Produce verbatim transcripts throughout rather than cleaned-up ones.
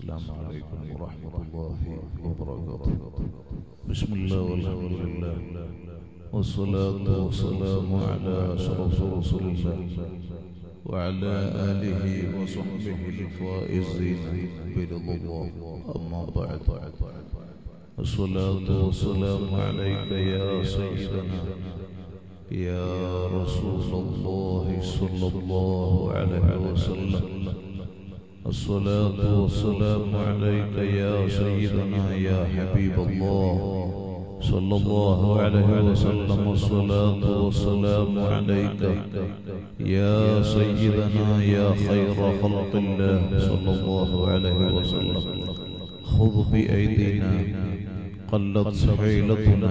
السلام عليكم ورحمة الله وبركاته. بسم الله والحمد لله والصلاة والسلام على أشرف رسول الله وعلى آله وصحبه الفائزين برضا الله. أما بعد، الصلاة والسلام عليك يا سيدنا يا رسول الله صلى الله عليه وسلم. الصلاة والسلام عليك يا سيدنا يا حبيب الله صلى الله عليه وسلم. الصلاة والسلام عليك يا سيدنا يا خير خلق الله صلى الله عليه وسلم. خذ بأيدينا قلت سحيلتنا،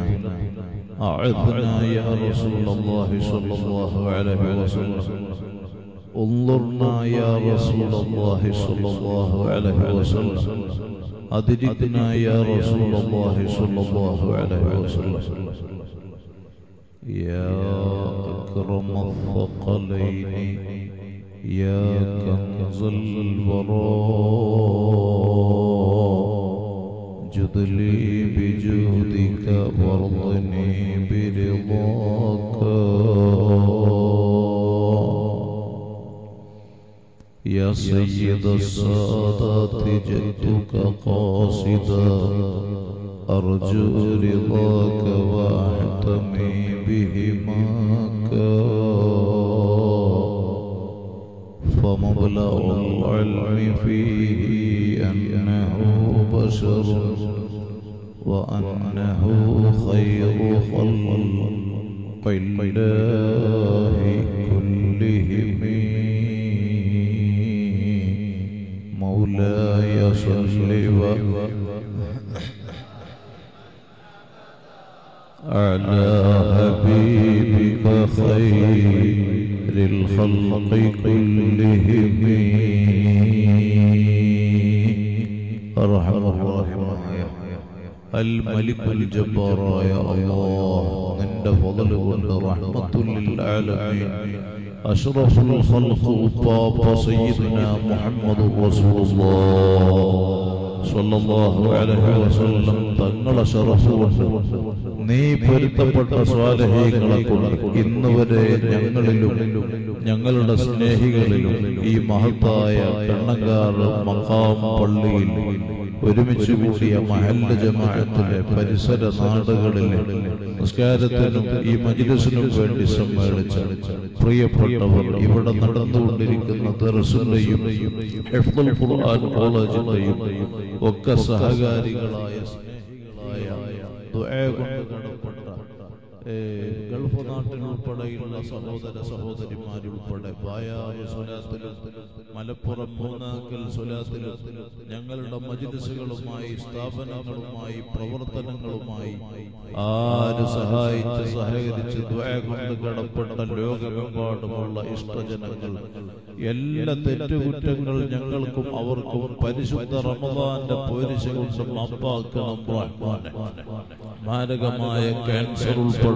أعذنا يا رسول الله صلى الله عليه وسلم. انظرنا يا رسول الله صلى الله عليه وسلم، أدركنا يا رسول الله صلى الله عليه وسلم. يا أكرم الثقلين يا كنز البراء، جد لي بجودك وارضني برضاك. يا سيد السادات جدك قاصدا، أرجو رضاك وأحتمي بهماك. فمبلغ العلم فيه أنه بشر وأنه خير خلق الله كلهم. مولاي صل على حبيبك خير الخلق كلهم. ارحمه الراحمه الملك الجبار يا الله، عند فضل وعند رحمة للعالمين. أشرف الخلق الطاب سيدنا محمد رسول الله صلى الله عليه وسلم. تنقل شرفه نيبرت برد سواله غلقون إن ودين ينقللو ينقلنا سنيه غللو إي مهتايا كنغار مقام بليل ഒരുമിച്ച് കൂടിയ മഹല്ല ജമാഅത്തിലെ പരിസര നാടുകളിലെ നിസ്കാരത്തിനും ഈ മജ്‌ലിസിനും വേണ്ടി സമ്മേളിച്ച പ്രിയപ്പെട്ടവർ, ഇവിടെ നടന്നുകൊണ്ടിരിക്കുന്ന ദർസിന്റെയും ഹിഫ്ദുൽ ഖുർആൻ കോളേജിന്റെയും ഒക്കെ സഹകാരികളായ സ്നേഹികളായ ദുആ കൊണ്ട് കടപ്പെട്ട ഗൾഫ് നാട്ടിൽ ഉൾപ്പെടെയുള്ള സഹോദര സഹോദരിമാരുൾപ്പെടെ ബായാവ് സ്വലാത്തിലും മലപ്പുറം മൂന്നാക്കൽ സ്വലാത്തിലും ഞങ്ങളുടെ മജ്‌ലിസുകളുമായി സ്ഥാപനങ്ങളുമായി പ്രവർത്തനങ്ങളുമായി ആര് സഹായിച്ച് സഹകരിച്ച് ദുആ കൊണ്ട് കടപ്പെട്ട ലോകമെമ്പാടുമുള്ള ഇഷ്ടജനങ്ങൾ, എല്ലാ തെറ്റുകുറ്റങ്ങൾ ഞങ്ങൾക്കും അവർക്കും പരിശുദ്ധ റമദാന്റെ പോരിശ കൊണ്ട് മാപ്പാക്കണം റഹ്മാനെ. മാരകമായ ക്യാൻസർ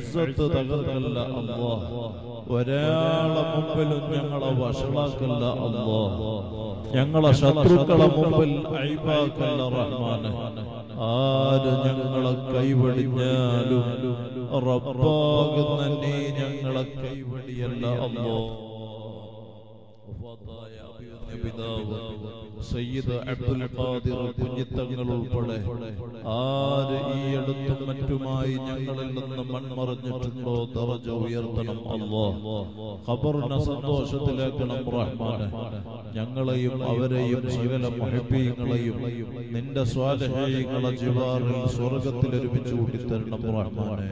ഇസ്സത്ത് തകർക്കല്ല അല്ലാഹ്, ഒരാളെ മുമ്പിലും ഞങ്ങളെ വഷളാക്കല്ല അല്ലാഹ്, ഞങ്ങളെ ശത്രുക്കളെ മുമ്പിൽ ഐബാക്കല്ല റഹ്മാനെ. ആര് ഞങ്ങളെ കൈവടിഞ്ഞാലും റബ്ബാകുന്ന നീ ഞങ്ങളെ കൈവടിയല്ല അല്ലാഹ്. സയ്യിദ് അബ്ദുൽ ഖാദിർ കുഞ്ഞിത്തങ്ങൾ ഉൾപ്പെടെ ആര് ഈ അടുത്തും മറ്റുമായി ഞങ്ങളിൽ നിന്ന് മൺമറഞ്ഞിട്ടുണ്ടോ ദറജ ഉയർത്തണം അല്ലാഹ്. ഖബറിനെ സന്തോഷത്തിലാക്കണം റഹ്മാനെ. ഞങ്ങളെയും അവരെയും ശിവല മുഹബ്ബീങ്ങളെയും നിന്റെ സ്വാലിഹീങ്ങളെ ജിവാറിൽ സ്വർഗത്തിൽ ഒരുമിച്ച് കൂട്ടിത്തരണം റഹ്മാനെ.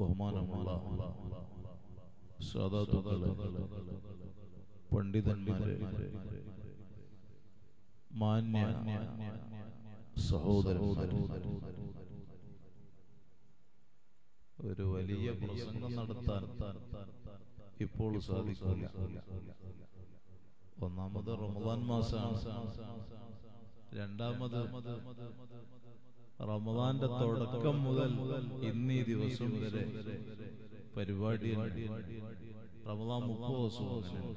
ബഹുമാനമുള്ള സാദാത്തുകളെ, പണ്ഡിതന്മാരെ, മാന്യ الصعود للفجر. ഒരു വലിയ പ്രസംഗം നടത്താൻ ഇപ്പോൾ സാധിക്കില്ല. ഒന്നാമത് റമദാൻ മാസമാണ്, രണ്ടാമത് റമദാന്റെ തുടക്കം മുതൽ ഇന്നീ ദിവസം വരെ പരിപാടി. റമദാൻ മുപ്പത് ദിവസവും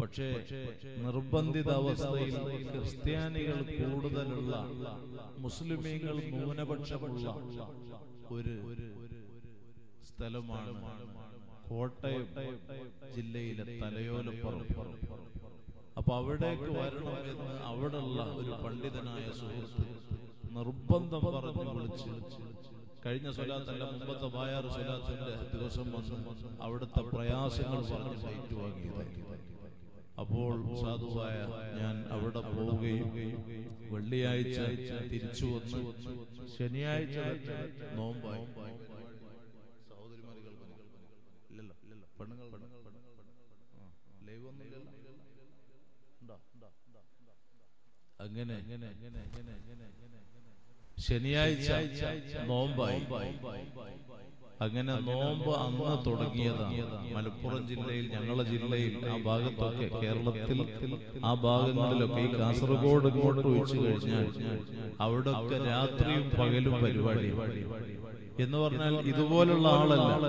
പക്ഷേ നിർബന്ധിത അവസ്ഥയിൽ ക്രിസ്ത്യാനികൾ കൂടുതലുള്ള, മുസ്ലിമീങ്ങൾ ന്യൂനപക്ഷമുള്ള ഒരു സ്ഥലമാണ് കോട്ടയം ജില്ലയിലെ തലയോലപ്പുറം. അപ്പൊ അവിടേക്ക് വരണമെന്ന് അവിടെയുള്ള ഒരു പണ്ഡിതനായ സുഹൃത്ത് നിർബന്ധം പറഞ്ഞു വിളിച്ച് കഴിഞ്ഞ സ്വലാത്തല്ല മുമ്പത്തെ ബായാർ സ്വലാത്തിന്റെ ദിവസം വന്ന് അവിടുത്തെ പ്രയാസങ്ങൾ പറഞ്ഞ് സൈറ്റ് വാങ്ങിയതായി. അപ്പോൾ സാധുവായ ഞാൻ അവിടെ പോവുകയും വെള്ളിയാഴ്ച തിരിച്ചു വന്ന് ശനിയാഴ്ച നോമ്പായി. അങ്ങനെ ശനിയാഴ്ച നോമ്പായി. അങ്ങനെ നോമ്പ് അന്ന് തുടങ്ങിയതാണ്. മലപ്പുറം ജില്ലയിൽ, ഞങ്ങളുടെ ജില്ലയിൽ, ആ ഭാഗത്തൊക്കെ, കേരളത്തിൽ ആ ഭാഗങ്ങളിലൊക്കെ, ഈ കാസർഗോഡ് ഇങ്ങോട്ട് ഒഴിച്ചു കഴിഞ്ഞാൽ അവിടെ ഒക്കെ രാത്രിയും പകലും പരിപാടി എന്ന് പറഞ്ഞാൽ ഇതുപോലുള്ള ആളല്ല,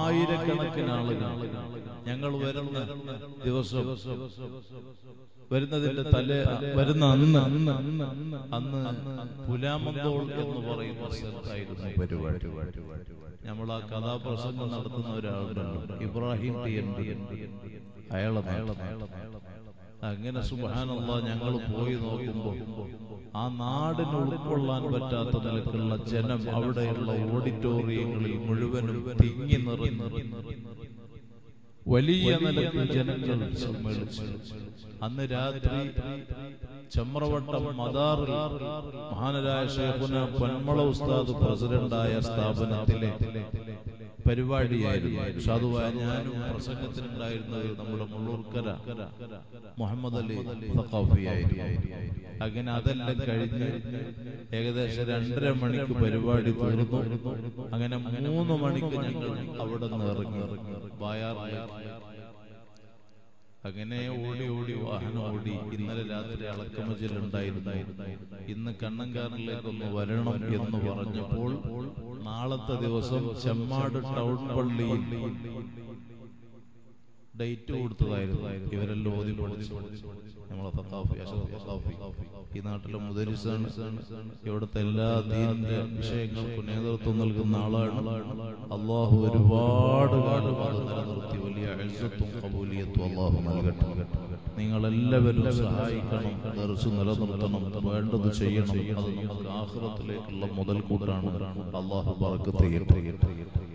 ആയിരക്കണക്കിന് ആളുകൾ ഞങ്ങൾ വരുന്ന ദിവസം, വരുന്നതിന്റെ തലേ വരുന്ന അന്ന് അന്ന് പുലാമന്തോൾ എന്ന് പറയുന്ന സ്ഥലത്തായിരുന്നു പരിപാടി. നമ്മൾ ആ കഥാപ്രസംഗം നടത്തുന്ന ഒരാളുണ്ടല്ലോ, Ibrahim T N T N അയാളെ അങ്ങനെ സുബ്ഹാനല്ലാ ഞങ്ങൾ പോയി നോക്കുമ്പോ ആ നാടിന് ഉൾക്കൊള്ളാൻ പറ്റാത്ത നിലക്കുള്ള ജനം അവിടെയുള്ള ഓഡിറ്റോറിയങ്ങളിൽ മുഴുവനും തിങ്ങി നിറഞ്ഞു. വലിയ നിലക്ക് ജനങ്ങൾ സമ്മേളിച്ചു. അന്ന് രാത്രി ചമ്രവട്ടം മദാറിൽ മഹാനരായ ശൈഖുന പൊന്മള ഉസ്താദ് പ്രസിഡന്റായ സ്ഥാപനത്തിലെ പരിപാടിയായിരുന്നു. സാധുവായ ഞാനും പ്രസംഗത്തിനുണ്ടായിരുന്നത് നമ്മുടെ മുള്ളൂർക്കര മുഹമ്മദ് അലി സഖാഫിയായിരുന്നു. അങ്ങനെ അതെല്ലാം കഴിഞ്ഞ് ഏകദേശം രണ്ടര മണിക്ക് പരിപാടി തീർന്നു. അങ്ങനെ മൂന്ന് മണിക്ക് ഞങ്ങൾ അവിടെ നിന്ന് ഇറങ്ങി ബായാറിലേക്ക്. അങ്ങനെ ഓടി ഓടി വാഹനം ഓടി. ഇന്നലെ രാത്രി അളക്കമജിലുണ്ടായിരുന്നു. ഇന്ന് കണ്ണങ്കാറിലേക്കൊന്ന് വരണം എന്ന് പറഞ്ഞപ്പോൾ നാളത്തെ ദിവസം ചെമ്മാട് ടൗൺ പള്ളിയിൽ ഡേറ്റ് കൊടുത്തതായിരുന്നു. ഇവരെല്ലാം ഓതി പഠിച്ചു. നമ്മളെ തത്താഫി, അഷറഫ് തത്താഫി ഈ നാട്ടിലെ മുദരിസാണ്. ഇവിടുത്തെ എല്ലാ ദീനിന്റെ വിഷയങ്ങൾക്കും നേതൃത്വം നൽകുന്ന ആളാണ്. അള്ളാഹു ഒരുപാട് കാലമാണ് നിലനിർത്തി വലിയ ഇസ്സത്തും ഖബൂലിയത്തും അള്ളാഹു നൽകട്ടെ. നിങ്ങളെല്ലാവരും സഹായിക്കണം, ദർസ് നിലനിർത്തണം, വേണ്ടത് ചെയ്യണം. അത് നമുക്ക് ആഖിറത്തിലേക്കുള്ള മുതൽക്കൂട്ടാണ്. അള്ളാഹു ബറക്കത്ത് ചെയ്യട്ടെ.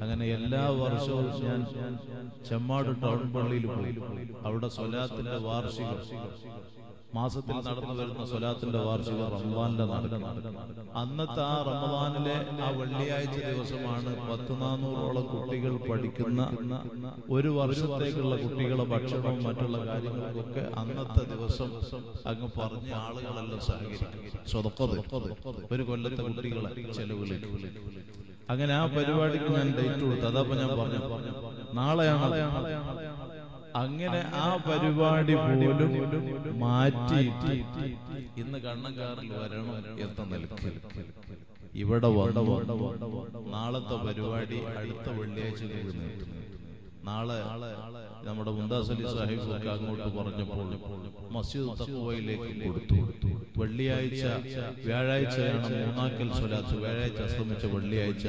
അങ്ങനെ എല്ലാ വർഷവും ഞാൻ ചെമ്മാട് ടൗൺ പള്ളിയിൽ പോയി. അവിടെ സ്വലാത്തിന്റെ വാർഷികം, മാസത്തിൽ നടന്നു വരുന്ന സ്വലാത്തിന്റെ വാർഷികം റമദാനിലെ നടക്കും. അന്നത്തെ ആ റമദാനിലെ ആ വെള്ളിയാഴ്ച ദിവസമാണ് പത്ത് നാനൂറോളം കുട്ടികൾ പഠിക്കുന്ന, ഒരു വർഷത്തേക്കുള്ള കുട്ടികളെ ഭക്ഷണവും മറ്റുള്ള കാര്യങ്ങൾക്കൊക്കെ അന്നത്തെ ദിവസം അങ്ങ് പറഞ്ഞ ആളുകളെല്ലാം സഹകരിക്കും. സ്വതക്കത് ഒരു കൊല്ലത്തെ കുട്ടികളെ ചെലവിലേക്ക്. അങ്ങനെ ആ പരിപാടിക്ക് ഞാൻ ഡേറ്റ് കൊടുത്തു. അതപ്പോ ഞാൻ പറഞ്ഞു നാളെയാണ്. അങ്ങനെ ആ പരിപാടി പോലും മാറ്റിയിട്ട് ഇന്ന് കണ്ണങ്കാറിൽ വരണം എന്ന നിലക്ക് ഇവിടെ നാളത്തെ പരിപാടി അടുത്ത വെള്ളിയാഴ്ച നാളെ നമ്മുടെ മുംതാസ് അലി സാഹിബ് ഒക്കെ അങ്ങോട്ട് പറഞ്ഞപ്പോൾ മസ്ജിദ് തഖ്വയിലേക്ക് കൊടുത്തു. വെള്ളിയാഴ്ച വ്യാഴാഴ്ചയാണ് മൂന്നാക്കൽ സ്വലാത്ത്. വ്യാഴാഴ്ച അസ്തമിച്ച വെള്ളിയാഴ്ച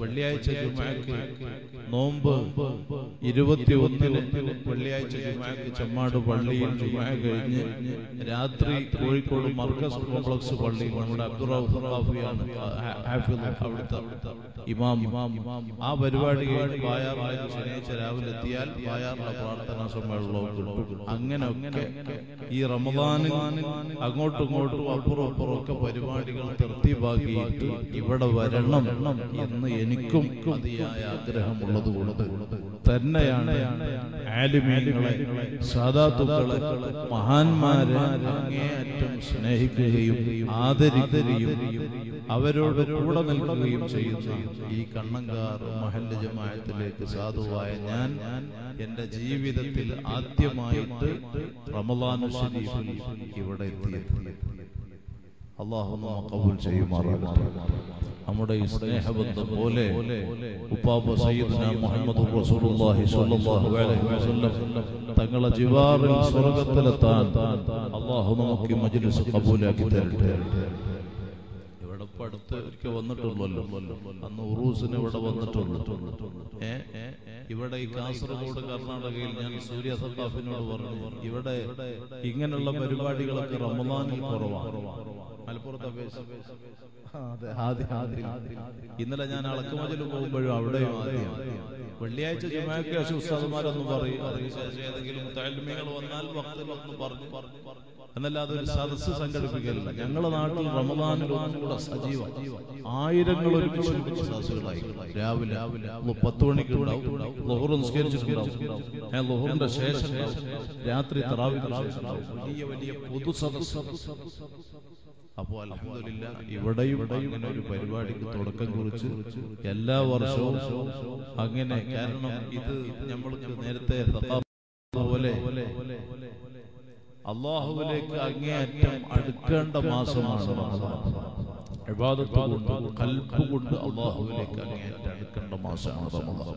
വെള്ളിയാഴ്ച ജുമുഅക്ക് നോമ്പ് ഇരുപത്തി ഒന്നിന് വെള്ളിയാഴ്ച ജുമുഅക്ക് ചെമ്മാട് പള്ളിയിൽ ജുമുഅ കഴിഞ്ഞ് രാത്രി കോഴിക്കോട് മർക്കസ് കോംപ്ലക്സ് പള്ളിയിൽ നമ്മുടെ അബ്ദുറഹ്മാൻ അവിടുത്തെ ഇമാം ആ പരിപാടി വായാറായ ശനിയാഴ്ച രാവിലെ എത്തിയാൽ വായാറുള്ള പ്രാർത്ഥനാ സമ്മേളനവും കിട്ടും. അങ്ങനെയൊക്കെ ഈ റമദാനിൽ അങ്ങോട്ടും ഇങ്ങോട്ടും അപ്പുറം അപ്പുറം ഒക്കെ പരിപാടികൾ തൃപ്തിയാക്കിയിട്ട് ഇവിടെ വരണം എന്ന് എനിക്കും അതിയായ ആഗ്രഹമുള്ളത് കൊണ്ട് തന്നെയാണ് ആലിമീങ്ങളെ, സാദാത്തുക്കളെ, മഹാന്മാരെ അങ്ങേയറ്റം സ്നേഹിക്കുകയും ആദരിക്കുകയും അവരോട് കൂടെ നിൽക്കുകയും ചെയ്യുന്ന ഈ കണ്ണങ്കാർ മഹല്ല് ജമാഅത്തിലേക്ക് സാധുവായ ഞാൻ എന്റെ ജീവിതത്തിൽ ആദ്യമായിട്ട് റമളാനു ശരീഫിൽ ഇവിടെ എത്തിയത് അല്ലാഹു ഖബൂൽ ചെയ്യുമാറാകട്ടെ. നമ്മുടെ ഈ സ്നേഹബന്ധം പോലെ ഉപ്പാപ്പ സയ്യിദ്നാ മുഹമ്മദ് റസൂലുള്ളാഹി സ്വല്ലല്ലാഹു അലൈഹി വസല്ലം തങ്ങളെ ജിവാറിൽ സ്വർഗ്ഗത്തിലെത്താൻ അല്ലാഹു നമുക്ക് ഈ മജ്‌ലിസ് ഖബൂലാക്കി തരട്ടെ. അടുത്ത് ഒരിക്കൽ വന്നിട്ടുള്ളല്ലോ, അന്ന് ഉറൂസിന് ഇവിടെ വന്നിട്ടുള്ളൂ. ഏ ഇവിടെ ഈ കാസർഗോഡ് കർണാടകയിൽ ഞാൻ സൂര്യ സഖാഫിനോട് പറഞ്ഞു, ഇവിടെ ഇങ്ങനെയുള്ള പരിപാടികളൊക്കെ റമദാനിൽ കുറവാണ് മലപ്പുറത്തെ അപേക്ഷിച്ച്. ഇന്നലെ ഞാൻ അളക്കുമതിൽ പോകുമ്പോഴും അവിടെയും ആദ്യം വെള്ളിയാഴ്ച ജുമാക്ക് ശേഷം ഉസ്താദുമാരെന്ന് പറയും, അതിനുശേഷം ഏതെങ്കിലും തൽമികൾ വന്നാൽ പറഞ്ഞു പറഞ്ഞു പറഞ്ഞു എന്നല്ല, അതൊരു സദസ്സ് സംഘടിപ്പിക്കലില്ല. ഞങ്ങളുടെ നാട്ടിൽ റമദാനിൽ ഒന്നും കൂടെ സജീവം, ആയിരങ്ങൾ ഒരുമിച്ച് സദസ്സുകളായി. രാവിലെ പത്ത് മണിക്ക് ഉണ്ടാവും, ളുഹർ നിസ്കരിച്ചിട്ടുണ്ടാവും, ളുഹറിന്റെ ശേഷം രാത്രി തറാവീഹ് വലിയ വലിയ പൊതു സദസ്സ്. അപ്പോൾ അൽഹംദുലില്ലാ ഇവിടെയും അങ്ങനെ ഒരു പരിപാടിക്ക് തുടക്കം കുറിച്ച് എല്ലാ വർഷവും അങ്ങനെ. കാരണം ഇത് നമ്മൾക്ക് നേരത്തെ പോലെ അള്ളാഹുവിലേക്ക് അങ്ങേയറ്റം അടുക്കേണ്ട മാസമാണ് റമദാൻ. ഇബാദത്ത് കൊണ്ട്, ഖൽബ് കൊണ്ട് അള്ളാഹുവിലേക്ക് അങ്ങേയറ്റം അടുക്കേണ്ട മാസമാണ് റമദാൻ.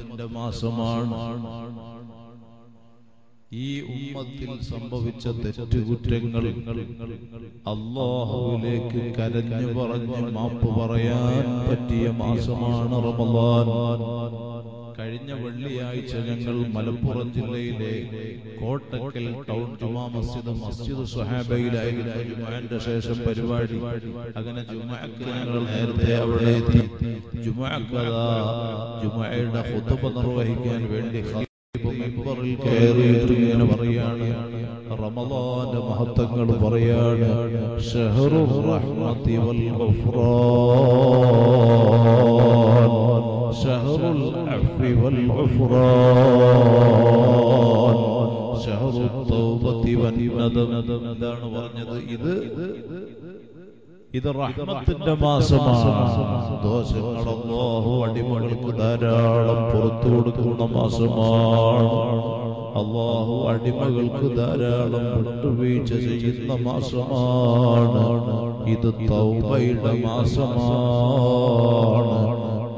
ത്തിന്റെ മാസമാണ്. ഈ ഉമ്മത്തിൽ സംഭവിച്ച തെറ്റുകുറ്റങ്ങൾ അല്ലാഹുവിലേക്ക് കരഞ്ഞു പറഞ്ഞ് മാപ്പ് പറയാൻ പറ്റിയ മാസമാണ് റമദാൻ. കഴിഞ്ഞ വെള്ളിയാഴ്ച ഞങ്ങൾ മലപ്പുറം ജില്ലയിലെ കോട്ടക്കൽ ടൗൺ ജുമാ മസ്ജിദ് മസ്ജിദ് സുഹൈബയിലായിരുന്നു ജുമാഅന്റെ ശേഷം പരിപാടി. അങ്ങനെ ജുമാഅക്ക് ഞങ്ങൾ നേരത്തെ അവിടെ എത്തി. ജുമാഅക്ക് ജുമാഅയുടെ ഖുതുബ നിർവഹിക്കാൻ വേണ്ടി മിമ്പറിൽ കയറിയിട്ട് ഇങ്ങനെ പറയാണ്, റമദാന്റെ മഹത്വങ്ങൾ പറയാണ്, ഷഹ്റു റഹ്മതി വൽ ഗഫ്റാൻ شهر العفو والغفران شهر التوبة والندم. എന്താണ് പറഞ്ഞത്? ഇത് ഇത് റഹ്മത്തിന്റെ മാസമാണ്. ദോഷങ്ങൾ അല്ലാഹു അടിമകൾക്ക് ധാരാളം പുറത്തു കൊടുക്കുന്ന മാസമാണ്. അല്ലാഹു അടിമകൾക്ക് ധാരാളം വിട്ടുവീഴ്ച ചെയ്യുന്ന മാസമാണ്. ഇത് തൗബയുടെ മാസമാണ്.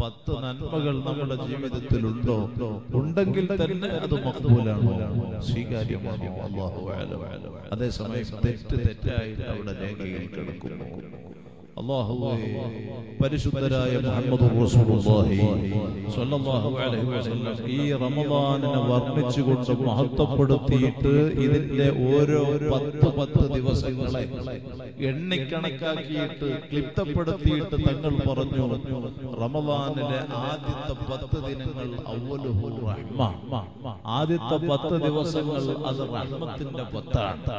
പത്ത് നന്മകൾ നമ്മുടെ ജീവിതത്തിലുണ്ടോ? ഉണ്ടെങ്കിൽ തന്നെ അത് മഖ്ബൂലാണോ, സ്വീകാര്യമാണോ? അല്ലാഹു അഅലം. അതേസമയം തെറ്റ് തെറ്റായിട്ട് അവിടെ രേഖയിൽ കിടക്കുന്നു. اللهم പരിശുദ്ധരായ മുഹമ്മദ് റസൂലുള്ളാഹി സ്വല്ലല്ലാഹു അലൈഹി വസല്ലം ഈ റമദാനിനെ വർണ്ണിച്ചുകൊണ്ട് മഹത്വപ്പെടുത്തിയിട്ട് ഇതിന്റെ ഓരോ പത്ത് പത്ത് ദിവസങ്ങളെ എണ്ണിക്കണക്കാക്കിയിട്ട് ക്ലിപ്തപ്പെടുത്തിയിട്ട് തങ്ങൾ പറഞ്ഞു റമദാനിലെ ആദ്യത്തെ പത്ത് ദിനങ്ങൾ അവ്വലുഹു റഹ്മ ആദ്യത്തെ പത്ത് ദിവസങ്ങൾ അത് റഹ്മത്തിന്റെ പത്താണ്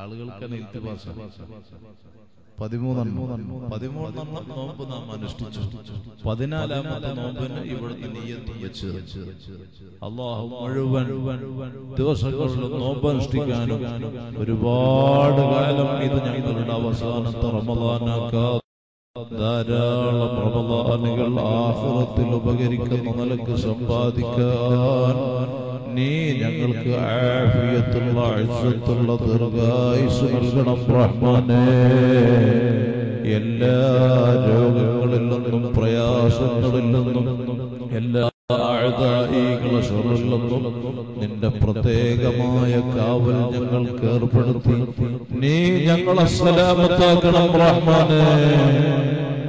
ആളുകൾക്ക് ഇൽത്തിബാസ് പതിമൂന്നെണ്ണം പതിമൂന്നെണ്ണം നോമ്പ് നാം അനുഷ്ഠിച്ചു പതിനാലാമത്തെ നോമ്പിന് ഇവിടുത്തെ നിയ്യത്ത് വെച്ച് അല്ലാഹു മുഴുവൻ ദിവസങ്ങളിലും നോമ്പ് അനുഷ്ഠിക്കാനും ഒരുപാട് കാലം ഇത് ഞങ്ങളുടെ അവസാനത്തെ റമദാനാക്കാം ധാരാളം റമദാനുകൾ ആഖിറത്തിൽ ഉപകരിക്കുന്ന നിലക്ക് സമ്പാദിക്കാൻ നീ ഞങ്ങൾക്ക് ആഫിയത്തുള്ള ഇസ്സത്തുള്ള ദീർഘായുസ്സ് നൽകണം റഹ്മാനേ. എല്ലാ രോഗങ്ങളിൽ നിന്നും പ്രയാസങ്ങളിൽ നിന്നും എല്ലാ അഅദാഇകളെ ശർറിൽ നിന്നും നിന്റെ പ്രത്യേകമായ കാവൽ ഞങ്ങൾക്ക് ഏർപ്പെടുത്തി നീ ഞങ്ങളെ സലാമത്താക്കണം റഹ്മാനേ.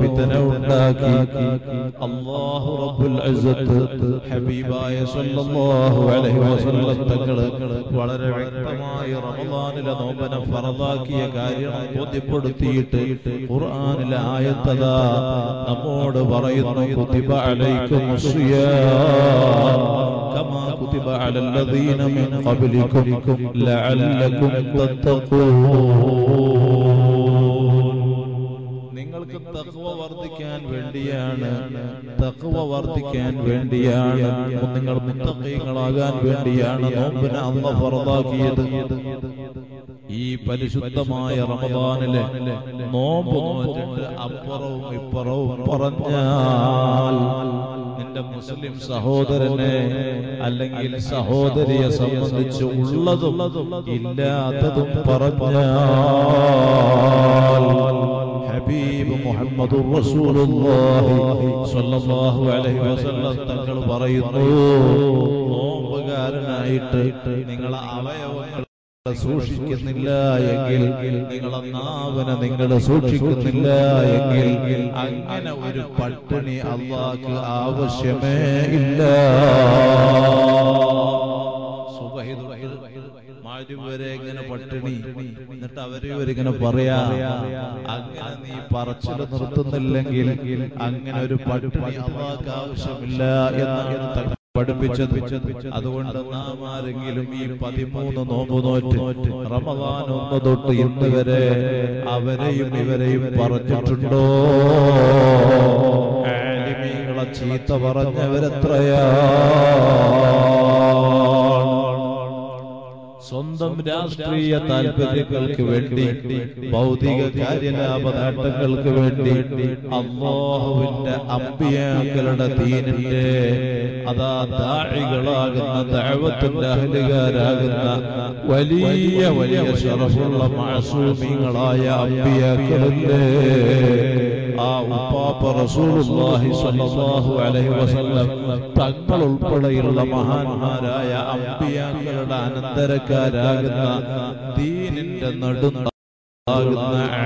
ഫിതന ഉണ്ടാക്കി അല്ലാഹു റബ്ബുൽ ഇസ്സത്ത് ഹബീബായ സല്ലല്ലാഹു അലൈഹി വസല്ലം തങ്ങൾ വളരെ വ്യക്തമായി റമദാനിലെ നോമ്പിനെ ഫർളാക്കിയ കാര്യം ബോധ്യപ്പെടുത്തിയിട്ട് ഖുർആനിലെ ആയത്തതാ നമ്മോട് പറയുന്നു കുതിബ അലൈക്കുമുസ് സിയാം കമാ കുതിബ അലല്ലദീന മിൻ ഖബ്ലികും ലഅല്ലകും തത്തഖൂൻ. നിങ്ങൾക്ക് തഖ്വ വർദ്ധിക്കാൻ വേണ്ടിയാണ് തഖ്വ വർദ്ധിക്കാൻ വേണ്ടിയാണ് നിങ്ങൾ മുത്തഖീങ്ങളാകാൻ വേണ്ടിയാണ് നോമ്പിനെ അല്ലാഹു ഫർളാക്കിയത്. ഈ പരിശുദ്ധമായ റമദാനിലെ നോമ്പ് നോറ്റിട്ട് അപ്പുറവും ഇപ്പുറവും പറഞ്ഞാൽ നിന്റെ മുസ്ലിം സഹോദരനെ അല്ലെങ്കിൽ സഹോദരിയെ സംബന്ധിച്ച് ഉള്ളതും ഇല്ലാത്തതും പറഞ്ഞാൽ ഹബീബ് മുഹമ്മദുർ റസൂലുള്ളാഹി സ്വല്ലല്ലാഹു അലൈഹി വസല്ലം തങ്ങൾ പറയുന്നു നോമ്പുകാരനായിട്ട് നിങ്ങളെ അവയവങ്ങൾ സൂക്ഷിക്കുന്നില്ല എങ്കിൽ നിങ്ങളെ നാവിനെ നിങ്ങൾ സൂക്ഷിക്കുന്നില്ല എങ്കിൽ അങ്ങനെ ഒരു പട്ടിണി അല്ലാഹുക്ക് ആവശ്യമേ ഇല്ല. വരെ ഇങ്ങനെ പട്ടിണി എന്നിട്ട് അവരെ ഇവരിങ്ങനെ പറയാ അങ്ങനെ നീ പറച്ചിൽ നിർത്തുന്നില്ലെങ്കിൽ അങ്ങനെ ഒരു പട്ടിണി അല്ലാഹുക്ക് ആവശ്യമില്ല എന്നാണ് പഠിപ്പിച്ചത്. അതുകൊണ്ട് നാം ആരെങ്കിലും ഈ പതിമൂന്ന് നോമ്പ് നോറ്റ് റമദാൻ ഒന്ന് തൊട്ട് ഇന്ന് വരെ അവരെയും ഇവരെയും പറഞ്ഞിട്ടുണ്ടോ? ആലിമീങ്ങളെ ചീത്ത പറഞ്ഞവരെത്രയാ? സ്വന്തം രാഷ്ട്രീയ താൽപര്യങ്ങൾക്ക് വേണ്ടി ഭൗതിക കാര്യലാഭ നേട്ടങ്ങൾക്ക് വേണ്ടി അല്ലാഹുവിന്റെ അമ്പിയാക്കളുടെ ദീനിന്റെ അതാ ദാഇകളാകുന്ന ദഅവത്തിന്റെ അഹ്ലുകാരാകുന്ന വലിയ വലിയ ശറഫുള്ള മഅസൂമികളായ അമ്പിയാക്കളുടെ ആ ഉപ്പാപ്പ റസൂലുള്ളാഹി സ്വല്ലല്ലാഹു അലൈഹി വസല്ലം തങ്ങൾ ഉൾപ്പെടെയുള്ള മഹാന്മാരായ അമ്പിയാക്കളുടെ അനന്തരക്കാരാകുന്ന ദീനിന്റെ നടുന്നാകുന്ന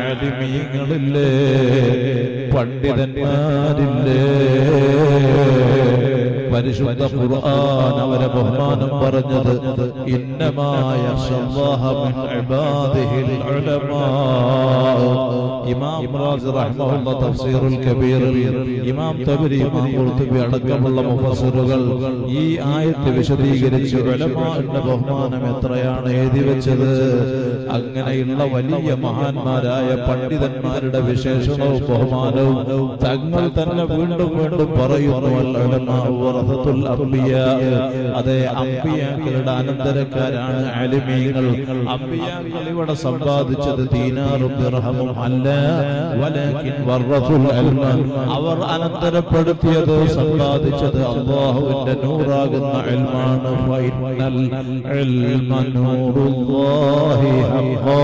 ആലിമീങ്ങളില്ലേ, പണ്ഡിതന്മാരില്ലേ, പരിശുദ്ധ ഖുർആൻ അവരെ ബഹുമാനം പറഞ്ഞത് ഇന്നമാ യഖ്ശല്ലാഹ മിൻ ഇബാദിഹിൽ ഉലമാ. ഇമാം റാസി റഹ്മഹുല്ലാഹ് തഫ്സീറുൽ കബീറിൽ ഇമാം തബരി ഇമാം ഖുർതുബി അടക്കമുള്ള മുഫസ്സിറുകൾ ഈ ആയത്ത് വിശദീകരിച്ച് ഉലമാന്റെ ബഹുമാനം എത്രയാണ് എഴുതി വെച്ചത്. അങ്ങനെയുള്ള വലിയ മഹാന്മാരായ പണ്ഡിതന്മാരുടെ വിശേഷണവും ബഹുമാനവും തങ്ങൾ തന്നെ വീണ്ടും വീണ്ടും പറയുന്നു. അതെ, അമ്പിയാക്കളുടെ അനന്തരക്കാരാണ് അലിമീങ്ങൾ. അമ്പിയാക്കൾ ഇവിടെ സമ്പാദിച്ചത് ദീനാറും ദിർഹമും അല്ല, വലാകിൻ വറസുൽ ഇൽമ. അവർ അനന്തരപ്പെടുത്തിയത് സമ്പാദിച്ചത് അല്ലാഹുവിന്റെ നൂറാകുന്ന ഇൽമാണ്. ഫൈനൽ ഇൽമ നൂറുല്ലാഹി ഹഖാ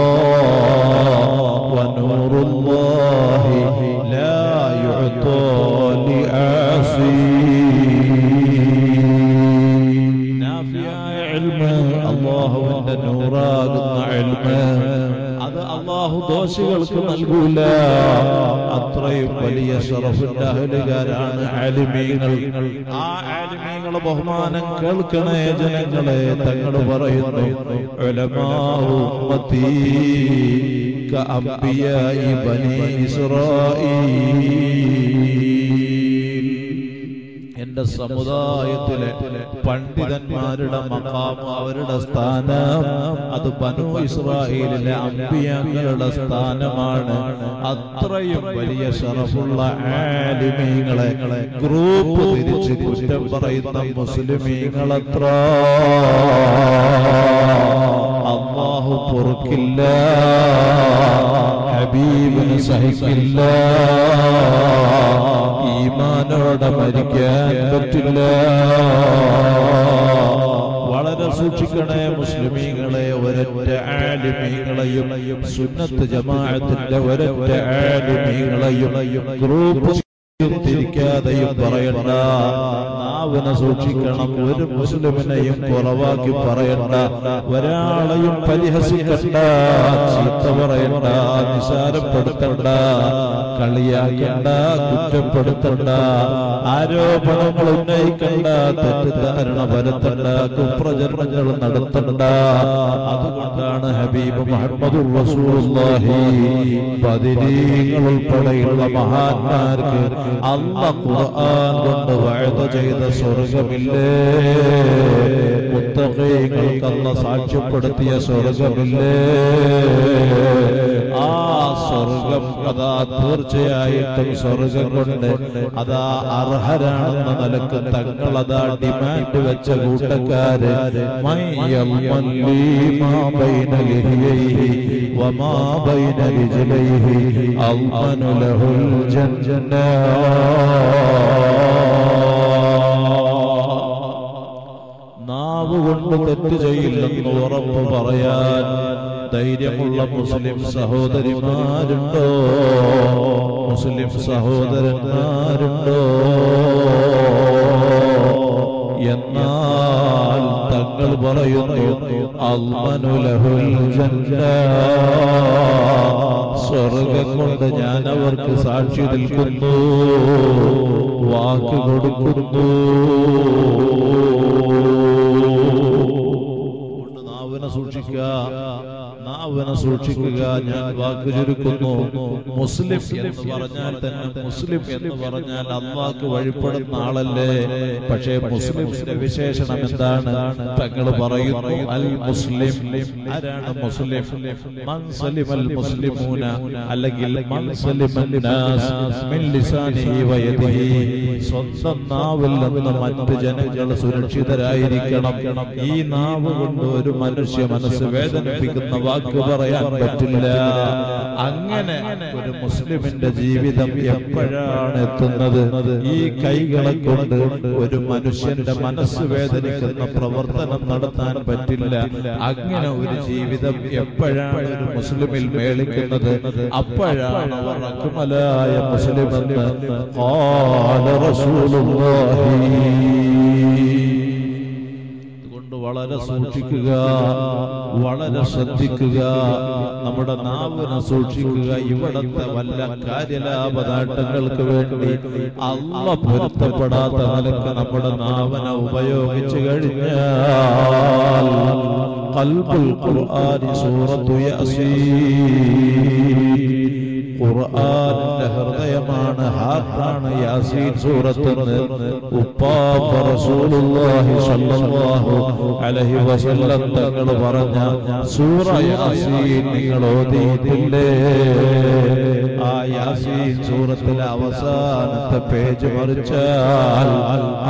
വനൂറുല്ലാഹി ലാ യുഅതാ ലിആസി. നാഫിയായ ഇൽമ് അല്ലാഹുവിന്റെ നൂറാകുന്ന ഇൽമ്, അത് അല്ലാഹു ദോഷികൾക്ക് നൽകൂല. അത്രയും വലിയ ശറഫിന്റെ അഹലുകാരാണ് ആലിമീങ്ങൾ. ആ ആലിമീങ്ങൾ ബഹുമാനം കേൾക്കണേ ജനങ്ങളെ. തങ്ങൾ പറയുന്നു ഉലമാഉ ഉമ്മത്തി കഅംബിയാഇ ബനി ഇസ്രായീൽ. എന്റെ സമുദായത്തിലെ പണ്ഡിതന്മാരുടെ മഖാം, അവരുടെ സ്ഥാനം, അത് ബനൂ ഇസ്രായേലിലെ അമ്പിയാക്കളുടെ സ്ഥാനമാണ്. അത്രയും വലിയ ശറഫുള്ള ആലിമീങ്ങളെ ഗ്രൂപ്പ് തിരിച്ച് കുറ്റം പറയുന്ന മുസ്ലിമീങ്ങളത്ര അല്ലാഹു പൊറുക്കില്ല, ഹബീബിന് സഹിക്കില്ല, ഈമാനോടെ മരിക്കാൻ പറ്റില്ല. വളരെ സൂക്ഷിക്കണേ മുസ്ലിമീങ്ങളെ. ഒരൊറ്റ ആലിമീങ്ങളെയും സുന്നത്ത് ജമാഅത്തിന്റെ ഒരൊറ്റ ആലിമീങ്ങളെയും ഗ്രൂപ്പ് തിരിക്കാതെയും പറയണ്ട, നാവിനെ സൂക്ഷിക്കണം. ഒരു മുസ്ലിമിനെയും കുറവാക്കി പറയണ്ട, ഒരാളെയും പരിഹസിക്കണ്ട, ചീത്ത പറയണ്ട, നിസാരപ്പെടുത്തണ്ട, കളിയാക്കണ്ട, കുറ്റപ്പെടുത്തണ്ട, ആരോപണങ്ങൾ ഉന്നയിക്കണ്ട, തെറ്റിദ്ധാരണ വരുത്തണ്ട, കുപ്രചരണങ്ങൾ നടത്തണ്ട. അതുകൊണ്ടാണ് ഹബീബ് മുഹമ്മദ് റസൂലുള്ളാഹി പതിരീങ്ങൾ ഉൾപ്പെടെയുള്ള മഹാന്മാർക്ക് അല്ലാഹ് ഖുർആൻ കൊണ്ട് വഅദ് ചെയ്ത സ്വർഗമില്ലേ, മുത്തഖീകൾക്ക് അല്ലാഹ് സാക്ഷ്യപ്പെടുത്തിയ സ്വർഗമില്ലേ. ആ സ്വർഗം അതാ തീർച്ചയായിട്ടും സ്വർഗം കൊണ്ട് അതാ അർഹരാണെന്ന നിലക്ക് തങ്ങളതാ ഡിമാൻഡ് വെച്ച കൂട്ടക്കാര് നാവുകൊണ്ട് തെറ്റ് ചെയ്യില്ലെന്ന് ഉറപ്പ് പറയാൻ ധൈര്യമുള്ള മുസ്ലിം സഹോദരിമാരുണ്ടോ, മുസ്ലിം സഹോദരന്മാരുണ്ടോ? എന്നാൽ തങ്ങൾ പറയുന്നു അൽമനുലഹുൽ ജന്ന, സ്വർഗം കൊണ്ട് ഞാൻ അവർക്ക് സാക്ഷി നിൽക്കുന്നു, വാക്ക് കൊടുക്കുന്നു. നാവിനെ സൂക്ഷിക്കുക, നാവിനെ സൂക്ഷിക്കുക. ഞാൻ വാക്ക് ചുരുക്കുന്നു. മുസ്ലിം എന്ന് പറഞ്ഞാൽ തന്നെ, മുസ്ലിം എന്ന് പറഞ്ഞാൽ അല്ലാഹ്ക്ക് വഴിപ്പെടുന്ന ആളല്ലേ. പക്ഷേ മുസ്ലിമിന്റെ വിശേഷണം എന്താണ്? തങ്ങൾ പറയുന്നു അൽ മുസ്ലിം. ആരാണ് മുസ്ലിം? മൻ സലിമൽ മുസ്ലിമൂന, അല്ലെങ്കിൽ മൻ സലിമൻ നാസ് മിൻ ലിസാനിഹി വ യദിഹി. സ്വന്തം നാവിൽ നിന്ന് മറ്റു ജനങ്ങൾ സുരക്ഷിതരായിരിക്കണം. ഈ നാവ് കൊണ്ട് ഒരു മനുഷ്യ മനസ്സ് വേദനിപ്പിക്കുന്ന വാക്ക് പറയാൻ പറ്റില്ല. അങ്ങനെ ഒരു മുസ്ലിമിന്റെ ജീവിതം എപ്പോഴാണ് എത്തുന്നത്? ഈ കൈകളെ കൊണ്ട് ഒരു മനുഷ്യന്റെ മനസ്സ് വേദനിക്കുന്ന പ്രവർത്തനം നടത്താൻ പറ്റില്ല. അങ്ങനെ ഒരു ജീവിതം എപ്പോഴാണ് ഒരു മുസ്ലിമിൽ മേളിക്കുന്നത്? അപ്പോഴാണ് അവർ അക്മലായ മുസ്ലിമെന്ന് ഖാല റസൂലുള്ളാഹി. വളരെ സൂക്ഷിക്കുക, വളരെ ശ്രദ്ധിക്കുക, നമ്മുടെ നാവിനെ സൂക്ഷിക്കുക. ഇവിടത്തെ വല്ല കാര്യലാപദാട്ടങ്ങൾക്ക് വേണ്ടി അല്ലാഹ് പൊരുത്തപ്പെടാത്ത നിലക്ക് നമ്മുടെ നാവിനെ ഉപയോഗിച്ചു കഴിഞ്ഞാൽ ഖൽബുൽ ഖുർആനി സൂറത്തു യാസീൻ. ഖുർആന്റെ ഹൃദയമാണ്, ഹാർട്ടാണ് യാസീൻ സൂറത്ത് എന്ന് ഉപ്പാപ്പ റസൂലുള്ളാഹി സ്വല്ലല്ലാഹു അലൈഹി വസല്ലം തങ്ങൾ പറഞ്ഞ സൂറ യാസീൻ നിങ്ങൾ ഓതിയിട്ടില്ലേ? ആ യാസീൻ സൂറത്തിലെ അവസാനത്തെ പേജ് മറിച്ചാൽ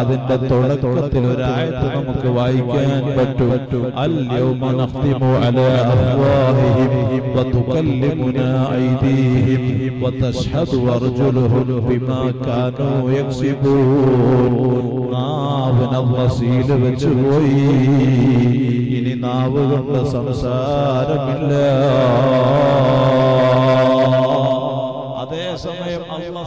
അതിന്റെ തുടക്കത്തിൽ ഒരു ആയത്ത് നമുക്ക് വായിക്കാൻ പറ്റും. അൽ യൗമ നഖ്തിമു അലാ അഫ്വാഹിഹിം വതുകല്ലിമുനാ ഐദീഹിം وتشهد ورجلهم بما كانوا يكسبون. നാവിനവസീല വെച്ച് പോയി, ഇനി നാവ് കൊണ്ട് സംസാരമില്ല. അതേസമയം അല്ലാഹ്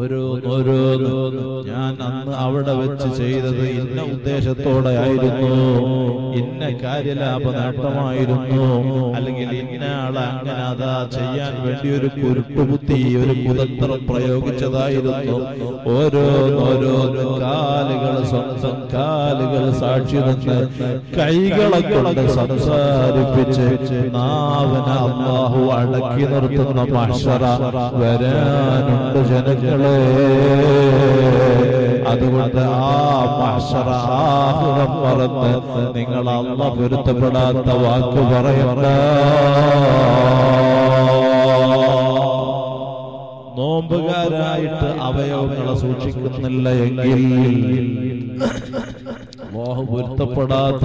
ഓരോ ഓരോ ഞാൻ അന്ന് അവിടെ വെച്ച് ചെയ്തത് ഇന്ന ഉദ്ദേശത്തോടെ ആയിരുന്നു, ഇന്ന കാര്യലാഭ നേട്ടമായിരുന്നു, അല്ലെങ്കിൽ ഇന്നയാളെ അങ്ങനെ അതാ ചെയ്യാൻ വേണ്ടി ഒരു കുരുട്ടുബുദ്ധി, ഒരു കുതന്ത്രം പ്രയോഗിച്ചതായിരുന്നു. ഓരോന്നോരോ കാലുകൾ സ്വന്തം കാലുകൾ സാക്ഷി നിന്ന് കൈകളെ കൊണ്ട് സംസാരിപ്പിച്ച് നാവിനെ അല്ലാഹു അടക്കി നിർത്തുന്ന മഹ്ശറ വരാനുണ്ട് ജനങ്ങളെ. അതുകൊണ്ട് ആ മഹ്ശറ ആഖിറം പറഞ്ഞ് നിങ്ങൾ അല്ലാഹ് പൊരുത്തപ്പെടാത്ത വാക്ക് പറയണ്ട. നോമ്പുകാരായിട്ട് അവയവങ്ങളെ സൂക്ഷിക്കുന്നില്ല എങ്കിൽ അല്ലാഹു പൊരുത്തപ്പെടാത്ത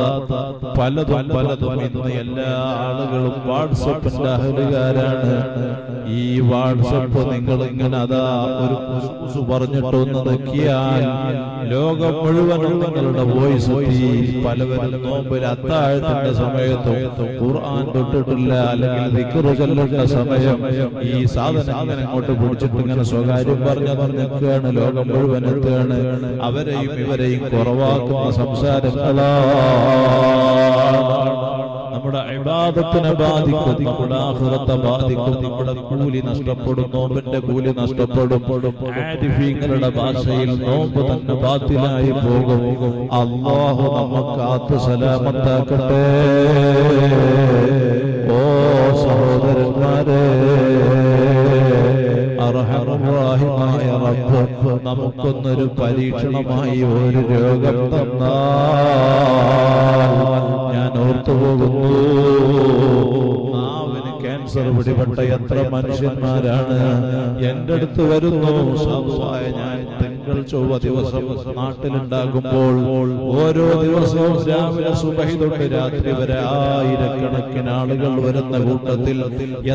പലതും പലതും ഇന്ന് എല്ലാ ആളുകളും വാട്സപ്പിന്റെ അഹലുകാരാണ്. ഈ വാട്സപ്പ് നിങ്ങൾ ഇങ്ങനെ അതാ ഒരു കുസുകുസു പറഞ്ഞിട്ടൊന്ന് നോക്കിയാൽ ലോകം മുഴുവനും നിങ്ങളുടെ വോയിസ് എത്തി. പലവരും നോമ്പിൽ അത്താഴത്തിന്റെ സമയത്തും ഖുർആൻ തൊട്ടിട്ടില്ല, അല്ലെങ്കിൽ ദിക്ർ ചൊല്ലേണ്ട സമയം ഈ സാധനം അങ്ങനെ അങ്ങോട്ട് പിടിച്ചിട്ട് ഇങ്ങനെ സ്വകാര്യം പറഞ്ഞു പറഞ്ഞൊക്കെയാണ് ലോകം മുഴുവൻ എത്തുകയാണ്. അവരെയും ഇവരെയും കുറവാക്കുന്ന സംസാരങ്ങളാണ്. നമ്മുടെ ഇബാദത്തിനെ ബാധിക്കും, നമ്മുടെ ആഖിറത്തെ ബാധിക്കും, നമ്മുടെ കൂലി നഷ്ടപ്പെടും, നോമ്പിന്റെ കൂലി നഷ്ടപ്പെടും. ആരിഫീങ്ങളുടെ ഭാഷയിൽ നോമ്പ് തന്നെ ബാത്തിലായി പോകും. അല്ലാഹു നമ്മെ കാത്തു സലാമത്താക്കട്ടെ. ഓ സഹോദരന്മാരെ, അർഹമുറാഹിമായ റബ്ബ് നമുക്കൊന്നൊരു പരീക്ഷണമായി ഒരു രോഗം തന്നാൽ ഞാൻ ഓർത്തുപോകുന്നു, നാവിന് ക്യാൻസർ പിടിപെട്ട എത്ര മനുഷ്യന്മാരാണ് എന്റെ അടുത്ത് വരുന്നു. സാധുവായ ഞാൻ തിങ്കൾ ചൊവ്വ ദിവസം നാട്ടിലുണ്ടാകുമ്പോൾ ഓരോ ദിവസവും രാവിലെ സുബഹി തൊട്ട് രാത്രി വരെ ആയിരക്കണക്കിന് ആളുകൾ വരുന്ന കൂട്ടത്തിൽ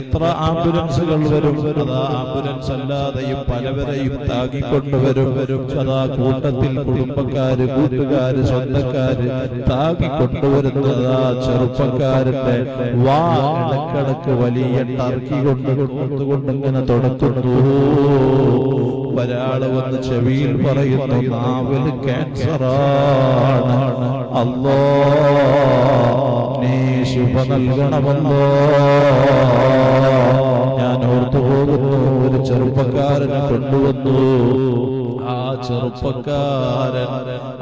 എത്ര ആംബുലൻസുകൾ വരും. അതാ ആംബുലൻസ് അല്ലാതെയും പലവരെയും താങ്ങിക്കൊണ്ടുവരും. അതാ കൂട്ടത്തിൽ കുടുംബക്കാര്, കൂട്ടുകാര്, സ്വന്തക്കാര് താങ്ങിക്കൊണ്ടുവരുന്ന ചെറുപ്പക്കാരുടെ വാ ഇടക്കിടക്ക് വലിയ ടർക്കി കൊണ്ട് കൊണ്ടിങ്ങനെ തുടക്കുന്നു. ഒരാള് വന്ന് ചെവിയിൽ പറയുന്നു നാവിന് ക്യാൻസറാണ്, അല്ലാ നീ ശുഭ നൽകണമല്ലോ. ഞാൻ ഓർത്തു പോകുന്നു, ഒരു ചെറുപ്പക്കാരനെ കൊണ്ടുവന്നു. ആ ചെറുപ്പക്കാരൻ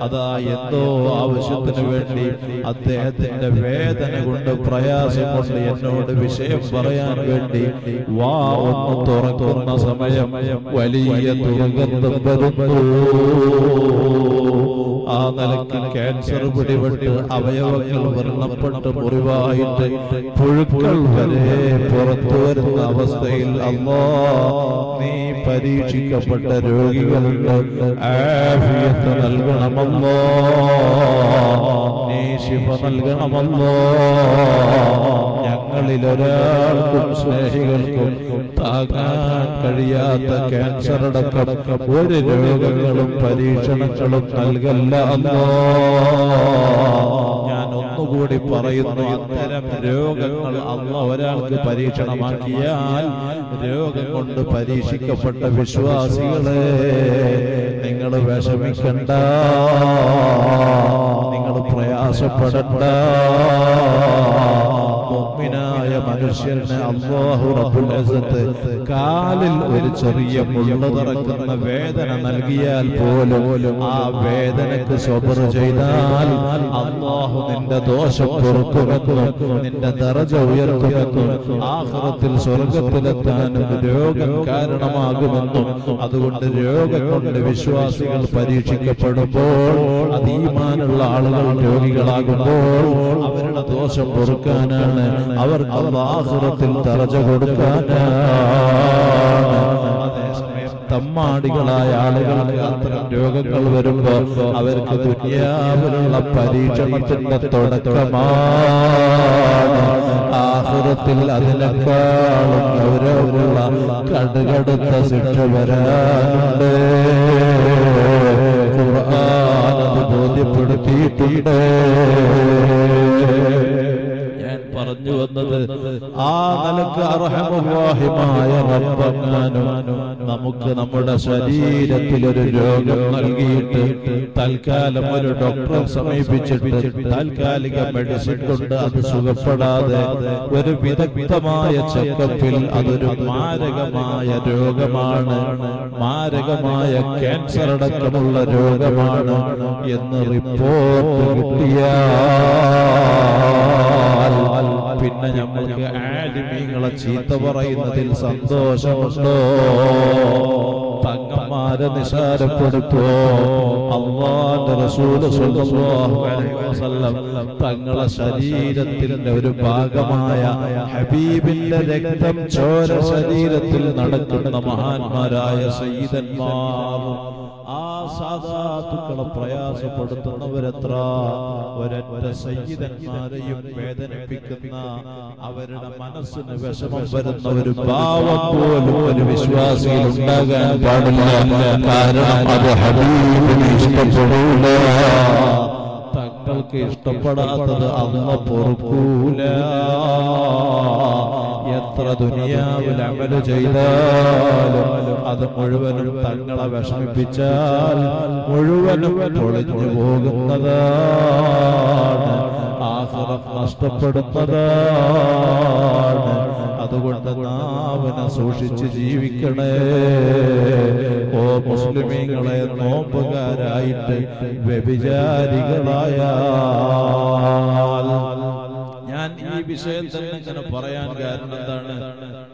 അതാ എന്തോ ആവശ്യത്തിന് വേണ്ടി അദ്ദേഹത്തിന്റെ വേദന കൊണ്ട് പ്രയാസം കൊണ്ട് എന്നോട് വിഷയം പറയാൻ വേണ്ടി വാ ഒന്ന് തുറക്കുന്ന സമയം വലിയ ദുർഗന്ധം വരുന്നു. ആ നിലയ്ക്ക് ക്യാൻസർ പിടിപെട്ട് അവയവങ്ങൾ വർണ്ണപ്പെട്ട് മുറിവായിട്ട് പുഴുക്കൾ വരെ പുറത്തു വരുന്ന അവസ്ഥയിൽ അല്ലാ നീ പരീക്ഷിക്കപ്പെട്ട രോഗികളുടെ ആഫിയത്ത് നൽകണമല്ലോ, നീ ശിഫ നൽകണമല്ലോ. ഞങ്ങൾ കളിലൊരാൾക്കും സ്നേഹികൾക്കും താങ്ങാൻ കഴിയാത്ത ക്യാൻസറടക്കം ഒരു രോഗങ്ങളും പരീക്ഷണങ്ങളും നൽകല്ല അല്ലാ. ഞാൻ ഒന്നുകൂടി പറയുന്നു, അത്തരം രോഗങ്ങൾ അല്ലാ ഒരാൾക്ക് പരീക്ഷണമാക്കിയാൽ രോഗം കൊണ്ട് പരീക്ഷിക്കപ്പെട്ട വിശ്വാസികളെ നിങ്ങൾ വിഷമിക്കണ്ട, നിങ്ങൾ പ്രയാസപ്പെടണ്ട. മുഅ്മിനായ മനുഷ്യനെ അല്ലാഹു റബ്ബുൽ ഇസ്സത്ത് കാലിൽ ഒരു ചെറിയ മുള്ള് തറക്കുന്ന വേദന നൽകിയാൽ പോലും ആ വേദനക്ക് സബർ ചെയ്താൽ അല്ലാഹു നിന്റെ ദോഷം പൊറുക്കുമെന്നും നിന്റെ ദറജ ഉയർത്തുമെന്നും ആഖിറത്തിൽ സ്വർഗത്തിലെത്താനും രോഗം കാരണമാകുമെന്നും. അതുകൊണ്ട് രോഗം കൊണ്ട് വിശ്വാസികൾ പരീക്ഷിക്കപ്പെടുമ്പോൾ അത് ഈമാനുള്ള ആളുകൾ രോഗികളാകുമ്പോൾ അവരുടെ ദോഷം പൊറുക്കാനാണ്, അവർക്ക് ആഖിറത്തിൽ ദറജ കൊടുക്കാനാണ്. തമ്മാടികളായ ആളുകൾക്ക് അത്തരം രോഗങ്ങൾ വരുമ്പോൾ അവർക്ക് ദുനിയാവിലുള്ള പരീക്ഷണത്തിന്റെ തുടക്കമാണ്. ആഖിറത്തിൽ അതിനേക്കാളും ഗൗരവമുള്ള കടുകടുത്ത ശിക്ഷ വരാനുണ്ട്. ഖുർആൻ അത് ബോധ്യപ്പെടുത്തിയിട്ടുണ്ട്. പറഞ്ഞു വന്നത് ആ നിലക്ക് അർഹമുല്ലാഹിമായ റബ്ബനാനും നമുക്ക് നമ്മുടെ ശരീരത്തിൽ ഒരു രോഗം നൽകിയിട്ട് തൽക്കാലം ഒരു ഡോക്ടറെ സമീപിച്ചിട്ട് താൽക്കാലിക മെഡിസിൻ കൊണ്ട് അത് സുഖപ്പെടാതെ ഒരു വിദഗ്ധമായ ചെക്കപ്പിൽ അതൊരു മാരകമായ രോഗമാണ്, മാരകമായ ക്യാൻസർ അടക്കമുള്ള രോഗമാണ് എന്ന് റിപ്പോർട്ട് കിട്ടിയാൽ പിന്നെ ഞമ്മൾക്ക് ആലിമീങ്ങളെ ചീത്ത പറയുന്നതിൽ സന്തോഷമുണ്ടോ? തങ്ങന്മാരെ നിസാരപ്പെടുത്തോ? അല്ലാഹുവിന്റെ റസൂൽ സ്വല്ലല്ലാഹു അലൈഹി വസല്ലം തങ്ങളെ ശരീരത്തിന്റെ ഒരു ഭാഗമായ ഹബീബിന്റെ രക്തം ചോര ശരീരത്തിൽ നടക്കുന്ന മഹാന്മാരായ സയ്യിദന്മാർ, ആ സാദാത്തുക്കളെ പ്രയാസപ്പെടുത്തുന്നവരെത്ര? ഒരൊറ്റ സയ്യിദന്മാരെയും വേദനിപ്പിക്കുന്ന, അവരുടെ മനസ്സിന് വിഷമം വരുന്ന ഒരു ഭാവം പോലും ഒരു വിശ്വാസിയിൽ ഉണ്ടാകാൻ പാടില്ല. കാരണം അത് ഹബീബിന് ഇഷ്ടപ്പെടില്ല. തങ്ങൾക്ക് ഇഷ്ടപ്പെടാത്തത് അല്ലാഹു പൊറുക്കൂല. എത്ര ദുനിയാവിൽ അമല് ചെയ്താലും അത് മുഴുവനും തങ്ങളെ വിഷമിപ്പിച്ചാൽ മുഴുവനും പൊളിഞ്ഞു പോകുന്നതാണ്, ആഖിറ നഷ്ടപ്പെടുന്നതാണ്. അതുകൊണ്ട് നാവിനെ സൂക്ഷിച്ച് ജീവിക്കണേ. ഓ മുസ്ലിമീങ്ങളെ, നോമ്പുകാരായിട്ട് വ്യഭിചാരികളായാൽ, ഞാൻ ഈ വിഷയം തന്നെ ഇങ്ങനെ പറയാൻ കാരണം എന്താണ്?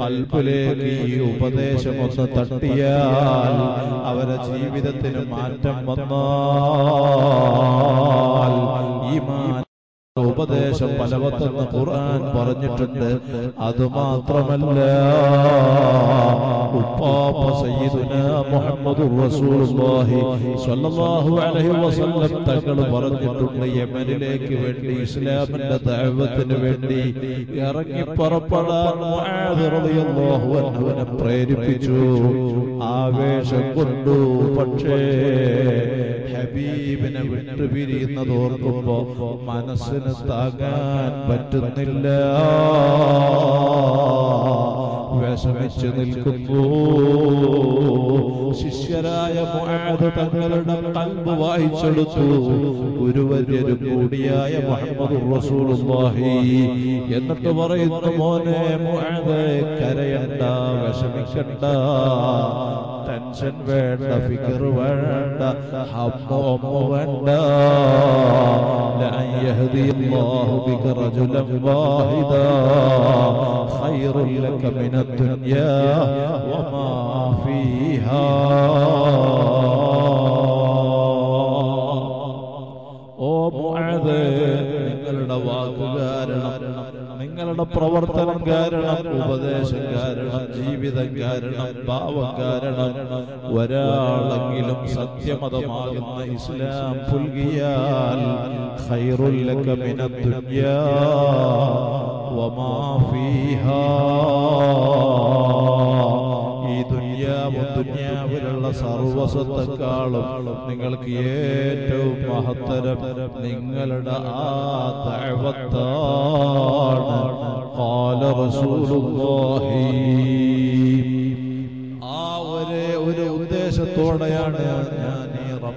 കൽബിലേക്ക് ഈ ഉപദേശം ഒന്ന് തട്ടിയാൽ, അവരെ ജീവിതത്തിന് മാറ്റം വന്നാൽ, ഈ ഉപദേശം ഫലവത്തെന്ന് ഖുർആൻ പറഞ്ഞിട്ടുണ്ട്. അതുമാത്രമല്ല, ഉപ്പാപ്പ സയ്യിദുനാ മുഹമ്മദുർ റസൂലുള്ളാഹി സ്വല്ലല്ലാഹു അലൈഹി വസല്ലം തങ്ങൾ പറഞ്ഞിട്ടുണ്ട്, യമനിലേക്ക് വേണ്ടി ഇസ്ലാമിന്റെ ദഅവത്തിന് വേണ്ടി ഇറങ്ങി പുറപ്പെടാൻ മുആദ് റളിയല്ലാഹു അൻഹുവിനെ പ്രേരിപ്പിച്ചു, ആവേശം കൊണ്ടു. പക്ഷേ ഹബീബിനെ വിട്ടുപിരിയുന്നത് ഓർക്കുമ്പോ മനസ്സിന് താങ്ങാൻ പറ്റുന്നില്ല, വിഷമിച്ചു നിൽക്കുന്നു. ശിഷ്യരായ മുആദ് തങ്ങളുടെ ഖൽബ് വായിച്ചെടുത്തു. ഗുരുവര്യര് കൂടിയായ മുഹമ്മദുർ റസൂലുള്ളാഹി എന്നിട്ട് പറയുന്നു, മോനെ മുആദേ, കരയണ്ട, വിഷമിക്കണ്ട, ടെൻഷൻ വേണ്ട ഫിക്ർ വേണ്ട ഹബ്ബ് ഉമ്മു വേണ്ട ലാ യഹ്ദി അല്ലാഹു ബിക റജുലൻ വാഹിദ ഖൈറു ലക മിന ദുനിയാ വമാ ഫീഹാ. ഓ മുഅദ് നിങ്ങളുടെ വാക്കുകാരണം നിങ്ങളുടെ പ്രവർത്തനം കാരണം ഉപദേശം കാരണം ജീവിതം കാരണം പാവം കാരണം ഒരാളെങ്കിലും സത്യമതമാകുന്ന ഇസ്ലാം പുൽകിയാൽ ഖൈറുൽ ലക മിന ദുനിയാ വമാ ഫീഹാ. ഈ ദുനിയാവും ദുനിയാവിലുള്ള സർവസ്വത്തെക്കാളും നിങ്ങൾക്ക് ഏറ്റവും മഹത്തരം നിങ്ങളുടെ ആ തഅവത്താണ്. ഖാല റസൂലുള്ളാഹി ആ ഒരേ ഒരു ഉദ്ദേശത്തോടെയാണ് ഞാൻ ഈ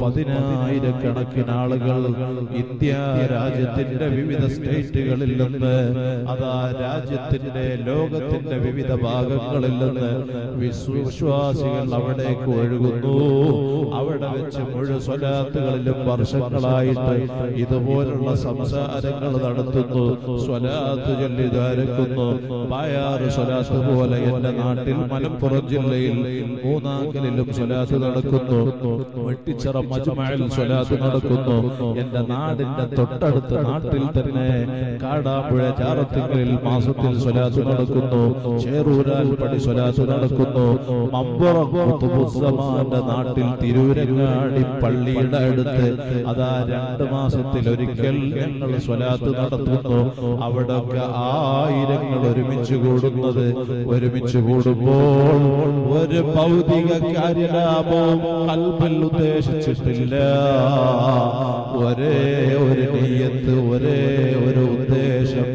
പതിനായിരക്കണക്കിന് ആളുകൾ ഇന്ത്യ രാജ്യത്തിന്റെ വിവിധ സ്റ്റേറ്റുകളിൽ നിന്ന് അതാ രാജ്യത്തിന്റെ ലോകത്തിന്റെ വിവിധ ഭാഗങ്ങളിൽ നിന്ന് വിശ്വാസികൾ അവിടേക്ക് ഒഴുകുന്നു. അവിടെ വെച്ച് മുഴുവൻ സ്വലാത്തുകളിലും വർഷങ്ങളായിട്ട് ഇതുപോലുള്ള സംസാരങ്ങൾ നടത്തുന്നു, സ്വലാത്ത് ചൊല്ലി ധാരക്കുന്നു. ബായാറ് സ്വലാത്ത് പോലെ എന്റെ നാട്ടിൽ മലപ്പുറം ജില്ലയിൽ മൂന്നാക്കലിലും സ്വലാത്ത് നടക്കുന്നു, വെട്ടിച്ചിറ മജ്മഅൽ സ്വലാത്ത് നടക്കുന്നു. എന്റെ നാടിന്റെ തൊട്ടടുത്ത നാട്ടിൽ തന്നെ കാടാമ്പുഴ ചാറത്തിങ്ങളിൽ മാസത്തിൽ സ്വലാത്ത് നടക്കുന്നു, ചേറൂരാൽ പടി സ്വലാത്ത് നടക്കുന്നു. മമ്പുറ ഖുതുബുസ്സമാന്റെ നാട്ടിൽ തിരൂരങ്ങാടി പള്ളിയുടെ അടുത്ത് അതാ രണ്ട് മാസത്തിൽ ഒരിക്കൽ ഞങ്ങൾ സ്വലാത്ത് നടത്തുന്നു. അവിടെ ആയിരങ്ങൾ ഒരുമിച്ച് കൂടുന്നത് ഒരുമിച്ച് കൂടുമ്പോൾ ഒരു ഭൗതിക കാര്യലാഭവും കൽബിൽ ഉദ്ദേശിച്ചിട്ടില്ല. ഒരേ ഒരു നിയ്യത്ത്, ഒരേ ഒരു ഉദ്ദേശം.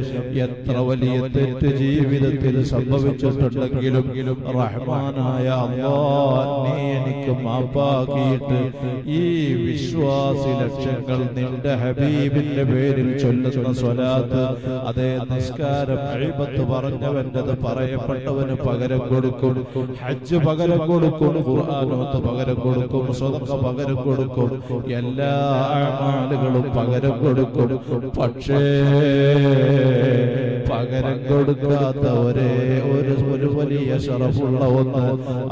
എത്ര വലിയ തെറ്റ് ജീവിതത്തിൽ സംഭവിച്ചിട്ടുണ്ടെങ്കിലും റഹ്മാനായ അല്ലാഹ് നീ എനിക്ക് മാപ്പാക്കിയിട്ട് ഈ വിശ്വാസി ലക്ഷങ്ങൾ നിന്റെ ഹബീബിന്റെ പേരിൽ ചൊല്ലുന്ന സ്വലാത്ത്, അതേ നമസ്കാരം ഇബത്ത് പറഞ്ഞവന്റെത് പറയപ്പെട്ടവന് പകരം കൊടുക്കും, ഹജ്ജ് പകരം കൊടുക്കും, ഖുർആനോത്ത് പകരം കൊടുക്കും, സ്വതക്ക പകരം കൊടുക്കും, എല്ലാ ആളുകളും പകരം കൊടുക്കും. പക്ഷേ പകരം കൊടുക്കാത്ത ഒരേ ഒരു ഒരു വലിയ ശറഫുള്ള ഒന്ന്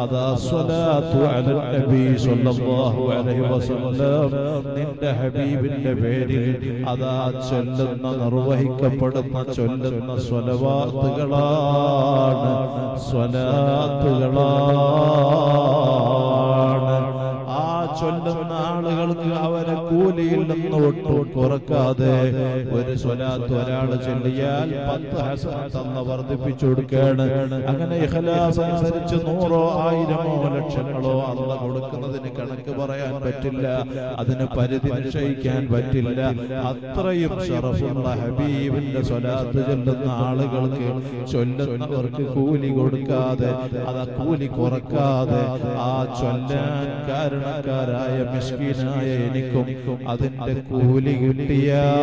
അതാ സ്വലാത്തു അല നബി സല്ലല്ലാഹു അലൈഹി വസല്ലം നിന്റെ ഹബീബിന്റെ പേരിൽ അതാ ചൊല്ലുന്ന നിർവഹിക്കപ്പെടുന്ന ചൊല്ലുന്ന സ്വലവാത്തുകളാണ് സ്വലാത്തുകളാണ് ആ ചൊല്ലുന്ന ആളുകൾക്ക് അവരെ കൂലിയിൽ നിന്ന് ഒട്ടും കുറക്കാതെ ഒരു സ്വലാത്ത് ഒരാൾ ചൊല്ലിയാൽ പത്ത് ഹസനത്ത് അല്ലാഹു വർദ്ധിപ്പിച്ചു കൊടുക്കുകയാണ്. അങ്ങനെ ഇഖ്ലാസ് അനുസരിച്ച് നൂറോ ആയിരമോ ലക്ഷങ്ങളോ അല്ലാഹു കൊടുക്കുന്നതിന് കണക്ക് പറയാൻ പറ്റില്ല, അതിന് പരിധി നിശ്ചയിക്കാൻ പറ്റില്ല. അത്രയും ശറഫുള്ള ഹബീബിന്റെ സ്വലാത്ത് ചൊല്ലുന്ന ആളുകൾക്ക് ചൊല്ലുന്നവർക്ക് കൂലി കൊടുക്കാതെ അത് കൂലി കുറക്കാതെ ആ ചൊല്ലാൻ കാരണക്കാരായ മിസ്കീനായ എനിക്കും അതിന്റെ കൂലി കിട്ടിയാൽ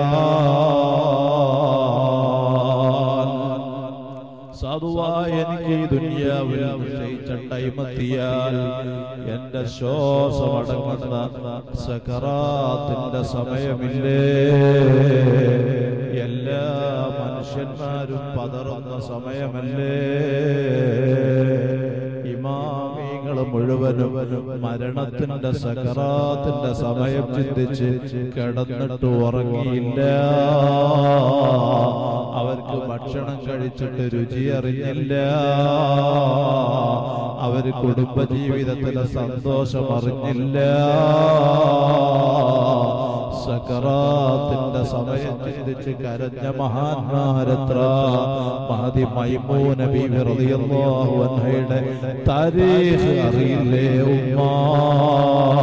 സാധുവായ എനിക്ക് ഈ ദുനിയാവിൽ വിജയിച്ച ടൈമെത്തിയാൽ എന്റെ ശ്വാസമടങ്ങുന്ന സകറാത്തിന്റെ സമയമില്ലേ? എല്ലാ മനുഷ്യന്മാരും പതറുന്ന സമയമല്ലേ? ഇമാമിങ്ങൾ മുഴുവനും മരണത്തിന്റെ സകറാത്തിന്റെ സമയം ചിന്തിച്ച് കിടന്നിട്ട് ഉറങ്ങിയില്ല, അവർക്ക് ഭക്ഷണം കഴിച്ചിട്ട് രുചിയറിഞ്ഞില്ല, അവര് കുടുംബജീവിതത്തിലെ സന്തോഷം അറിഞ്ഞില്ല. سکرات اندہ سمجھ جند چکر جمہان نارت را مہدی مائمون بیوی رضی اللہ عنہ تاریخ غریل امہ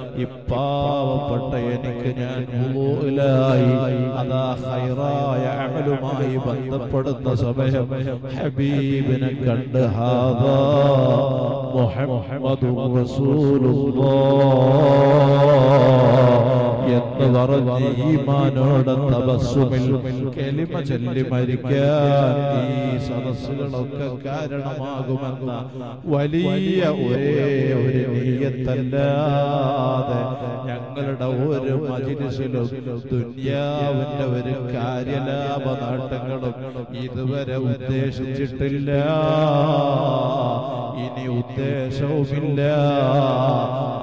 ഇപ്പാവ പട്ട എനിക്ക് ഞാൻ വുളൂഇലായി അതാ ഖൈറായ അമലുമായി ബന്ധപ്പെടുന്ന സമയം ഹബീബിനെ കണ്ട് ഹാദാ മുഹമ്മദു റസൂലുള്ളാഹ് എന്ന് പറഞ്ഞ് ഈമാനോടെ തബസ്സുമിൽ കലിമ ചൊല്ലി മരിക്കാൻ ഈ സദസ്സുകളൊക്കെ കാരണമാകുമെന്ന വലിയ ഒരേ ഒരു നിയത്തല്ലാതെ ഞങ്ങളുടെ ഒരു മജ്‌ലിസിലും ദുനിയാവിന്റെ ഒരു കാര്യലാഭ നേട്ടങ്ങളും ഇതുവരെ ഉദ്ദേശിച്ചിട്ടില്ല, ഇനി ഉദ്ദേശവുമില്ല.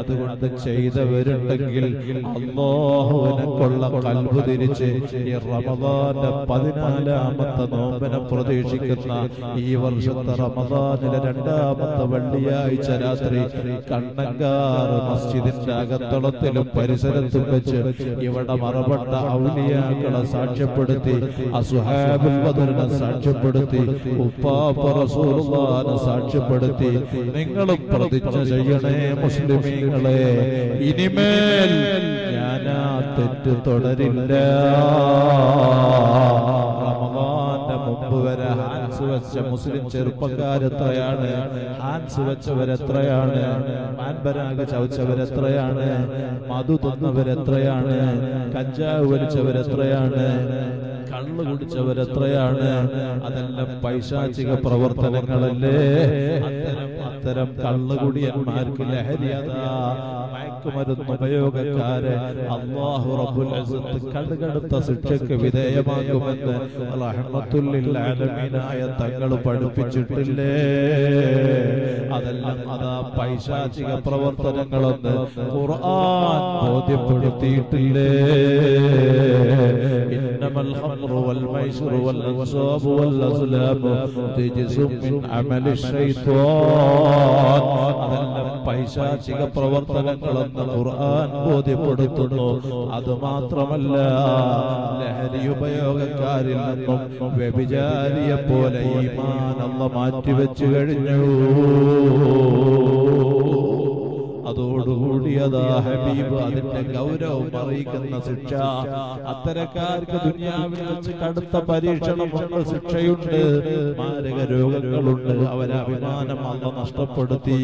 അതുകൊണ്ട് ചെയ്തവരുണ്ടെങ്കിൽ അല്ലാഹുവിനെ കൊള്ള കൽബ് തിരിച്ച് ഈ റമദാന്റെ പതിനാലാമത്തെ നോമ്പിനെ പ്രതീക്ഷിക്കുന്ന ഈ വർഷത്തെ റമദാനിലെ രണ്ടാമത്തെ വെള്ളിയാഴ്ച രാത്രി കണ്ണങ്കാർ മസ്ജിദിന്റെ അകത്തളത്തിലും പരിസരത്തും വെച്ച് ഇവിടെ മറപ്പെട്ട ഔലിയാക്കളെ സാക്ഷ്യപ്പെടുത്തി, അസ്ഹാബുൽ ബദറിനെ സാക്ഷ്യപ്പെടുത്തി, ഉപ്പാപ്പ റസൂലുള്ളാഹിനെ സാക്ഷ്യപ്പെടുത്തി നിങ്ങൾ പ്രതിജ്ഞ ചെയ്യണേ മുസ്ലിമീങ്ങളെ, ഇനിമേൽ ഞാനാ തെറ്റ് തുടരില്ല. റമദാന്റെ മുമ്പ് വരെ ഹാൻസ് വെച്ച മുസ്ലിം ചെറുപ്പക്കാരെത്രയാണ്, ഹാൻസ് വെച്ചവരെത്രയാണ്, മാൻപരാഗ് ചവച്ചവരെത്രയാണ്, മധു തിന്നവരെത്രയാണ്, കഞ്ചാവ് വലിച്ചവരെത്രയാണ്, കള്ളു കുടിച്ചവരെത്രയാണ്. അതെല്ലാം പൈശാചിക പ്രവർത്തനങ്ങളല്ലേ. അത്തരം അത്തരം കള്ളുകുടിയന്മാർക്ക് ലഹരിയത മയക്കുമരുന്ന് ഉപയോഗക്കാരെ അല്ലാഹു റബ്ബുൽ ഇസ്സത്ത് കടുകടുത്ത ശിക്ഷയ്ക്ക് വിധേയമാകുമെന്ന് റഹ്മത്തുൽ ലിൽ ആലമീനായ തങ്ങൾ പഠിപ്പിച്ചിട്ടില്ലേ. അതെല്ലാം അതാ പൈശാചിക പ്രവർത്തനങ്ങളെന്ന് ഖുർആൻ ബോധ്യപ്പെടുത്തിയിട്ടില്ലേ. ഇന്നമൽ ഖംറു വൽ മൈസിറു വൽ അൻസാബു വൽ അസ്ലാമു റജ്സുൻ മിൻ അമലി ശൈത്വാൻ. അതെല്ലാം പൈശാചിക പ്രവർത്തനങ്ങളെന്ന് ഖുർആൻ ബോധ്യപ്പെടുത്തുന്നു. അതുമാത്രമല്ല, ലഹരി ഉപയോഗക്കാരിൽ നിന്നും വ്യഭിചാരിയെ പോലെ ഈമാൻ അല്ലാഹു മാറ്റിവെച്ചു കഴിഞ്ഞു. അതോടുകൂടിയതാ ഹബീബ് അതിന്റെ ഗൗരവം അറിയിക്കുന്ന ശിക്ഷ. അത്തരക്കാർക്ക് ദുനിയാവിൽ വെച്ച് കടുത്ത പരീക്ഷണമുണ്ട്, ശിക്ഷയുണ്ട്, മാരക രോഗങ്ങളുണ്ട്. അവരെ അഭിമാനം അള്ള നഷ്ടപ്പെടുത്തി,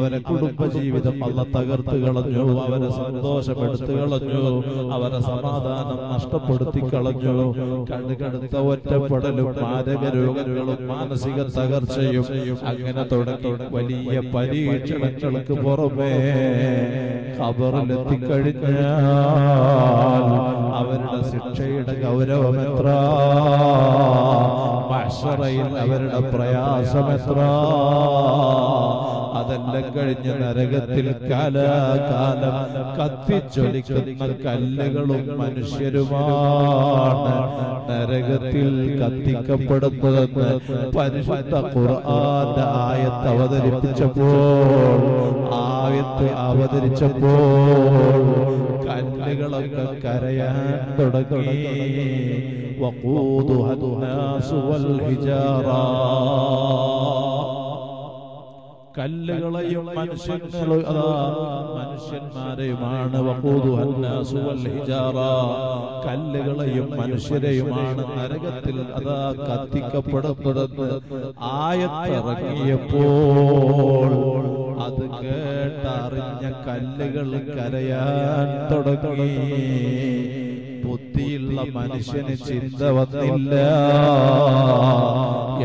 അവരെ കുടുംബജീവിതം അള്ള തകർത്ത് കളഞ്ഞു, അവരെ സന്തോഷപ്പെടുത്തു കളഞ്ഞു, അവരെ സമാധാനം നഷ്ടപ്പെടുത്തി കളഞ്ഞു. കടുകടുത്ത ഒറ്റപ്പെടലും മാരക രോഗങ്ങളും മാനസിക തകർച്ചയും അങ്ങനെ തുടങ്ങി വലിയ പരീക്ഷണങ്ങൾക്ക് പുറമേ ഖബറിലെത്തിക്കഴിഞ്ഞാൽ അവരുടെ ശിക്ഷയുടെ ഗൗരവം എത്ര, മഹ്ശറയിൽ അവരുടെ പ്രയാസം എത്ര. അതെല്ലാം കഴിഞ്ഞ് നരകത്തിൽ കാലാകാലം കത്തിച്ചൊലിക്കുന്ന കല്ലുകളും മനുഷ്യരുമാണ് നരകത്തിൽ കത്തിക്കപ്പെടുന്നതെന്ന് പരിശുദ്ധ ഖുർആന്റെ ആയത്ത് അവതരിപ്പിച്ചപ്പോൾ ആയത്ത് അവതരിച്ചപ്പോൾ കല്ലുകളൊക്കെ കരയാൻ തുടങ്ങി. വഖൂദുഹ അന്നാസു വൽ ഹിജാറ. കല്ലുകളെയും മനുഷ്യന്മാരെയും അതാ മനുഷ്യന്മാരെയുമാണ് വഖൂദുഹ അന്നാസു വൽ ഹിജാറ. കല്ലുകളെയും മനുഷ്യരെയുമാണ് നരകത്തിൽ അതാ കത്തിക്കപ്പെടുന്നതെന്ന് ആയത്തിറങ്ങിയപ്പോൾ അത് കേട്ടറിഞ്ഞ കല്ലുകൾ കരയാൻ തുടങ്ങി. ബുദ്ധിയുള്ള മനുഷ്യന് ചിന്ത വന്നില്ല.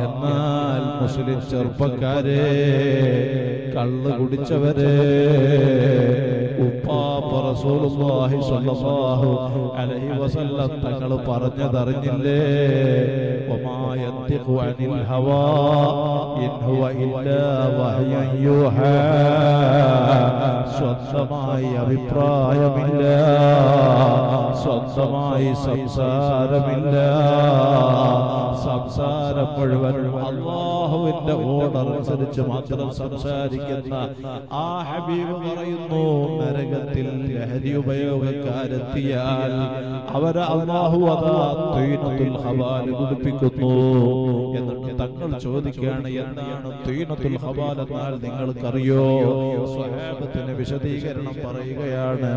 എന്നാൽ മുസ്ലിം ചെറുപ്പക്കാരെ, കള്ളു കുടിച്ചവരെ, ഉപ്പാപ്പ റസൂലുള്ളാഹി സ്വല്ലല്ലാഹു അലൈഹി വസല്ലം തങ്ങൾ പറഞ്ഞതറിഞ്ഞില്ലേ? വമാ യന്തിഖു അനിൽ ഹവാ ഇൻ ഹുവ ഇല്ലാ വഹ്യുൻ യൂഹാ. സ്വന്തമായി അഭിപ്രായമില്ല, സ്വന്തമായി സംസാരമില്ല, സംസാരം മുഴുവൻ അല്ലാഹുവിന്റെ ഓർഡർ അനുസരിച്ച് മാത്രം സംസാരിക്കുന്ന ആ ഹബീബ് പറയുന്നു, നരകത്തിൽ ലഹരി ഉപയോഗക്കാരെത്തിയാൽ അവരെ അല്ലാഹു അതാ തീനത്തുൽ ഹവാൽ കുടിപ്പിക്കുന്നു. എന്നിട്ട് തങ്ങൾ ചോദിക്കുകയാണ്, എന്താണ് തീനത്തുൽ ഹവാൽ എന്നാൽ നിങ്ങൾക്കറിയോ? സ്വഹാബത്തിന് വിശദീകരണം പറയുകയാണ്.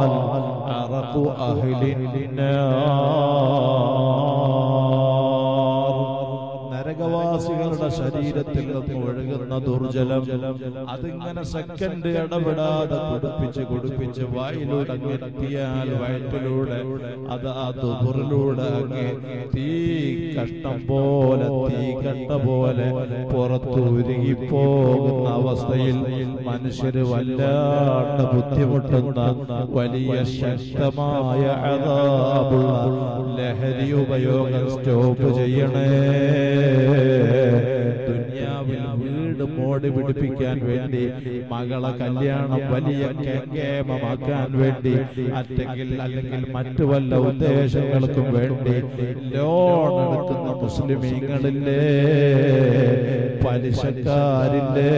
ഖാൽ അറഖു അഹ്ലിന്നാർ. നരകവാസികളുടെ ശരീരത്തിൽ നിന്ന് ഒഴുകുന്ന ദുർജലം അതിങ്ങനെ സെക്കൻഡ് ഇടപെടാതെ കുടിപ്പിച്ച് കുടിപ്പിച്ച് വായിലൂടെ അങ്ങെത്തിയാൽ വയറ്റിലൂടെ അത് ആ ദുബറിലൂടെ അങ്ങ് തീ കഷ്ടം പോലെ തീ കട്ട പോലെ പുറത്തു ഉരുകിപ്പോകുന്ന അവസ്ഥയിൽ മനുഷ്യര് വല്ലാണ്ട് ബുദ്ധിമുട്ടുന്ന വലിയ ശക്തമായ അദാബുള്ള ലഹരി ഉപയോഗം സ്റ്റോപ്പ് ചെയ്യണേ. ദുനിയാവിൽ വീട് മോടി പിടിപ്പിക്കാൻ വേണ്ടി, മകളെ കല്യാണം വലിയ കേമമാക്കാൻ വേണ്ടി, അല്ലെങ്കിൽ അല്ലെങ്കിൽ മറ്റു വല്ല ഉദ്ദേശങ്ങൾക്കും വേണ്ടി ലോൺ എടുക്കുന്ന മുസ്ലിമീങ്ങളില്ലേ, പലിശക്കാരില്ലേ,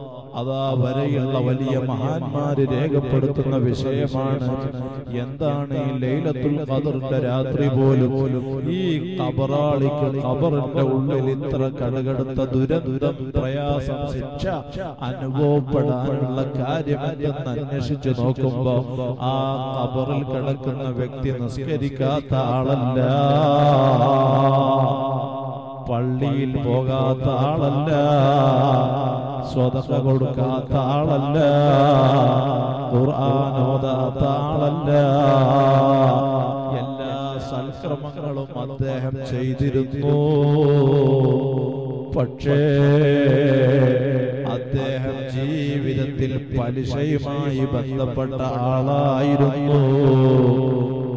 അതാ വരെയുള്ള വലിയ മഹാന്മാര് രേഖപ്പെടുത്തുന്ന വിഷയമാണ്. എന്താണ് ഈ ലൈലത്തുൽ ഖദറിന്റെ രാത്രി പോലും ഈ ഖബറാളിക്ക് ഖബറിന്റെ ഉള്ളിൽ ഇത്ര കടുകടുത്ത ദുരന്തം, പ്രയാസം, ശിക്ഷ അനുഭവപ്പെടാനുള്ള കാര്യം എന്തെന്ന് അന്വേഷിച്ചു നോക്കുമ്പോ ആ ഖബറിൽ കിടക്കുന്ന വ്യക്തി നിസ്കരിക്കാത്ത ആളല്ല, പള്ളിയിൽ പോകാത്ത ആളല്ല, സ്വതക്ക കൊടുക്കാത്ത ആളല്ല, ഖുർആൻ ഓതാത്ത ആളല്ല. എല്ലാ സൽക്രമങ്ങളും അദ്ദേഹം ചെയ്തിരുന്നു, പക്ഷേ അദ്ദേഹം ജീവിതത്തിൽ പലിശയുമായി ബന്ധപ്പെട്ട ആളായിരുന്നു,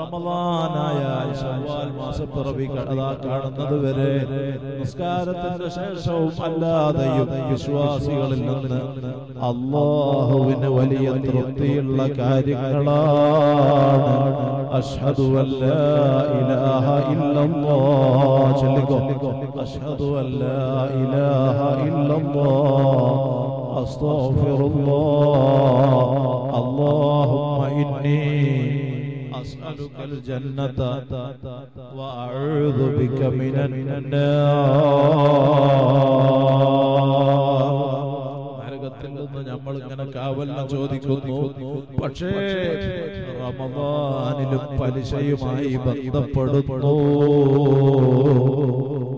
റമളാനായ ശവ്വാൽ മാസപ്പിറവി അതാ കാണുന്നത് വരെ നിസ്കാരത്തിന്റെ ശേഷവും അല്ലാതെയും വിശ്വാസികളിൽ നിന്ന് അല്ലാഹുവിന് വലിയ തൃപ്തിയുള്ള കാര്യങ്ങളാണ് അശ്ഹദു അല്ലാ ഇലാഹ ഇല്ലല്ലാഹ് ചൊല്ലിക്കോ അശ്ഹദു അല്ലാ ഇലാഹ ഇല്ലല്ലാഹ് അസ്തഗ്ഫിറുല്ലാഹ് അല്ലാഹുമ്മ ഇന്നി أسألك الجنة وأعوذ بك من النار. നരകത്തിൽനിന്ന് നമ്മൾ ഇങ്ങനെ കാവലിനെ ചോദിക്കുന്നു. പക്ഷേ റമദാനിലും പലിശയുമായി ബന്ധപ്പെടുന്നു.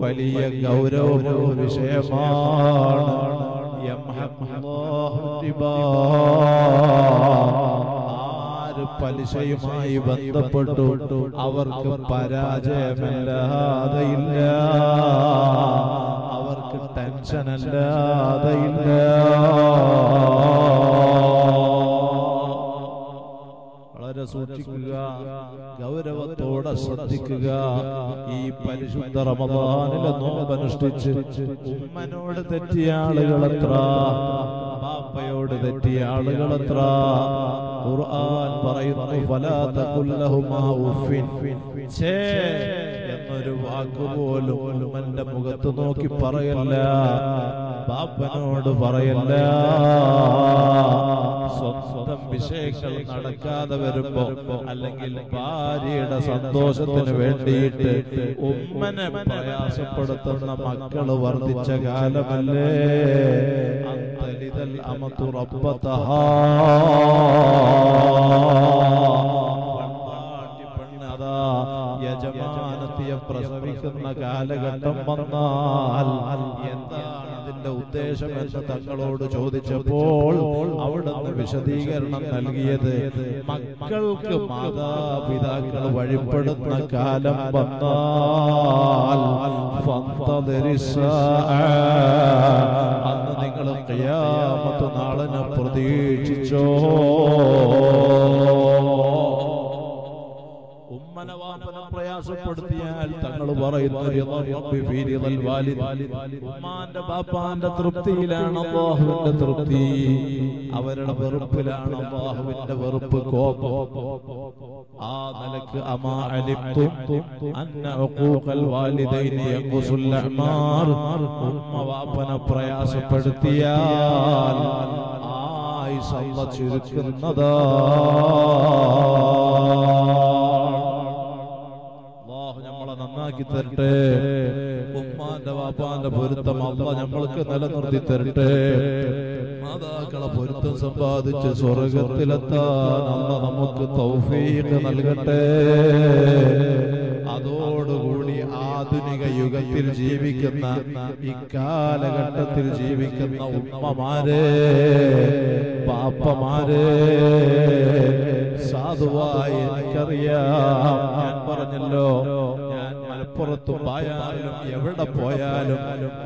വലിയ ഗൗരവമുള്ള വിഷയമാണ്. യംഹഖുല്ലാഹു റിബാ പലിശയുമായി ബന്ധപ്പെട്ടു അവർക്ക് പരാജയമല്ലാതെയില്ല, അവർക്ക് ടെൻഷനല്ലാതെയില്ല. വളരെ സൂക്ഷിക്കുക, ഗൗരവത്തോടെ ശ്രദ്ധിക്കുക. ഈ പരിശുദ്ധ റമദാനിലെ നോമ്പനുഷ്ഠിച്ച് ഉമ്മനോട് തെറ്റിയ ആളുകളെത്ര, ബാപ്പയോട് തെറ്റിയ ആളുകളെത്ര. ഖുർആൻ പറയുന്നു ഫലാ തഖുൽ ലഹുമാ ഉഫിൻ, ചേ എന്നൊരു വാക്കുപോലും ഉമ്മന്റെ മുഖത്ത് നോക്കി പറയല്ല, ബാപ്പനോട് പറയല്ല. സ്വന്തം വിഷയങ്ങൾ നടക്കാതെ വരുമ്പോ അല്ലെങ്കിൽ ഭാര്യയുടെ സന്തോഷത്തിന് വേണ്ടിയിട്ട് ഉമ്മനെ പ്രയാസപ്പെടുത്തുന്ന മക്കള് വർദ്ധിച്ച കാലമല്ലേ. അന്തലിതൽ അമതു റബ്ബതഹാ, യജമാനത്തിയെ പ്രസവിക്കുന്ന കാലഘട്ടം വന്നാൽ എന്താണ് അതിന്റെ ഉദ്ദേശം എന്ന് തങ്ങളോട് ചോദിച്ചപ്പോൾ അവിടുന്ന് വിശദീകരണം നൽകിയത്, മക്കൾക്ക് മാതാപിതാക്കൾ വഴിപ്പെടുന്ന കാലം വന്നാൽ അന്ന് നിങ്ങൾ ഖിയാമത്ത് നാളിനെ പ്രതീക്ഷിച്ചോ. പ്രയാസപ്പെടുത്തിയാൽ തങ്ങൾ പറയുന്നത് ഉമ്മാന്റെ ബാപ്പാന്റെ തൃപ്തിയിലാണ് അല്ലാഹുവിന്റെ തൃപ്തി, അവരുടെ വെറുപ്പിലാണ് അല്ലാഹുവിന്റെ വെറുപ്പ്, കോപം. ആ നിലക്ക് അമാ അലിബ്തു അന്ന ഉഖൂഖൽ വാലിദൈനി യഖുസുൽ അഅ്മാർ, ഉമ്മ ബാപ്പനെ പ്രയാസപ്പെടുത്തിയാൽ ആയിഷ അല്ലാഹു ചുരുക്കുന്നതാ. നന്നാക്കി തരട്ടെ. ഉമ്മാന്റെ വാപ്പാന്റെ പൊരുത്തം അല്ലാഹു നമ്മൾക്ക് നിലനിർത്തി തരട്ടെ. മാതാക്കളെ പൊരുത്തം സമ്പാദിച്ച് സ്വർഗത്തിലെത്താൻ അല്ലാഹു നമുക്ക് തൗഫീഖ് നൽകട്ടെ. അതോടുകൂടി ആധുനിക യുഗത്തിൽ ജീവിക്കുന്ന, ഇക്കാലഘട്ടത്തിൽ ജീവിക്കുന്ന ഉമ്മമാരെ, പാപ്പമാരെ, സാധുവായി എനിക്കറിയാം, ഞാൻ പറഞ്ഞല്ലോ, പുറത്തു പോയാലും എവിടെ പോയാലും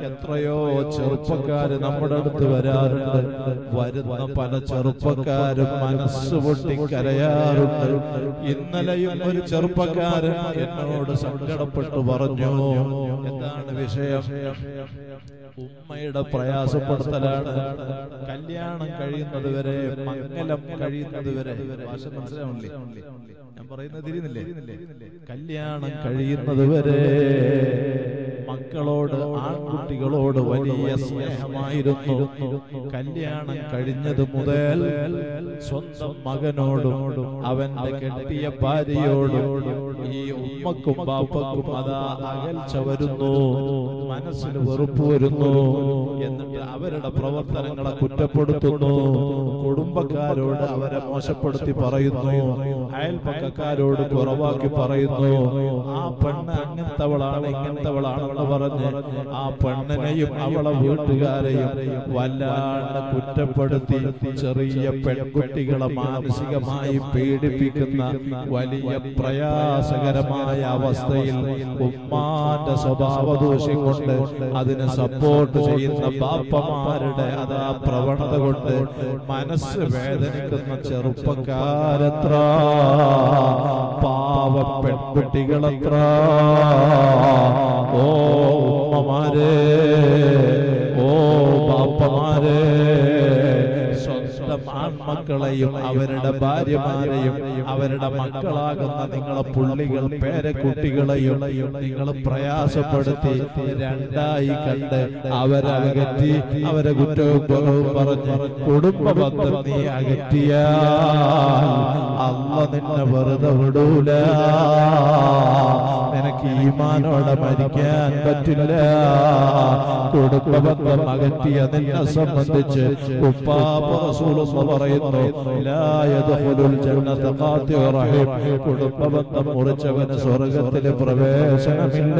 എത്രയോ ചെറുപ്പക്കാര് നമ്മുടെ അടുത്ത് വരാറുണ്ട്. വരുന്ന പല ചെറുപ്പക്കാരും മനസ്സ് പൊട്ടി കരയാറുണ്ട്. ഇന്നലെയും ഒരു ചെറുപ്പക്കാരൻ എന്നോട് സങ്കടപ്പെട്ടു പറഞ്ഞു, എന്താണ് വിഷയം? ഉമ്മയുടെ പ്രയാസപ്പെടുത്തലാണ്. കല്യാണം കഴിയുന്നത് വരെ, മംഗലം കഴിയുന്നത് വരെ, ഭാഷ മനസ്സിലാവുന്നില്ലേ? ഞാൻ പറയുന്നത് തിരിയുന്നില്ലേ? കല്യാണം കഴിയുന്നത് വരെ മക്കളോട്, ആൺകുട്ടികളോട് വലിയ സ്നേഹമായിരുന്നു. കല്യാണം കഴിഞ്ഞത് മുതൽ സ്വന്തം മകനോടും അവന്റെ കെട്ടിയ ഭാര്യയോടും ഈ ഉമ്മക്കും ബാപ്പക്കും അതാ അകൽച്ച വരുന്നു, മനസ്സിന് വെറുപ്പ് വരുന്നു. എന്നിട്ട് അവരുടെ പ്രവർത്തനങ്ങളെ കുറ്റപ്പെടുത്തുന്നു, കുടുംബക്കാരോട് അവരെ മോശപ്പെടുത്തി പറയുന്നു, അയൽപക്കക്കാരോട് കുറവാക്കി പറയുന്നു. ആ പെണ്ണ് അങ്ങനത്തവളാണ്, ഇങ്ങനത്തവളാണെന്ന് പറഞ്ഞ് ആ പെണ്ണിനെയും അവളെ വീട്ടുകാരെയും വല്ലാണ്ട് കുറ്റപ്പെടുത്തി ചെറിയ പെൺകുട്ടികളെ മാനസികമായി പീഡിപ്പിക്കുന്ന വലിയ പ്രയാസകരമായ അവസ്ഥയിൽ ഉമ്മാന്റെ സ്വഭാവദോഷം കൊണ്ട് അതിനെ സപ്പോർട്ട് ചെയ്യുന്ന ബാപ്പമാരുടെ അതാ പ്രവണത കൊണ്ട് മനസ്സ് വേദനിക്കുന്ന ചെറുപ്പക്കാരത്ര, പാവ പെൺകുട്ടികളത്ര. ഓ ഉമ്മമാരെ, ഓ ബാപ്പമാരെ, മക്കളെയും അവരുടെ ഭാര്യമാരെയും അവരുടെ മക്കളാകുന്ന നിങ്ങളെ പുള്ളികൾ പേരക്കുട്ടികളെയും നിങ്ങൾ പ്രയാസപ്പെടുത്തി രണ്ടായി കണ്ട് അവരെ അകറ്റി, അവരെ കുറ്റവും പറഞ്ഞ് കുടുംബ ബന്ധം നീ അകറ്റിയാൽ അല്ലാഹ് നിന്നെ വെറുതെ വിടൂല. നിനക്ക് ഈമാനോടെ മരിക്കാൻ പറ്റില്ല. കുടുംബ ബന്ധം അകറ്റിയ നിന്നെ സംബന്ധിച്ച് ഉപ്പാപ്പ റസൂലുള്ളാഹി പറയുന്നു, ലാ യദ്ഖുലുൽ ജന്നത ഖാതിഉ റഹീം, കുടുംബ ബന്ധം മുറിച്ചവന് സ്വർഗത്തിൽ പ്രവേശനമില്ല.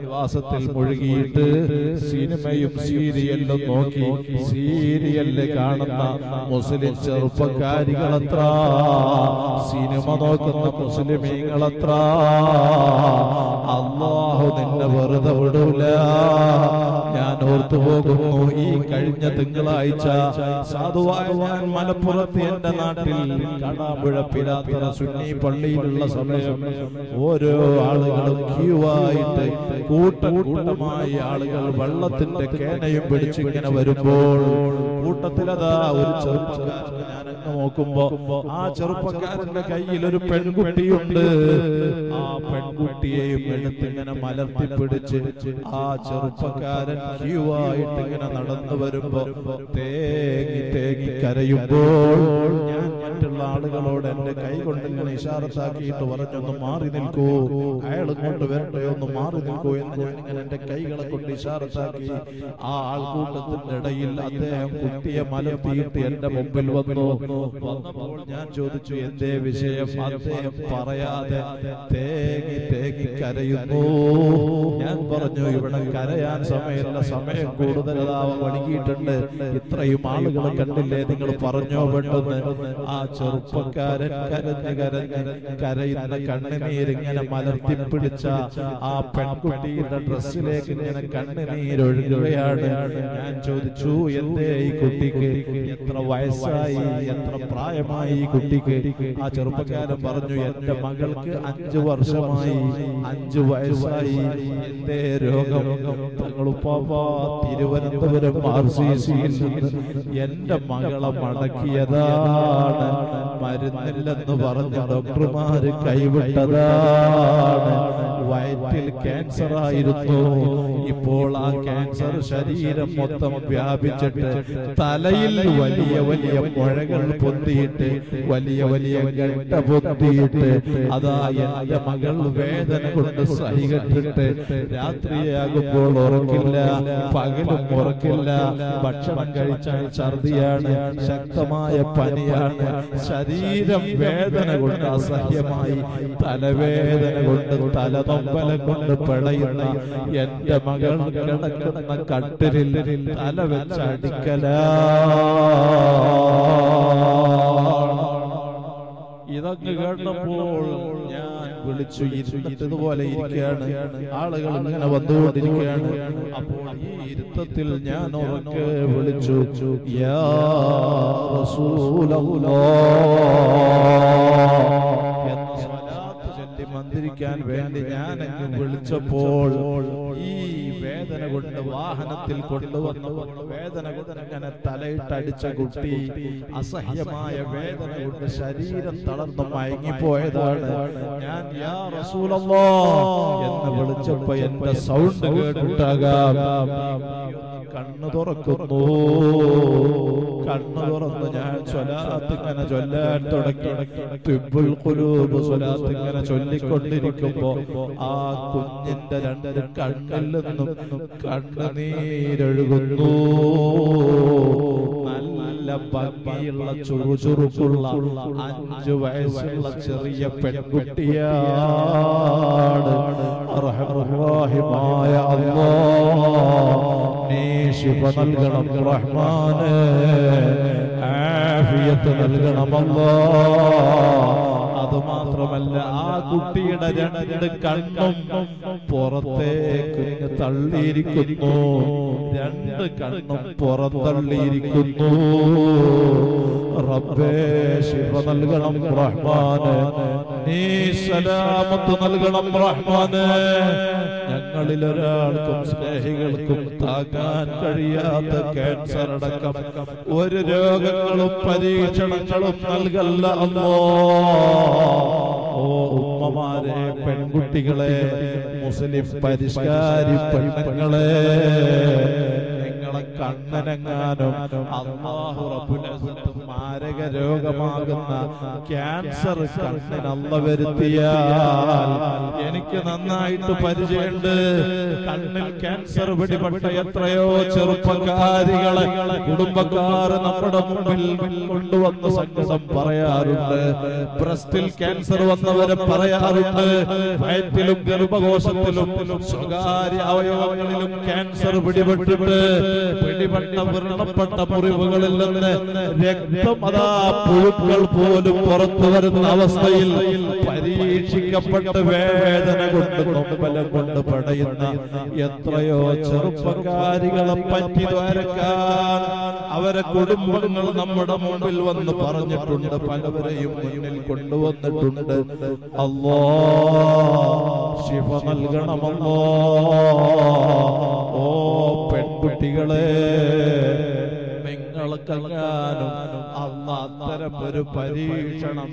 വിവാസത്തിൽ മുഴുകിയിട്ട് സിനിമയും സീരിയലും നോക്കി സീരിയലില് കാണുന്ന മുസ്ലിം ചെറുപ്പക്കാരികളത്ര, സിനിമ നോക്കുന്ന മുസ്ലിമീങ്ങളത്ര. അല്ലാഹു നിന്നെ വെറുതെ വിടൂല. ഞാൻ ഓർത്തു പോകുന്നു, ഈ കഴിഞ്ഞ തിങ്കളാഴ്ച സാധുവായ ഞാൻ മലപ്പുറത്ത് എന്റെ നാട്ടിൽ കടാമ്പുഴ പിലാത്തറ സുന്നി പള്ളിയിലുള്ള സമയം ഓരോ ആളുകളും ക്യൂ ആയിട്ട് കൂട്ടം കൂട്ടമായി ആളുകൾ വെള്ളത്തിന്റെ കേനയും പിടിച്ചിങ്ങനെ വരുമ്പോൾ കൂട്ടത്തിലതാ ഒരു ചെറുപ്പക്കാരനെ ഞാൻ നോക്കുമ്പോ ആ ചെറുപ്പക്കാരന്റെ കയ്യിൽ ഒരു പെൺകുട്ടിയുണ്ട്. ആ പെൺകുട്ടിയെയും എടുത്തിങ്ങനെ മലർത്തി പിടിച്ച് ആ ചെറുപ്പക്കാരൻ ക്യൂ ആയിട്ട് ഇങ്ങനെ നടന്നു വരുമ്പോ തേങ്ങി തേങ്ങി കരയുമ്പോൾ ഞാൻ മറ്റുള്ള ആളുകളോട് എന്റെ കൈ കൊണ്ട് ഇങ്ങനെ ഇഷാറത്താക്കിയിട്ട് പറഞ്ഞൊന്ന് മാറി നിൽക്കൂ, അയാൾ കൊണ്ട് വരട്ടെ, ഒന്ന് മാറി നിൽക്കൂ എന്ന് ഞാനിങ്ങനെ എന്റെ കൈകളെ കൊണ്ട് ഇഷാറത്താക്കി. ആ ആൾക്കൂട്ടത്തിന്റെ ഇടയിൽ അദ്ദേഹം കുട്ടിയെ മലർത്തിയിട്ട് എന്റെ മുമ്പിൽ വന്നു. വന്നപ്പോൾ ഞാൻ ചോദിച്ചു, എന്തേ വിഷയം? അദ്ദേഹം പറയാതെ തേങ്ങി തേങ്ങി കരയുന്നു. ഞാൻ പറഞ്ഞു, ഇവിടെ കരയാൻ സമയമില്ല, സമയം കൂടുതൽ വഴുകിയിട്ടുണ്ട്, ഇത്രയും ആളുകളെ കണ്ടില്ലേ, നിങ്ങൾ പറഞ്ഞോ പെട്ടെന്ന്. ആ ചെറുപ്പക്കാരൻ കരഞ്ഞ് കരഞ്ഞ് കരയുന്ന കണ്ണുനീരിങ്ങനെ മലർത്തി പിടിച്ച ആ പെൺകുട്ടിയുടെ ഡ്രസ്സിലേക്ക് ഇങ്ങനെ കണ്ണുനീരൊഴുകുകയാണ്. ഞാൻ ചോദിച്ചു, എന്തേ ഈ കുട്ടിക്ക്? എത്ര വയസ്സായി, എത്ര പ്രായമായി ഈ കുട്ടിക്ക്? ആ ചെറുപ്പക്കാരൻ പറഞ്ഞു, എന്റെ മകൾക്ക് അഞ്ചു വർഷമായി, അഞ്ചു വയസ്സായി. എന്തേ രോഗം? തങ്ങളുപ്പാപ്പ തിരുവനന്തപുരം ആർ സി സിയിൽ എന്റെ മകളെ മടക്കിയതാണ്, മരുന്നില്ലെന്ന് പറഞ്ഞ ഡോക്ടർമാര് കൈവിട്ടതാണ്, വയറ്റിൽ ക്യാൻസർ ആയിരുന്നു. ഇപ്പോൾ ആ ക്യാൻസർ ശരീരം മൊത്തം വ്യാപിച്ചിട്ട് തലയിൽ വലിയ വലിയ മുഴകൾ പൊന്തിയിട്ട്, വലിയ വലിയ ഗട്ട പൊന്തിയിട്ട് അതാ എന്റെ മകൾ വേദന കൊണ്ട് സഹികെട്ടിട്ട് രാത്രിയാകുമ്പോൾ ഉറക്കില്ല, പകലും ഉറക്കില്ല. ഭക്ഷണം കഴിച്ചാൽ ഛർദിയാണ്, ശക്തമായ പനിയാണ്, ശരീരം വേദന കൊണ്ട് അസഹ്യമായി, തലവേദന കൊണ്ട്, തലതൊമ്പല കൊണ്ട് പിടയുന്ന എന്റെ മകൾ കിടക്കുന്ന കട്ടിലിൽ തല വെച്ചടിക്കല. إذا كنت بول يا رسول الله كان بيننا نقول إيه بيدنا قلنا واهنا تل قلنا بيدنا قلنا كنا تلاي تاديتش قلتي أصحيح ما يبيدنا قلنا شرير تلاد دماغي بويدار يا رسول الله يدنا بلتش بيدنا ساوند قلنا كنا دوركنو كنا دورنا جاء صلاتك أنا جلّت دورك تبل قلوب صلاتك أنا جلّي كنّي ركبو آكُن جند جند كنا لنّو كنا نيرغنو مالا باقي الله شرو شرو كلا أنجوايس الله شريعة بنتيان أرحم الراحم يا الله شفاء الغنم الرحمن عافية الغنم الله മാത്രമല്ല ആ കുട്ടിയുടെ രണ്ട് കണ്ണും പുറത്തേക്ക് തള്ളിയിരിക്കുന്നു രണ്ട് കണ്ണും പുറത്തള്ളിയിരിക്കുന്നു റബ്ബേ ശിഫ നൽകണം റഹ്മാനേ നീ സലാമത്ത് നൽകണം റഹ്മാനേ ഞങ്ങളിൽ ഒരാൾക്കും സ്നേഹികൾക്കും താങ്ങാൻ കഴിയാത്ത ക്യാൻസർ അടക്കം ഒരു രോഗങ്ങളും പരീക്ഷണങ്ങളും നൽകല്ല അല്ലാഹ് ഉമ്മമാരെ പെൺകുട്ടികളെ മുസ്ലിം പരിഷ്കാരി പെൺകുട്ടികളെ നിങ്ങളെ കണ്ണനങ്ങാനും അല്ലാഹു റബ്ബുൽ ഇസ്സത്ത് മാരക രോഗമാകുന്ന ക്യാൻസർ കണ്ണിന് അള്ള വരുത്തിയാൽ എനിക്ക് നന്നായിട്ട് പരിചയമുണ്ട് കണ്ണിൽ ക്യാൻസർ പിടിപെട്ട എത്രയോ ചെറുപ്പക്കാരികളെ കുടുംബക്കാർ നമ്മുടെ മുമ്പിൽ കൊണ്ടുവന്ന് സങ്കടം പറയാറുണ്ട് ബ്രസ്റ്റിൽ ക്യാൻസർ വന്നവരെ പറയാറുണ്ട് വയറ്റിലും ഗർഭകോശത്തിലും സ്വകാര്യ അവയവങ്ങളിലും ക്യാൻസർ പിടിപെട്ടിട്ട് പിടിപെട്ട വ്രണപ്പെട്ട മുറിവുകളിൽ നിന്ന് രക്തമതാ പുഴുക്കൾ പോലും പുറത്തു വരുന്ന അവസ്ഥയിൽ പരീക്ഷിക്കപ്പെട്ട വേദന കൊണ്ട് കൊമ്പലം കൊണ്ട് പടയുന്ന എത്രയോ ചെറുപ്പക്കാരികളെ പറ്റി ദ്വാരക്കാൻ അവരെ കുടുംബങ്ങൾ നമ്മുടെ മുമ്പിൽ വന്ന് പറഞ്ഞിട്ടുണ്ട് പലവരെയും മുന്നിൽ കൊണ്ടുവന്നിട്ടുണ്ട് അല്ലാഹ് ശിഫ നൽകണം അല്ലാഹ് ഓ പെൺകുട്ടികളെ നിങ്ങൾക്കങ്ങാനും അല്ലാഹ് അത്തരം ഒരു പരീക്ഷണം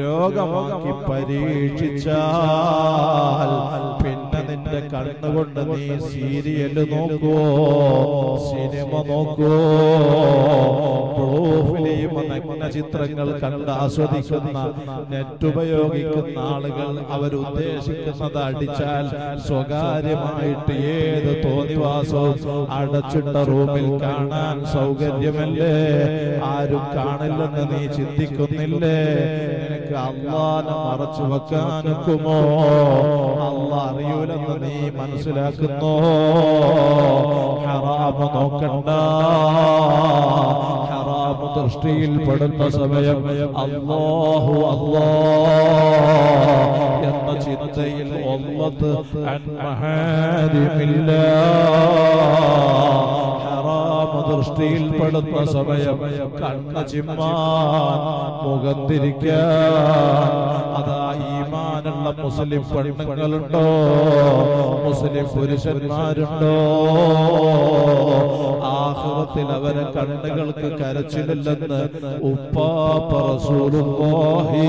രോഗമാക്കി പരീക്ഷിച്ചാൽ പിന്നെ നിന്റെ കണ്ണുകൊണ്ട് നീ സീരിയൽ നോക്കൂ സിനിമ നോക്കൂ ചിത്രങ്ങൾ കണ്ട് ആസ്വദിക്കുന്ന നെറ്റ് ഉപയോഗിക്കുന്ന ആളുകൾ അവരുദ്ദേശിക്കുന്നത് അടിച്ചാൽ സ്വകാര്യമായിട്ട് ഏത് തോന്നിവാസവും അടച്ചിട്ട റൂമിൽ കാണാൻ സൗകര്യമല്ലേ ആരും കാണില്ലെന്ന് നീ ചിന്തിക്കുന്നില്ലേ നിനക്ക് അല്ലാഹുവിനെ മറച്ചു വെക്കാനൊക്കുമോ അല്ലാഹ് അറിയൂലെന്ന് നീ മനസ്സിലാക്കുന്നു ഹറാം നോക്കണ്ട ദൃഷ്ടിയിൽ പെടുന്ന സമയം അല്ലാഹു അല്ലാഹ് എന്ന ചിന്തയിൽ ഉമ്മത്ത് അൻമഹാരിമില്ല ഹറാമ ദൃഷ്ടിയിൽ പെടുന്ന സമയം കണ്ണ് ചിമ്മാൻ മുഖം തിരിക്കാൻ അതാ ഈമാനുള്ള മുസ്ലിം പെണ്ണുങ്ങളുണ്ടോ മുസ്ലിം പുരുഷന്മാരുണ്ടോ ആഖിറത്തിൽ അവരെ കണ്ണുകൾക്ക് കരച്ചിലില്ലെന്ന് ഉപ്പാപ്പ റസൂലുള്ളാഹി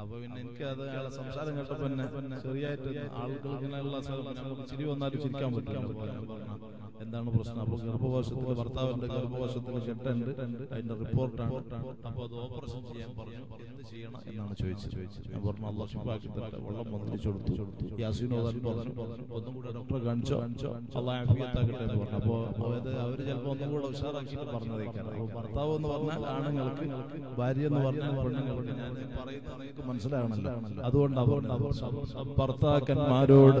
അപ്പൊ പിന്നെ എനിക്ക് അത് അയാളെ സംസാരം കേട്ടപ്പോ തന്നെ ചെറിയായിട്ട് ആളുകൾ ഇങ്ങനെയുള്ള ചിരി വന്നാലും ചിരിക്കാൻ പറ്റില്ല. എന്താണ് പ്രശ്നം? അപ്പോൾ ഗർഭവശത്തിൽ ഭർത്താവിന്റെ ഗർഭവശത്തിൽ കെട്ടുണ്ട്, അതിന്റെ റിപ്പോർട്ടാണ്. അപ്പോൾ അത് ഓപ്പറേഷൻ ചെയ്യാൻ പറഞ്ഞു. എന്ത് ചെയ്യണം എന്നാണ് ചോദിച്ചത്. ഞാൻ പറഞ്ഞു അള്ളാഹു ശിഫാക്കി തരട്ടെ. വെള്ളം മന്ത്രിച്ചു കൊടുത്തു. യാസീനോദൻ പറഞ്ഞു ഒന്നും കൂടെ ഡോക്ടറെ കാണിച്ചോ, അള്ളാഹു ആഫിയത്താക്കട്ടെ എന്ന് പറഞ്ഞു. അപ്പോൾ അതായത് അവർ ചിലപ്പോൾ ഒന്നും കൂടെ ഉഷാറാക്കിയിട്ട് പറഞ്ഞതേക്കാണ്. അപ്പോൾ ഭർത്താവ് എന്ന് പറഞ്ഞാൽ ആണുങ്ങൾക്ക്, ഭാര്യ എന്ന് പറഞ്ഞാൽ പെണ്ണുങ്ങൾക്ക്. ഞാൻ പറയുന്നത് നിങ്ങൾക്ക് മനസ്സിലാകണല്ലോ. അതുകൊണ്ട് അതുകൊണ്ട് ഭർത്താക്കന്മാരോട്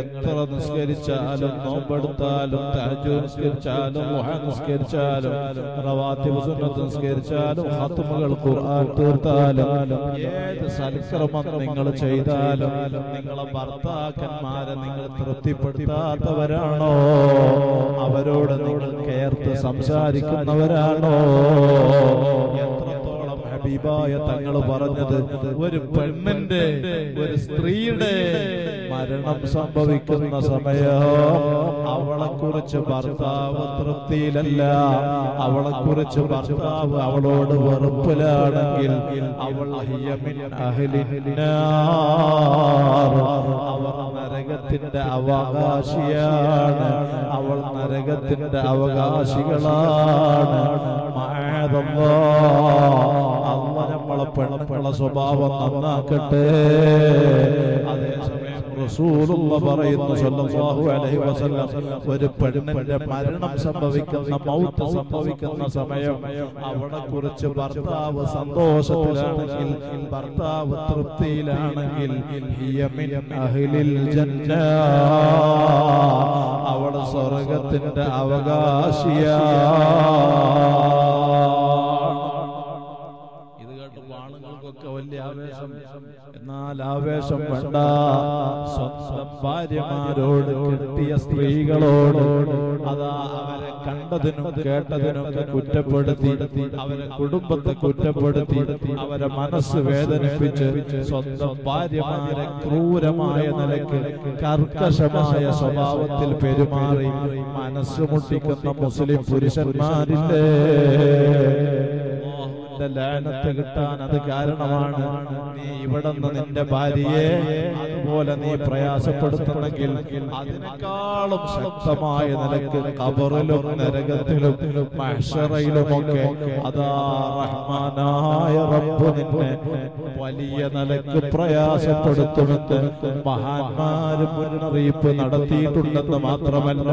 എത്ര നിസ്കരിച്ചാലും നോമ്പെടുത്താലും തഹജ്ജുദ് നിസ്കരിച്ചാലും ളുഹ നിസ്കരിച്ചാലും റവാത്തിബ് സുന്നത്ത് നിസ്കരിച്ചാലും ഖുത്മുകൾ ഖുർആൻ തീർത്താലും ഏത് സൽക്രമം നിങ്ങൾ ചെയ്താലും നിങ്ങളെ ഭർത്താക്കന്മാരെ നിങ്ങൾ തൃപ്തിപ്പെടുത്താത്തവരാണോ? അവരോട് നിങ്ങൾ കേർത്ത് സംസാരിക്കുന്നവരാണോ? എത്രത്തോളം ഹബീബായ തങ്ങൾ പറഞ്ഞത്, ഒരു പെണ്ണിന്റെ ഒരു സ്ത്രീയുടെ മരണം സംഭവിക്കുന്ന സമയം അവളെ കുറിച്ച് ഭർത്താവ് തൃപ്തിയിലല്ല, അവളെ കുറിച്ച് ഭർത്താവ് അവളോട് വെറുപ്പിലാണെങ്കിൽ അവൾ അവർ നരകത്തിന്റെ അവകാശിയാണ്, അവൾ നരകത്തിന്റെ അവകാശികളാണ്. അമ്മ നമ്മളെ പെണ്ണുങ്ങളെ സ്വഭാവം നന്നാക്കട്ടെ. അതേ റസൂലുള്ള പറയുന്നു സല്ലല്ലാഹു അലൈഹി വസല്ലം, ഒരു പെണ്ണിന്റെ മരണം സംഭവിക്കുന്ന മൗത്ത് സംഭവിക്കുന്ന സമയം അവളെ കുറിച്ച് ഭർത്താവ് സന്തോഷത്തിലാണെങ്കിൽ, ഭർത്താവ് തൃപ്തിയിലാണെങ്കിൽ ഹിയ മിൻ അഹ്ലിൽ ജന്ന, അവൾ സ്വർഗത്തിന്റെ അവകാശിയാണ്. ആണുങ്ങൾക്കൊക്കെ വലിയ ആവേശം, എന്നാൽ ആവേശം വേണ്ട. സ്വന്തം ഭാര്യമാരോട് കിട്ടിയ സ്ത്രീകളോട് അതാ അവരെ കണ്ടതിനും കേട്ടതിനും കുറ്റപ്പെടുത്തി, അവരെ കുടുംബത്തെ കുറ്റപ്പെടുത്തി, അവരെ മനസ്സ് വേദനിപ്പിച്ച് സ്വന്തം ഭാര്യമാരെ ക്രൂരമായ നിലയ്ക്ക് കർക്കശമായ സ്വഭാവത്തിൽ പെരുമാറി മനസ്സ് മുട്ടിക്കുന്ന മുസ്ലിം പുരുഷന്മാരില്ലേ? ലാനത്ത് കിട്ടാൻ അത് കാരണമാണ്. നീ ഇവിടെ നിന്ന് നിന്റെ ഭാര്യയെ അതുപോലെ നീ പ്രയാസപ്പെടുത്തണമെങ്കിൽ അതിനേക്കാളും ശക്തമായ നിലയ്ക്ക് ഖബറിലും നരകത്തിലും മഹ്ശറയിലുമൊക്കെ അതാ റഹ്മാനായ റബ്ബ് നിന്നെ വലിയ നിലയ്ക്ക് പ്രയാസപ്പെടുത്തുമെന്ന് മഹാന്മാര് മുന്നറിയിപ്പ് നടത്തിയിട്ടുണ്ടെന്ന് മാത്രമല്ല,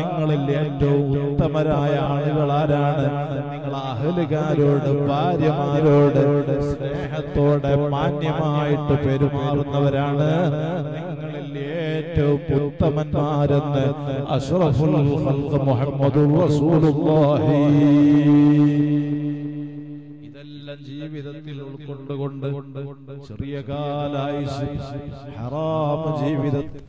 നിങ്ങളിൽ ഏറ്റവും ഉത്തമരായ ആളുകൾ ആരാണ്? നിങ്ങൾ അഹലുകാരോട് ഭാര്യമാരോട് സ്നേഹത്തോടെ മാന്യമായിട്ട് പെരുമാറുന്നവരാണ്. നിങ്ങളിൽ ഏറ്റവും ഉത്തമന്മാരെന്ന് അഷ്റഫുൽ ഖൽഖ് മുഹമ്മദുർ റസൂലുള്ളാഹി. ജീവിതത്തിൽ ഉൾക്കൊണ്ടുകൊണ്ട് ചെറിയ കാലായി ഹറാം ജീവിതത്തിൽ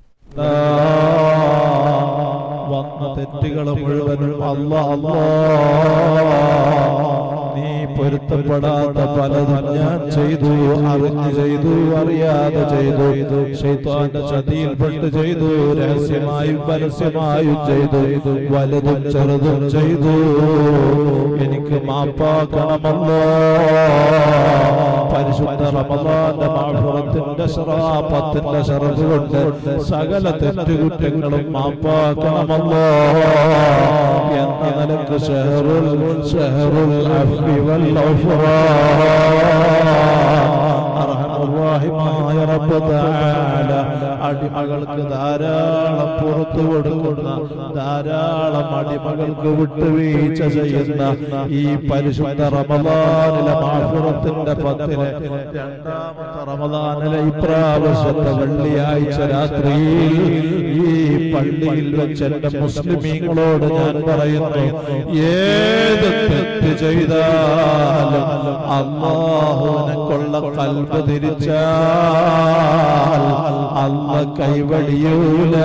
വന്ന തെറ്റുകൾ മുഴുവനും അല്ലാ അല്ലാ നീ പൊരുത്തപ്പെടാത്ത പലതും ഞാൻ ചെയ്തു, അറിഞ്ഞു ചെയ്തു, അറിയാതെ ചെയ്തു, ശൈത്താന്റെ ചതിയിൽപ്പെട്ട് ചെയ്തു, രഹസ്യമായും പരസ്യമായും ചെയ്തു, വലുതും ചെറുതും ചെയ്തു. എനിക്ക് മാപ്പാക്കണമല്ലോ. പരിശുദ്ധ റമദാന്റെ മഹ്ഫറത്തിന്റെ ശറാഫത്തിന്റെ ശറഫ് കൊണ്ട് സകല തെറ്റുകുറ്റങ്ങളും മാപ്പാക്കണമല്ലോ എന്ന നിലക്ക് ഷഹറുൽ ഷഹറുൽ അടിമകൾക്ക് ധാരാളം പുറത്തു കൊടുക്കുന്ന, ധാരാളം അടിമകൾക്ക് വിട്ടുവീഴ്ച ചെയ്യുന്ന ഈ പരിശുദ്ധ റമദാനിലെ മഹ്ഫറത്തിന്റെ പത്തിലെ രണ്ടാമത്തെ റമദാനിലെ ഇപ്രാവശ്യത്തെ വെള്ളിയാഴ്ച രാത്രിയിൽ ഈ പള്ളിയിൽ വെച്ച് എന്റെ മുസ്ലിമീങ്ങളോട് ഞാൻ പറയുന്നു, ഏത് തെറ്റ് ചെയ്താലും അല്ലാഹുവിനെ കൊള്ള കൽബ് തിരിച്ചാൽ അല്ല കൈവടിയൂല,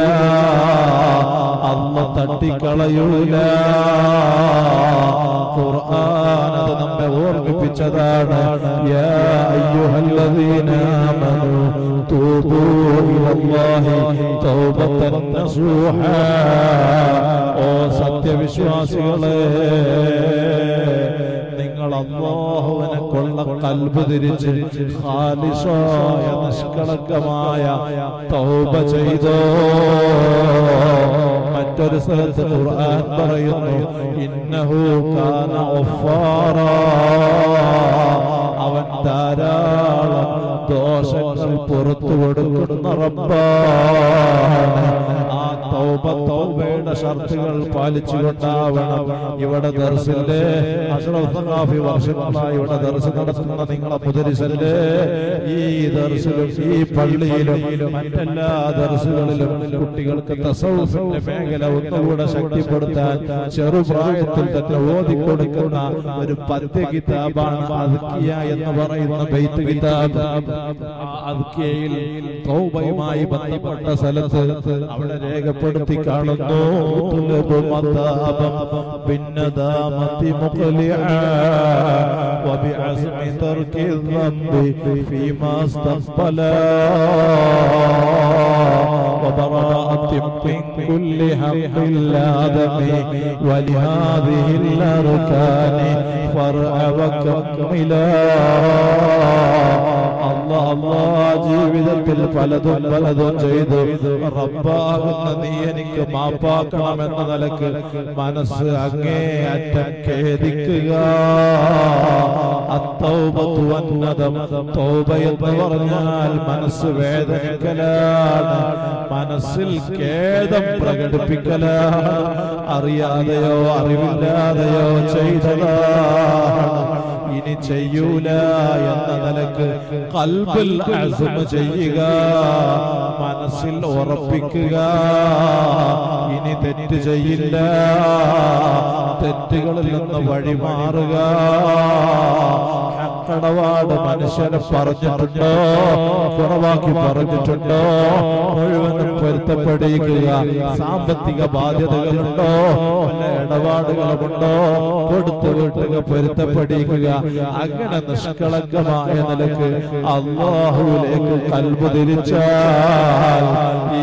അല്ല തട്ടിക്കളയൂല ഖുർആൻ അത് നമ്മെ ഓർമ്മിപ്പിച്ചതാണ് യാ അയ്യുഹല്ലദീന ആമനൂ തൂബൂ ഇലല്ലാഹി തൗബതൻ നസൂഹ ഓ സത്യവിശ്വാസികളെ അല്ലാഹുവിനെ കൊള്ള ഖൽബ് തിരിച്ച് ഖാലിസായ നിഷ്കളങ്കമായ തൗബ ചെയ്തോ. മറ്റൊരു സ്ഥലത്ത് ഖുർആൻ പറയുന്നു ഇന്നഹു കാന ഗഫാറ അവൻ ധാരാളം ദോഷങ്ങൾ പുറത്തു കൊടുക്കുന്ന റബ്ബാണ്. ആ തൗബ തൗബയുടെ ഷർത്തുകൾ പാലിച്ചുകൊണ്ടാവണം. ഇവിടെ ദർസിലെ അഷ്റഫ് ഖാഫി വർഷങ്ങളായി ഇവിടെ ദർസ് നടത്തുന്ന നിങ്ങളെ മുദരിസല്ലേ, ഈ ദർസിലും ഈ പള്ളിയിലും മറ്റെല്ലാ ദർസുകളിലും കുട്ടികൾക്ക് തസൗഫിന്റെ മേഖല ഒന്നുകൂടെ ശക്തിപ്പെടുത്താൻ ചെറുപ്രായത്തിൽ തന്നെ ഓതിക്കൊടുക്കുന്ന ഒരു പദ്യ കിതാബാണ് അദ്കിയ എന്ന് പറയുന്ന ബൈത്ത് കിതാബ്. അദ്കിയയിൽ തൗബയുമായി ബന്ധപ്പെട്ട സ്ഥലത്ത് അവിടെ രേഖപ്പെടുത്തി കാണുന്നു ജീവിതത്തിൽ പലതും പലതും ചെയ്തു റബ്ബാകുന്ന നീ എനിക്ക് മാപ്പാക്കണമെന്ന നിലക്ക് മനസ്സ് അങ്ങേ അറ്റം ഖേദിക്കുക. അത്തൗബതു വന്നദം തൗബ എന്ന് പറഞ്ഞാൽ മനസ്സ് വേദനിക്കലാണ്, മനസ്സിൽ ഖേദം പ്രകടിപ്പിക്കലാണ്. അറിയാതെയോ അറിവില്ലാതെയോ ചെയ്തതാണ്, ഇനി ചെയ്യൂല എന്ന നിലക്ക് ഖൽബിൽ അസമ ചെയ്യുക, മനസ്സിൽ ഉറപ്പിക്കുക. ഇനി തെറ്റ് ചെയ്യില്ല, തെറ്റുകളിൽ നിന്ന് വഴിമാറുക. കടവാട് മനുഷ്യനെ പറഞ്ഞിട്ടുണ്ടോ, കുറവാക്കി പറഞ്ഞിട്ടുണ്ടോ, മുഴുവനും പൊരുത്തപ്പെടുക. സാമ്പത്തിക ബാധ്യതകളുണ്ടോ, ഇടപാടുകളുണ്ടോ, കൊടുത്തു വീട്ടുക, പൊരുത്തപ്പെടുക. അങ്ങനെ നിഷ്കളങ്കമായ നിലക്ക് അല്ലാഹുവിലേക്ക് ഖൽബ് തിരിച്ചാൽ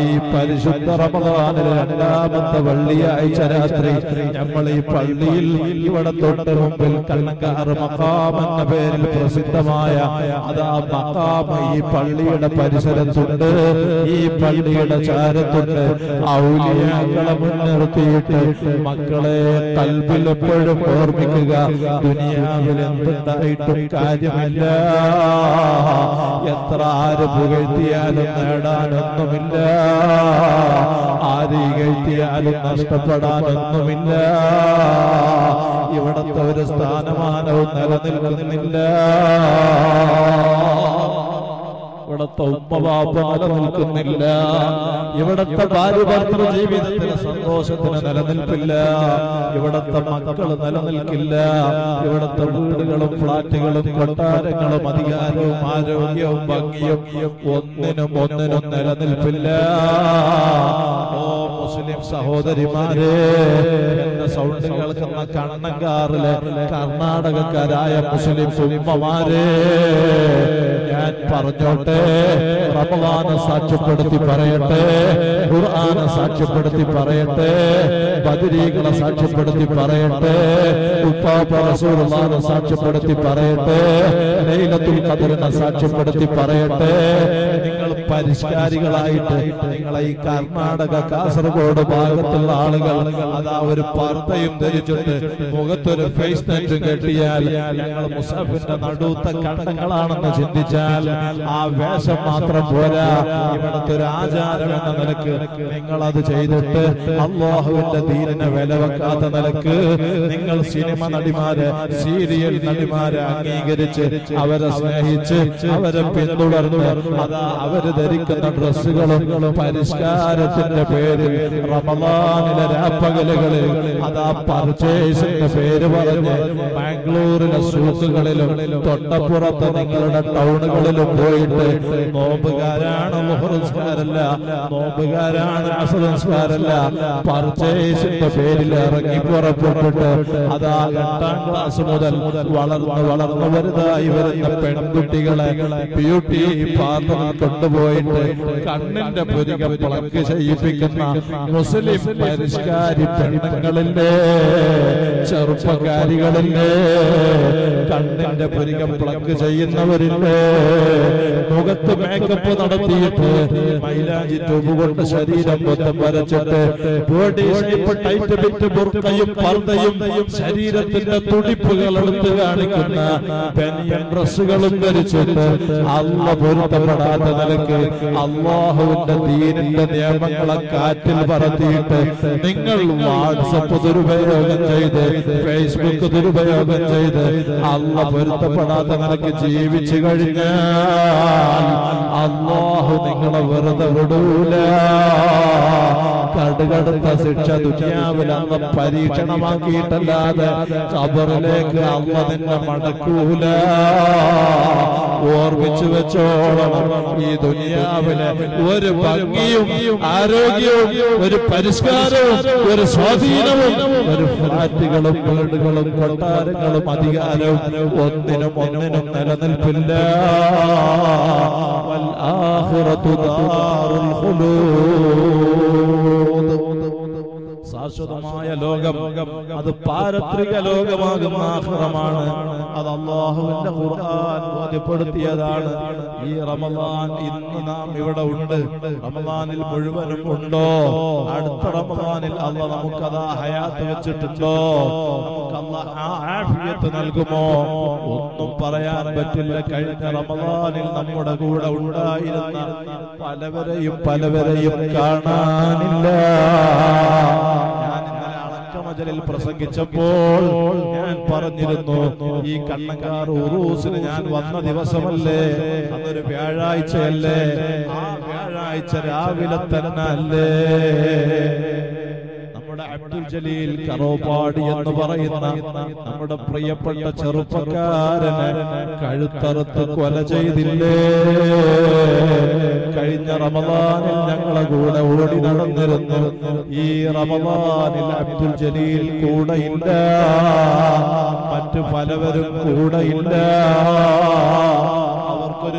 ഈ പരിശുദ്ധ റമളാനിലെ രണ്ടാമത്തെ വെള്ളിയാഴ്ച രാത്രി നമ്മൾ ഈ പള്ളിയിൽ ഇവിടെ തൊട്ട് മുമ്പിൽ കണ്ണങ്കാർ മഖാം എന്ന പേരിൽ പ്രസിദ്ധമായ അതാ മഖാം ഈ പള്ളിയുടെ പരിസരത്തുണ്ട്, ഈ പള്ളിയുടെ ചാരത്തുണ്ട്. ഔലിയാക്കളെ മുൻനിർത്തിയിട്ട് മക്കളെ ഖൽബിൽ എപ്പോഴും ഓർമ്മിക്കുക, ദുനിയാവിൽ എന്തുണ്ടായിട്ടും കാര്യമില്ല, എത്ര ആര് പുകഴ്ത്തിയാലും നേടാനൊന്നുമില്ല, ആര് ഇകഴ്ത്തിയാലും നഷ്ടപ്പെടാനൊന്നുമില്ല, ഇവിടത്തെ ഒരു സ്ഥാനമാനവും നിലനിൽക്കുന്നില്ല, ഇവിടത്തെ ഉമ്മവാപ്പ നിലനിൽക്കുന്നില്ല, ഇവിടത്തെ ഭാര്യഭർത്തൃ ജീവിതത്തിന് സന്തോഷത്തിന് നിലനിൽപ്പില്ല, ഇവിടത്തെ മക്കൾ നിലനിൽക്കില്ല, ഇവിടത്തെ വീടുകളും ഫ്ളാറ്റുകളും കൊട്ടാരങ്ങളും അധികാരവും ആരോഗ്യവും ഭംഗിയും ഒന്നിനും ഒന്നിനും നിലനിൽപ്പില്ല. ഓ മുസ്ലിം സഹോദരിമാരെ, എന്റെ സൗണ്ട് കേൾക്കുന്ന കണ്ണങ്കാറിലെ കർണാടകക്കാരായ മുസ്ലിം സുമ്മമാരെ, ഞാൻ പറഞ്ഞോട്ടെ, റമളാനെ സാക്ഷ്യപ്പെടുത്തി പറയട്ടെ, ഖുർആനെ സാക്ഷ്യപ്പെടുത്തി പറയട്ടെ, ബദരീകളെ സാക്ഷ്യപ്പെടുത്തി പറയട്ടെ, ഉപ്പാപ്പ റസൂലുള്ളാഹിനെ സാക്ഷ്യപ്പെടുത്തി പറയട്ടെ, ലൈലത്തുൽ ഖദറിനെ സാക്ഷ്യപ്പെടുത്തി പറയട്ടെ. നിങ്ങൾ പരിഷ്കാരികളായിട്ട് നിങ്ങളെ ഈ കർണാടക കാസർഗോഡ് ഭാഗത്തുള്ള ആളുകൾ അതാ ഒരു പർദ്ദയും ധരിച്ചിട്ട് മുഖത്തൊരു ഫേസ് നെറ്റും കെട്ടിയാൽ ഞങ്ങൾ മുസാഫിന്റെ നടുത്ത കണ്ടങ്ങളാണെന്ന് ചിന്തിച്ചാൽ ആ വേഷം മാത്രം പോരാ, ഇവിടത്തെ ഒരു ആചാരം എന്ന നിലക്ക് നിങ്ങളത് ചെയ്തിട്ട് അല്ലാഹുവിന്റെ ദീനിനെ വില വെക്കാത്ത നിലക്ക് നിങ്ങൾ സിനിമ നടിമാരെ സീരിയൽ നടിമാരെ അംഗീകരിച്ച് അവരെ സ്നേഹിച്ച് അവരെ പിന്തുടർന്ന് അതാ അവര് ധരിക്കുന്ന ഡ്രസ്സുകളും പരിഷ്കാരത്തിന്റെ പേരിൽ റമളാനിലെ രാപ്പകലുകളിൽ അതാ പർച്ചേസിന്റെ പേര് പറഞ്ഞ് ബാംഗ്ലൂരിലെ സൂക്കുകളിലും തൊട്ടപ്പുറത്ത് നിങ്ങളുടെ ടൗണുകളിലും പോയിട്ട് നോമ്പുകാരാണ് മുഹറസ്കാരല്ല, നോമ്പുകാരാണ് അസലസ്കാരല്ല, പർച്ചേസിന്റെ പേരിൽ ഇറങ്ങി പുറപ്പെട്ടിട്ട് അതാ എട്ടാം ക്ലാസ് മുതൽ വളർന്ന് വളർന്നു വലുതായി വരുന്ന പെൺകുട്ടികളെ ബ്യൂട്ടി പാർലറിൽ കൊണ്ടുപോയിട്ട് കണ്ണിന്റെ പുരികം പ്ലക്ക് ചെയ്യിപ്പിക്കുന്ന മുസ്ലിം പരിഷ്കാരി പെണ്ണുങ്ങളില്ലേ, ചെറുപ്പക്കാരികളില്ലേ, കണ്ണിന്റെ പുരികം പ്ലക്ക് ചെയ്യുന്നവരില്ലേ, മുഖത്ത് മേക്കപ്പ് നടത്തിയിട്ട് മൈലാഞ്ചി ട്യൂബ് കൊണ്ട് ശരീരം മൊത്തം വരച്ചിട്ട് ബോഡി ഷേപ്പ് ടൈറ്റ് ബിറ്റ് ബുർക്കയും പർദ്ദയും ശരീരത്തിന്റെ തുടിപ്പുകൾ എടുത്ത് കാണിക്കുന്ന ബനിയൻ ഡ്രസ്സുകളും ധരിച്ചിട്ട് അല്ലാഹ് പൊരുത്തപ്പെടാത്ത നിലയ്ക്ക് അല്ലാഹുവിന്റെ ദീനിന്റെ നിയമങ്ങളെ കാറ്റിൽ പറത്തിയിട്ട് നിങ്ങൾ വാട്സപ്പ് ദുരുപയോഗം ചെയ്ത് ഫേസ്ബുക്ക് ദുരുപയോഗം ചെയ്ത് അല്ലാഹ് പൊരുത്തപ്പെടാത്ത നിലയ്ക്ക് ജീവിച്ചു കഴിഞ്ഞാൽ അല്ലാഹു നിങ്ങളെ വെറുതെ വിടൂല. കടുകടുത്ത ശിക്ഷ ദുനിയാവിൽ അന്ന് പരീക്ഷണമാക്കിയിട്ടല്ലാതെ ഖബറിലേക്ക് അല്ലാഹ് നിന്നെ മടക്കൂല. ഓർമ്മിച്ചു വെച്ചോളണം, ഈ ദുനിയാവിലെ ഒരു ഭംഗിയും ആരോഗ്യവും ഒരു പരിഷ്കാരവും ഒരു സ്വാധീനവും ഒരു ഫ്ലാറ്റുകളും വീടുകളും കൊട്ടാരങ്ങളും അധികാരവും ഒന്നിനും ഒന്നിനും നിലനിൽപ്പില്ല. വൽആഖിറതു ദാറുൽ ഖുലൂദ്, ശാശ്വതമായ ലോകം അത് പാരത്രിക ലോകമാകുന്ന ആഖിറമാണ്. അത് അല്ലാഹുവിന്റെ ഖുർആൻ ബോധ്യപ്പെടുത്തിയതാണ്. ഈ റമളാൻ ഇന്ന് നാം ഇവിടെ ഉണ്ട്, റമളാനിൽ മുഴുവനും ഉണ്ടോ? അടുത്ത റമളാനിൽ അല്ലാഹ് നമുക്കത് ഹയാത്ത് വെച്ചിട്ടുണ്ടോ? നമുക്ക് അല്ലാഹ് ആ ആഫിയത്ത് നൽകുമോ? ഒന്നും പറയാൻ പറ്റില്ല. കഴിഞ്ഞ റമളാനിൽ നമ്മുടെ കൂടെ ഉണ്ടായിരുന്ന പലവരെയും പലവരെയും കാണാനില്ല. പ്രസംഗിച്ചപ്പോൾ ഞാൻ പറഞ്ഞിരുന്നു, ഈ കണ്ണങ്കാർ ഉറൂസിന് ഞാൻ വന്ന ദിവസമല്ലേ, അതൊരു വ്യാഴാഴ്ചയല്ലേ, ആ വ്യാഴാഴ്ച രാവിലെ തന്നെ അല്ലേ നമ്മുടെ അബ്ദുൽ ജലീൽ കറോപ്പാടി എന്ന് പറയുന്ന നമ്മുടെ പ്രിയപ്പെട്ട ചെറുപ്പക്കാരനെ കഴുത്തറുത്ത് കൊല ചെയ്തില്ലേ? കഴിഞ്ഞ റമളാനിൽ ഞങ്ങളെ കൂടെ ഓടി നടന്നിരുന്നു. ഈ റമളാനിൽ അബ്ദുൽ ജലീൽ കൂടെയില്ല, മറ്റു പലവരും കൂടെയില്ല. ഒരു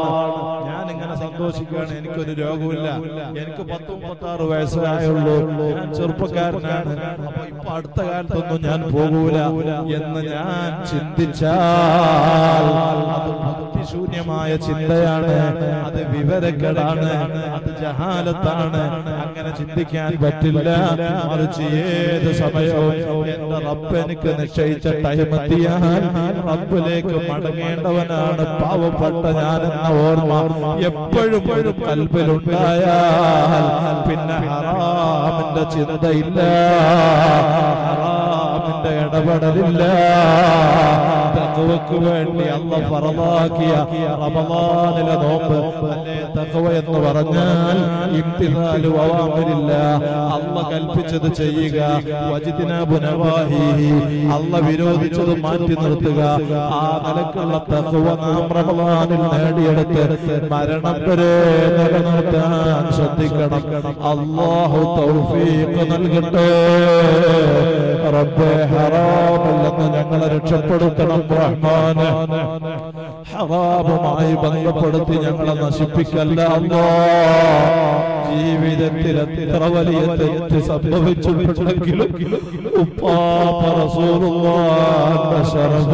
സന്തോഷിക്കുകയാണ്, എനിക്കൊരു രോഗമില്ല, എനിക്ക് പത്ത് മുപ്പത്തി ആറ് വയസ്സായുള്ളൂ, ഞാൻ ചെറുപ്പക്കാരനാണ്, അപ്പൊ ഇപ്പൊ അടുത്ത കാലത്തൊന്നും ഞാൻ പോകൂല എന്ന് ഞാൻ ചിന്തിച്ചാൽ അത് ഭക്തിശൂന്യമായ ചിന്തയാണ്, അത് വിവരക്കേടാണ്, അത് ജഹാലത്താണ്. അങ്ങനെ ചിന്തിക്കാൻ പറ്റില്ല. മറിച്ച് ഏത് സമയവും എന്റെ റബ്ബ് എനിക്ക് നിശ്ചയിച്ച ടൈമെത്തിയാൽ റബ്ബിലേക്ക് മടങ്ങേണ്ടവനാണ് പാവപ്പെട്ട ഞാനെന്ന ഓർമ്മ എപ്പോഴും ും കൽബിലുണ്ടായാൽ പിന്നെ ഹറാമിന്റെ ചിന്തയില്ല, ഹറാമിന്റെ ഇടപെടലില്ല. തഖ്വക്ക് വേണ്ടി അല്ലാഹ് ഫറളാക്കിയ റമളാനിലെ നോമ്പ് അല്ലേ? തഖ്വ എന്ന് പറഞ്ഞാൽ ഇംതിസാലു അവാമിരില്ലാഹ്, അല്ലാഹ് കൽപ്പിച്ചത് ചെയ്യുക, വജ്തിനാബു നവാഹിഹി, അല്ലാഹ് വിരോധിച്ചത് മാറ്റി നിർത്തുക. ആ നിലക്കുള്ള തഖ്വ നാം റമളാനിൽ നേടിയെടുത്ത് മരണം വരെ നിലനിർത്താൻ ശ്രദ്ധിക്കണം. അല്ലാഹു തൗഫീഖ് നൽകട്ടെ. ربي حرام اللي رجبتنا الرحمن حرام معي بندبرتي جملا نشبك الله جيبيد تلا ترولي تسبب جبرنا كيلو أبا رسول الله نشرب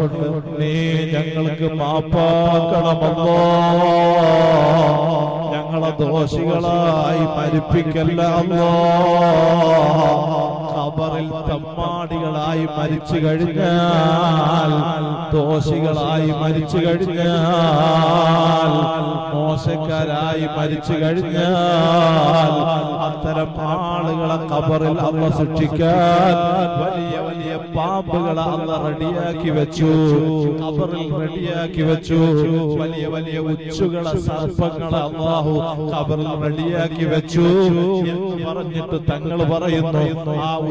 ورد نين جملك ما باكنا الله جملا دوشيلا أي مربك الله خبرل تمادي غلاي مريتشي غديال توشي غلاي مريتشي غديال موسكراي مريتشي غديال أثرم آذ غلا خبرل الله سُتِّكَان وليا وليا باب غلا الله رديا كيفجو خبرل رديا كيفجو وليا وليا وجو غلا سرّبك غلا الله خبرل رديا كيفجو برجت تانغل بريدو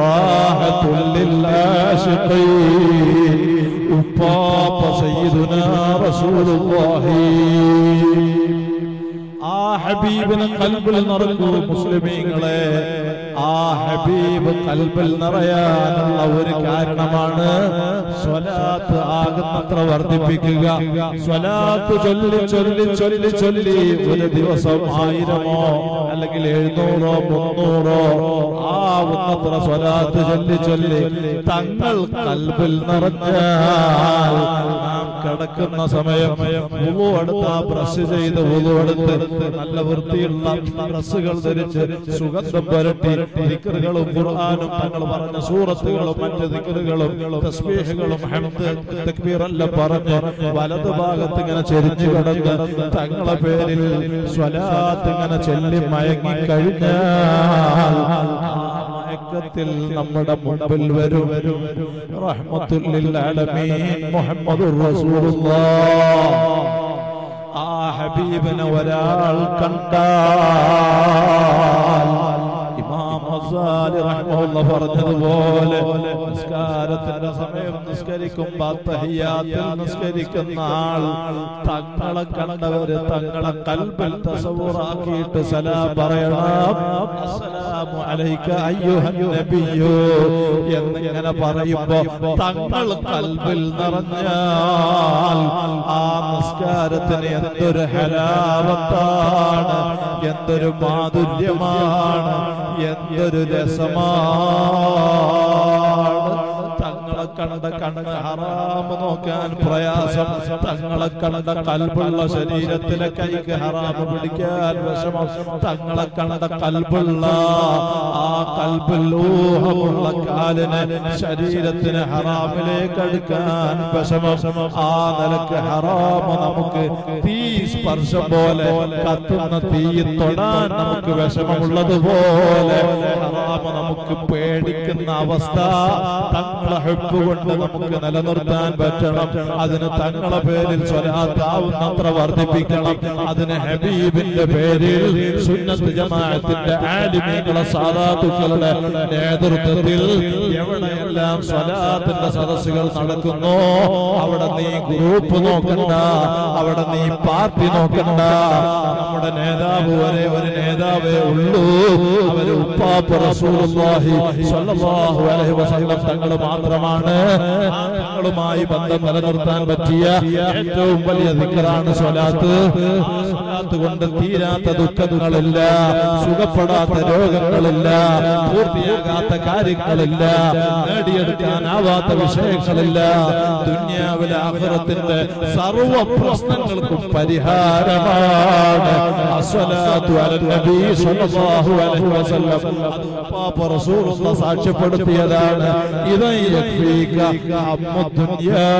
റാഹത്തുൽ ആശിഖീൻ ഉപ്പാപ്പ സയ്യിദുനാ റസൂലുള്ളാഹി ഹബീബിനെ ഖൽബിൽ നിറക്കൂ മുസ്ലിമീങ്ങളെ ആ ഹബീബ് ഖൽബിൽ നിറയാനുള്ള ഒരു കാരണമാണ് സ്വലാത്ത് ആകുന്നത്ര വർദ്ധിപ്പിക്കുക സ്വലാത്ത് ചൊല്ലി ചൊല്ലി ചൊല്ലി ചൊല്ലി ഒരു ദിവസം ആയിരമോ അല്ലെങ്കിൽ എഴുന്നൂറോ മുന്നൂറോ ആവുന്നത്ര സ്വലാത്ത് ചൊല്ലി ചൊല്ലി തങ്ങൾ ഖൽബിൽ നിറഞ്ഞാൽ കിടക്കുന്ന സമയം വുളു എടുത്ത് ബ്രഷ് ചെയ്ത് വുളു എടുത്ത് നല്ല വൃത്തിയുള്ള ഡ്രസ്സുകൾ ധരിച്ച് സുഗന്ധം പുരട്ടി ദിക്റുകളും ഖുർആനും തങ്ങൾ പറഞ്ഞ സൂറത്തുകളും മറ്റ് ദിക്റുകളും തസ്ബീഹുകളും ഹംദ് തക്ബീറെല്ലാം പറഞ്ഞ് വലത് ഭാഗത്ത് ഇങ്ങനെ ചെരിഞ്ഞു കിടന്ന് തങ്ങളെ പേരിൽ സ്വലാത്ത് ഇങ്ങനെ ചൊല്ലി മയങ്ങി കഴിഞ്ഞാൽ നമ്മുടെ മുമ്പിൽ വരും റഹ്മത്തുൽ ലിൽ ആലമീൻ മുഹമ്മദുർ റസൂലുള്ളാഹ് ആ ഹബീബിനെ ഒരാൾ കണ്ടാൽ ഇമാം ഗസാലി റഹ്മത്തുള്ളാഹി പറഞ്ഞതുപോലെ നിസ്കാരത്തിന്റെ സമയം നിസ്കരിക്കുമ്പോൾ തഹിയ്യാത്തിൽ നിസ്കരിക്കുന്ന ആൾ തങ്ങളെ കണ്ടവരെ തങ്ങളെ ഖൽബിൽ തസവ്വുറാക്കിയിട്ട് സലാം പറയണം السلام عليك أيها النبي ينقل بريبا تنقل قلب النرنيال آمسكارتن يندر حلاوتان يندر بعض اليمان يندر دسمان കണ്ട കണ്ട ഹറാമ് നോക്കാൻ പ്രയാസം, തങ്ങളെ കണ്ട കൽബുള്ള ശരീരത്തിലെ കൈക്ക് ഹറാമ് പിടിക്കാൻ വിഷമം, തങ്ങളെ കണ്ട കൽബുള്ള ആ കൽബിൽ ഊഹമുള്ള കാലിനെ ശരീരത്തിന് ഹറാമിലേക്ക് അടുക്കാൻ വിഷമം. ആ നിലക്ക് ഹറാമ് നമുക്ക് തീ സ്പർശം പോലെ, കത്തുന്ന തീ തൊടാൻ നമുക്ക് വിഷമമുള്ളതുപോലെ ഹറാമ് നമുക്ക് പേടിക്കുന്ന അവസ്ഥ തങ്ങളെ ഹബ്ബ് കൊണ്ട് നമുക്ക് നിലനിർത്താൻ പറ്റണം. അതിന് തങ്ങളെ പേരിൽ സ്വലാത്ത് ആവുന്നത്ര വർദ്ധിപ്പിക്കണം. അതിന് ഹബീബിന്റെ പേരിൽ സുന്നത്ത് ജമാഅത്തിന്റെ ആലിമീങ്ങളെ സാദാത്തുക്കളുടെ നേതൃത്വത്തിൽ എവിടെയെല്ലാം സ്വലാത്തിന്റെ സദസ്സുകൾ നടക്കുന്നു അവിടെ നീ ഗ്രൂപ്പ് നോക്കണ്ട, അവിടെ നീ പാർട്ടി നോക്കണ്ട. നമ്മുടെ നേതാവ് വരെ ഒരു നേതാവേ ഉള്ളൂ, അവര് ഉപ്പാപ്പ റസൂലുള്ളാഹി സ്വല്ലല്ലാഹു അലൈഹി വസല്ലം തങ്ങൾ മാത്രമാണ്. തങ്ങളുമായി ബന്ധം നിലനിർത്താൻ പറ്റിയ ഏറ്റവും വലിയ ദിക്റാണ് സ്വലാത്ത്. സ്വലാത്ത് കൊണ്ട് തീരാത്ത ദുഃഖങ്ങളില്ല, സുഖപ്പെടാത്ത രോഗങ്ങളില്ല, പൂർത്തിയാകാത്ത കാര്യങ്ങളില്ല, നേടിയെടുക്കാനാവാത്ത വിഷയങ്ങളില്ല. ദുനിയാവിലെ ആഖിറത്തിന്റെ സർവ്വ പ്രശ്നങ്ങൾക്കും പരിഹാരമാണ് അസ്സലാത്തു അലന്നബി സ്വല്ലല്ലാഹു അലൈഹി വസല്ലം. അത് പാപ്പ റസൂലുള്ള സാക്ഷ്യപ്പെടുത്തിയതാണ്. إذا يكفيك هم الدنيا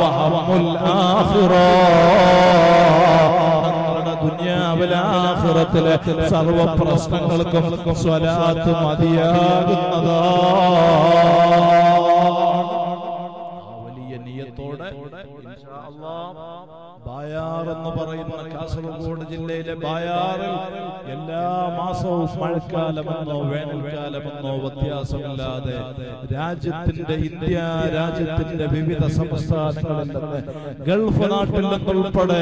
وهم الآخرة. ദുനിയാവിലെ ആഖിറത്തിലെ സർവ്വ പ്രശ്നങ്ങൾക്കും സ്വലാത്ത് മതിയാകുന്നതാണ്. ബായാർ എന്ന് പറയുന്ന കാസർഗോഡ് ജില്ലയിലെ ബായാറിൽ എല്ലാ മാസവും മഴക്കാലമെന്നോ വേനൽക്കാലമെന്നോ വ്യത്യാസമില്ലാതെ രാജ്യത്തിന്റെ ഇന്ത്യ രാജ്യത്തിന്റെ വിവിധ സംസ്ഥാനങ്ങളിൽ നിന്ന് ഗൾഫ് നാട്ടിൽ നിന്നുൾപ്പെടെ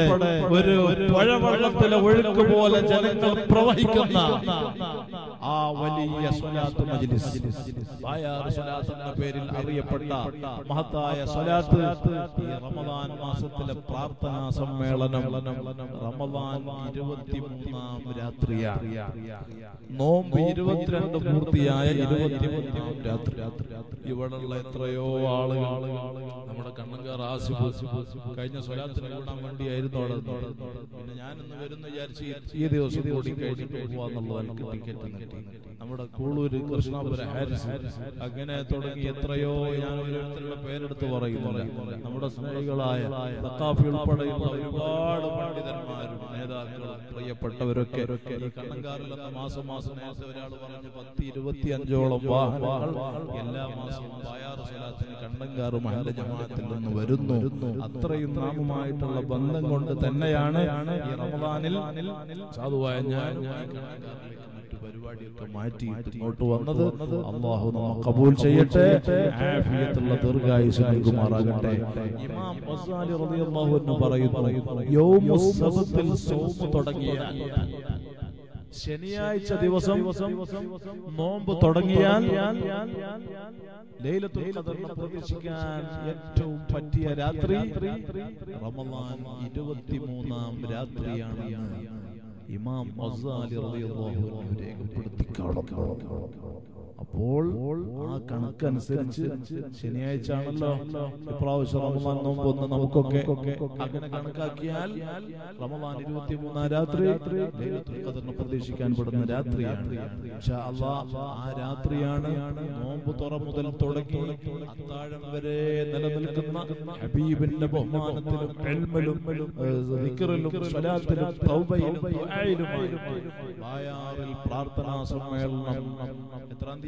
ഒരു പുഴവെള്ളത്തിലെ ഒഴുക്ക് പോലെ ജനങ്ങൾ പ്രവഹിക്കുന്ന ആ വലിയ സ്വലാത്ത് മജ്ലിസ്, ബായാർ സ്വലാത്ത് എന്ന പേരിൽ അറിയപ്പെട്ട മഹത്തായ സ്വലാത്ത് ഈ റമദാൻ മാസത്തിലെ പ്രാർത്ഥന സമ്മേളനം റമദാൻ ഇരുപത്തിമൂന്നാം രാത്രിയാണ്. നോമ്പ് ഇരുപത്തിരണ്ട് പൂർത്തിയായ ഇരുപത്തിമൂന്നാം രാത്രി ഇവിടെയുള്ള എത്രയോ ആളുകൾ, നമ്മുടെ കണ്ണങ്കാർ ആസിഫ് കഴിഞ്ഞ സ്വലാത്തിന് കൂടാൻ വേണ്ടിയായിരുന്നു അവിടെ. പിന്നെ ഞാനിന്ന് വരുന്ന വിചാരിച്ച് ഈ ദിവസം കൂടി കഴിഞ്ഞിട്ട് പോവാന്നുള്ളതാണ് ടിക്കറ്റ് കിട്ടി. നമ്മുടെ കൂളൂര് കൃഷ്ണപുര ഹാരിസ് അങ്ങനെ തുടങ്ങി എത്രയോ, ഞാൻ ഓരോരുത്തരുടെ പേരെടുത്ത് പറയുന്നില്ല. നമ്മുടെ സ്നേഹികളായ സഖാഫി ഉൾപ്പെടെയുള്ള ഒരുപാട് പണ്ഡിതന്മാരും നേതാക്കളും പ്രിയപ്പെട്ടവരൊക്കെ ഈ കണ്ണങ്കാറിലെന്ന മാസം മാസം നേരത്തെ ഒരാൾ പറഞ്ഞ് പത്ത് ഇരുപത്തി അഞ്ചോളം വാഹനങ്ങൾ എല്ലാ മാസവും ബായാർ സ്വലാത്തിന് കണ്ണങ്കാറും അഹ്ല ജമാഅത്തിൽ നിന്ന് വരുന്നു. അത്രയും നാമമായിട്ടുള്ള ബന്ധം കൊണ്ട് തന്നെയാണ് ഈ റമദാനിൽ സാധുവായ ഞാൻ ഞാൻ കണ്ണങ്കാറിലേക്ക് പരിപാടിയൊക്കെ മാറ്റി ഇങ്ങോട്ട് വന്നത്. അല്ലാഹു നമ്മെ ഖബൂൽ ചെയ്യട്ടെ, ആഫിയത്തുള്ള ദീർഘായുസ്സ് നൽകുമാറാകട്ടെ. ഇമാം ഗസാലി റളിയല്ലാഹു അൻഹു പറയുന്നു, യൗമുസ് സബ്ത്തിൽ സൗമ് തുടങ്ങിയാൽ, ശനിയാഴ്ച ദിവസം നോമ്പ് തുടങ്ങിയാൽ ലൈലത്തുൽ ഖദറിനെ പ്രതീക്ഷിക്കാൻ ഏറ്റവും പറ്റിയ രാത്രി റമദാൻ ഇരുപത്തിമൂന്നാം രാത്രിയാണ്. ഇമാം ഗസാലി റളിയല്ലാഹു അൻഹു രേഖപ്പെടുത്തി കാണുന്നു. അപ്പോൾ ആ കണക്കനുസരിച്ച് ശനിയാഴ്ച ആണല്ലോ ഇപ്രാവശ്യം റമദാൻ നോമ്പൊന്ന് നമുക്കൊക്കെ, അങ്ങനെ കണക്കാക്കിയാൽ റമദാൻ ഇരുപത്തിമൂന്നാം രാത്രി ലൈലത്തുൽ ഖദറിനെ പ്രതീക്ഷിക്കാൻ പെടുന്ന രാത്രിയാണ്. ഇൻഷാ അല്ലാഹ് ആ രാത്രിയാണ് നോമ്പ് തുറ മുതൽ തുടങ്ങി അത്താഴം വരെ നിലനിൽക്കുന്ന ഹബീബിന്റെ ബഹുമാനത്തിലും ഇൽമിലും ദിക്റിലും സ്വലാത്തിലും തൗബയിലും ദുആയിലുമായി ബായാറിൽ പ്രാർത്ഥനാ സമ്മേളനം എത്രാം തീയതി?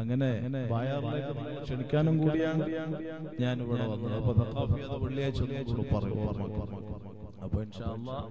അങ്ങനെ ബായാറിലേക്ക് നിങ്ങളെ ക്ഷണിക്കാനും കൂടിയാണ് ഞാൻ ഇവിടെ വന്നത്. അപ്പൊ തഖാഫി അത് വെള്ളിയാഴ്ച പറയും. അപ്പൊ ഇൻഷാ അല്ലാഹ്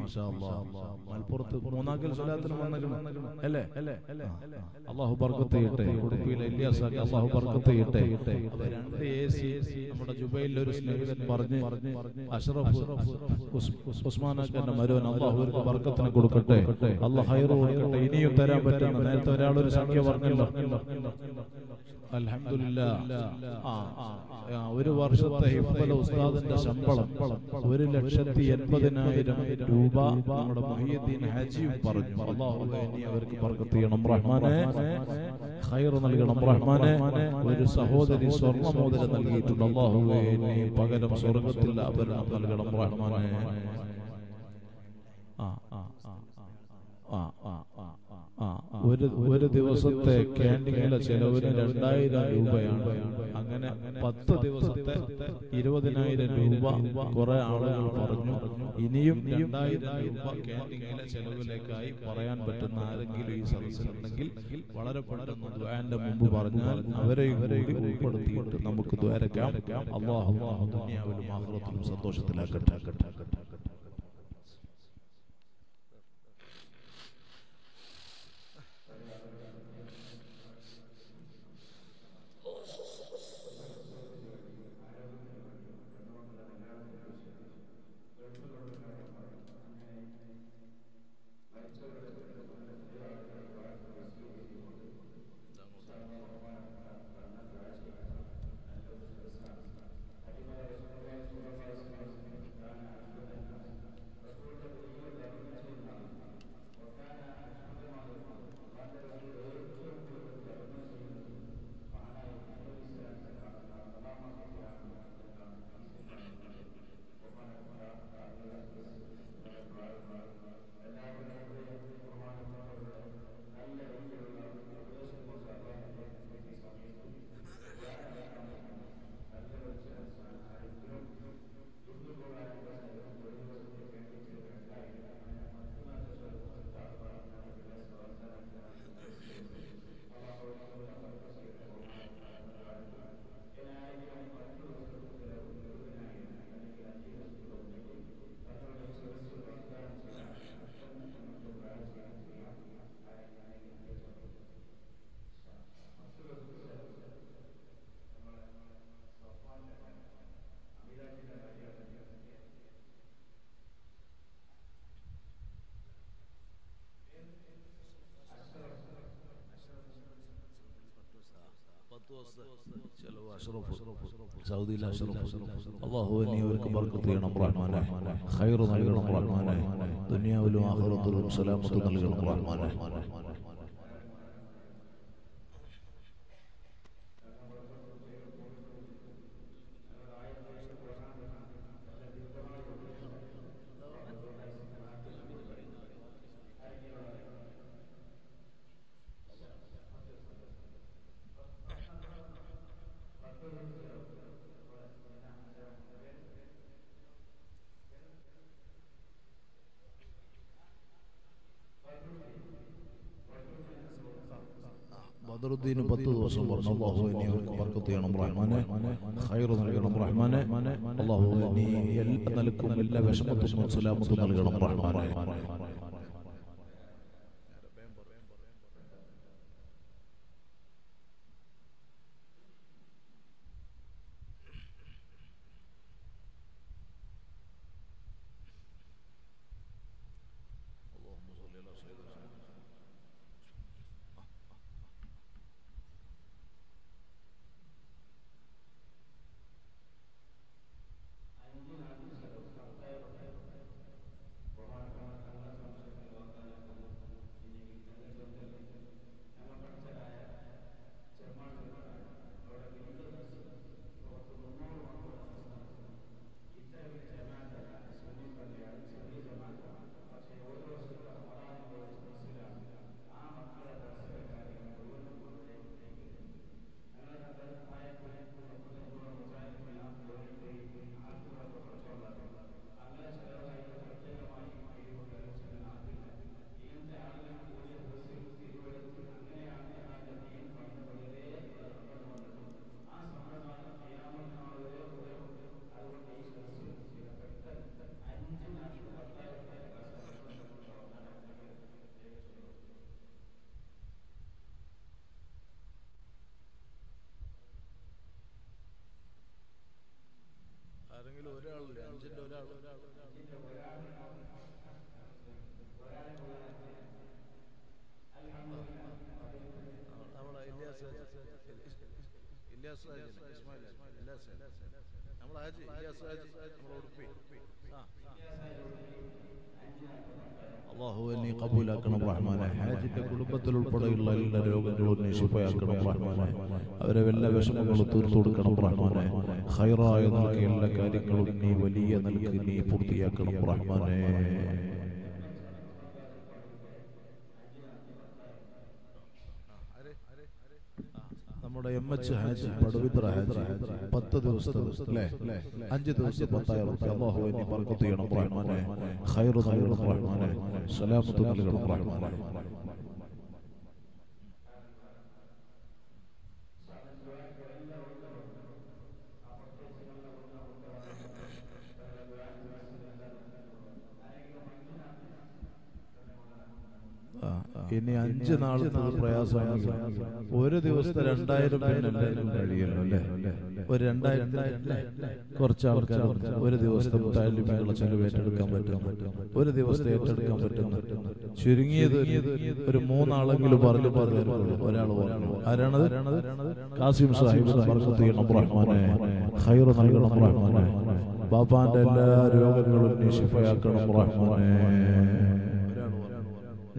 ما شاء الله مالبورت موناكل صلاتنا هلا هلا هلا الله بارك فيك إليا ساكا الله بارك فيك നമ്മുടെ ജുബൈലിൽ ഒരു സ്നേഹിതൻ പറഞ്ഞു അഷ്റഫ് ഉസ്മാന കന്ന മരോൻ അല്ലാഹു അവർക്ക് ബർക്കത്തിനെ കൊടുക്കട്ടെ അല്ലാഹു ഹൈർ കൊടുക്കട്ടെ ഇനിയും തരാൻ പറ്റുന്ന നേരത്തെ ഒരാൾ ഒരു സംഖ്യ പറഞ്ഞല്ലോ അൽഹംദുലില്ലാ ആ ഒരു വർഷത്തെ ഹിഫ്ദുൽ ഉസ്താദിന്റെ ശമ്പളം ഒരു ലക്ഷത്തി എൺപതിനായിരം രൂപ നമ്മുടെ മുഹീദ്ദീൻ ഹാജി പറഞ്ഞു അല്ലാഹു ഇനി അവർക്ക് ബർക്കത്ത് ചെയ്യണം റഹ്മാനേ خير نلقى الرحمن ورسهود الصورة مودة نلقى الله وإني بعلم صورة الله أبدا نلقى الرحمن آه آه آه آه آه ورد ورد ديوسات كهندي كلا شلو ورد دنداي دندوبايان أنغنى بطة ديوسات إيروه دناي دندوبا كورا آذان الفارجنو إنيم دنداي دندوبا كهندي كلا شلو ورد كاي برايان بطن نارنجيل ويسالسل نارنجيل وارا بطن ندوبا عند مبو بارجنال أبرة يغري وبرتي نمك دوا ركام الله الله الدنيا والمعرفة المسدوش تلاقت چلو اشرف سعودي لا اشرف الله هو اني ورك بركه يا رب الرحمن خير نلقى رب الرحمن دنيا والاخره والسلامه نلقى رب الرحمن الدين بطل وصبر الله إني بركة يا نبر رحمانه خير يا نبر رحمانه الله إني يلنا لكم إلا بشمة من سلامة يا نبر رحمانه اللهم الله إني قبول أكرم الرحمن حاجة قلوبة البريء الله إلا اليوم جلوني شفاء أكرم الرحمن أبرأ بالله بشمك لطور طور أكرم الرحمن خيرا يضرك إلا كارك لني وليا نلقني فرطي أكرم الرحمن നമ്മുടെ എംഎച്ച് ഹാജി പടവിത്ര ഹാജി പത്ത് ദിവസത്തെ അല്ലേ അഞ്ച് ദിവസത്തെ പത്തായിരം റുപ്യ അല്ലാഹു എന്നെ ബർക്കത്ത് ചെയ്യണം റഹ്മാനെ ഖൈറു നൽകണം റഹ്മാനെ സലാമത്ത് നൽകണം റഹ്മാനെ ഇനി അഞ്ച് നാളത്തെ പ്രയാസമാണ് ഒരു ദിവസത്തെ രണ്ടായിരം രണ്ടായിരം കഴിയല്ലോ അല്ലേ ഒരു രണ്ടായിരത്തി കുറച്ച് ആൾക്കാർ ഒരു ദിവസത്തെ താല്പര്യമുള്ള ചെലവ് ഏറ്റെടുക്കാൻ പറ്റും ഒരു ദിവസത്തെ ഏറ്റെടുക്കാൻ പറ്റും ചുരുങ്ങിയത് ഒരു മൂന്നാളെങ്കിലും പറഞ്ഞു പറഞ്ഞു ഒരാൾ പറഞ്ഞു ആരാണത് കാസിം സാഹിബ് ബർക്കത്ത് ചെയ്യണം റഹ്മാനെ ഖൈർ നൽകണം റഹ്മാനെ ബാപ്പാന്റെ എല്ലാ രോഗങ്ങളും ശിഫയാക്കണം റഹ്മാനെ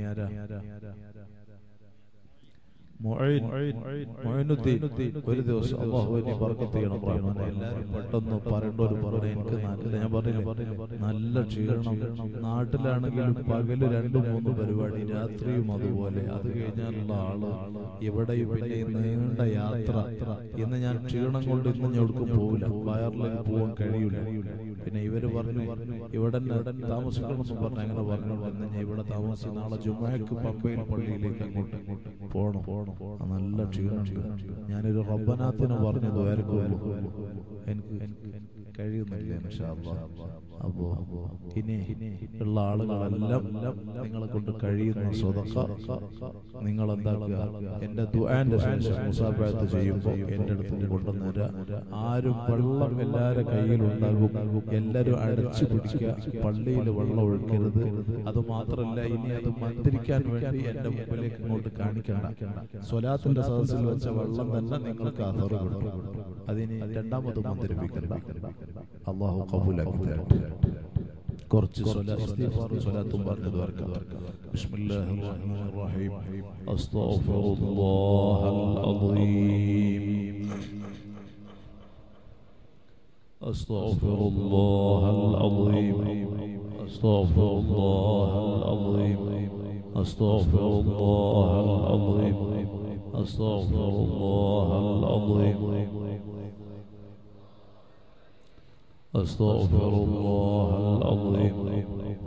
ഒരു ദിവസം അല്ലാഹുവിനെ ബർക്കത്ത് ചെയ്യണം റഹ്മാനെ എല്ലാവരും പെട്ടെന്ന് പറയേണ്ടവർ പറഞ്ഞു എനിക്ക് നാട്ടിൽ ഞാൻ പറഞ്ഞില്ലേ നല്ല ക്ഷീണം നാട്ടിലാണെങ്കിലും പകല് രണ്ടു മൂന്ന് പരിപാടി രാത്രിയും അതുപോലെ അത് കഴിഞ്ഞാലുള്ള ആള് എവിടെയും പിന്നെ നീണ്ട യാത്ര ഇന്ന് ഞാൻ ക്ഷീണം കൊണ്ട് ഇന്ന് ഞാൻ എടുക്കും പോകില്ല വയറിലേക്ക് പോകാൻ കഴിയില്ല പിന്നെ ഇവര് പറഞ്ഞു ഇവിടെ താമസിക്കണമെന്ന് പറഞ്ഞു അങ്ങനെ പറഞ്ഞുകൊണ്ട് ഞാൻ ഇവിടെ താമസിച്ച് നാളെ ജുമഅക്ക് പമ്പയിൽ പള്ളിയിലേക്ക് അങ്ങോട്ട് പോകണം നല്ല ക്ഷീണമുണ്ട് ഞാനൊരു റബ്ബനാത്തിന് പറഞ്ഞു ദ്വാരക്കുള്ളൂ എനിക്ക് കഴിയുന്നില്ല ഇൻഷാ അല്ലാഹ് അപ്പോ ഇനി ഉള്ള ആളുകളെല്ലാം നിങ്ങളെ കൊണ്ട് കഴിയുന്ന സ്വതക്ക നിങ്ങൾ എന്താക്കുക എന്റെ ദുആന്റെ ശേഷം മുസാഫഹത്ത് ചെയ്യുമ്പോൾ എന്റെ അടുത്ത് കൊണ്ടുവന്നേരാ ആരും വെള്ളം എല്ലാവരുടെ കയ്യിലുണ്ടാകും എല്ലാവരും അടച്ചു പിടിക്കുക പള്ളിയിൽ വെള്ളം ഒഴിക്കരുത് അത് മാത്രമല്ല ഇനി അത് മന്ത്രിക്കാൻ വേണ്ടി എന്റെ മുമ്പിലേക്ക് ഇങ്ങോട്ട് കാണിക്കണ്ട സ്വലാത്തിന്റെ സദസ്സിൽ വെച്ച വെള്ളം തന്നെ നിങ്ങൾക്ക് അസറ് കിട്ടും അതിന് രണ്ടാമത് മന്ത്രിപ്പിക്കണ്ട അല്ലാഹു ഖബൂലാക്കി തരട്ടെ കുറച്ച് സ്വലാത്ത് ഇസ്തിഗ്ഫാറും സ്വലാത്തും പറഞ്ഞു ദ്വാരക്കുക ബിസ്മില്ലാഹിർ റഹ്മാനിർ റഹീം അസ്തഗ്ഫിറുല്ലാഹൽ അദീം അസ്തഗ്ഫിറുല്ലാഹൽ അദീം അസ്തഗ്ഫിറുല്ലാഹൽ അദീം أستغفر الله العظيم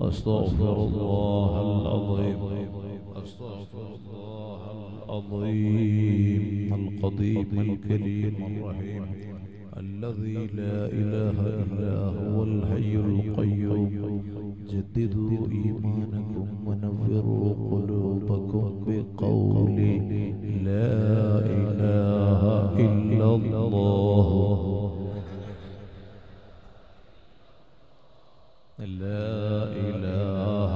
أستغفر الله العظيم أستغفر الله العظيم أستغفر الله العظيم أستغفر الله العظيم القديم الكريم الرحيم الذي لا إله إلا هو الحي القيوم جددوا إيمانكم ونفروا قلوبكم بقول لا إله إلا الله لا إله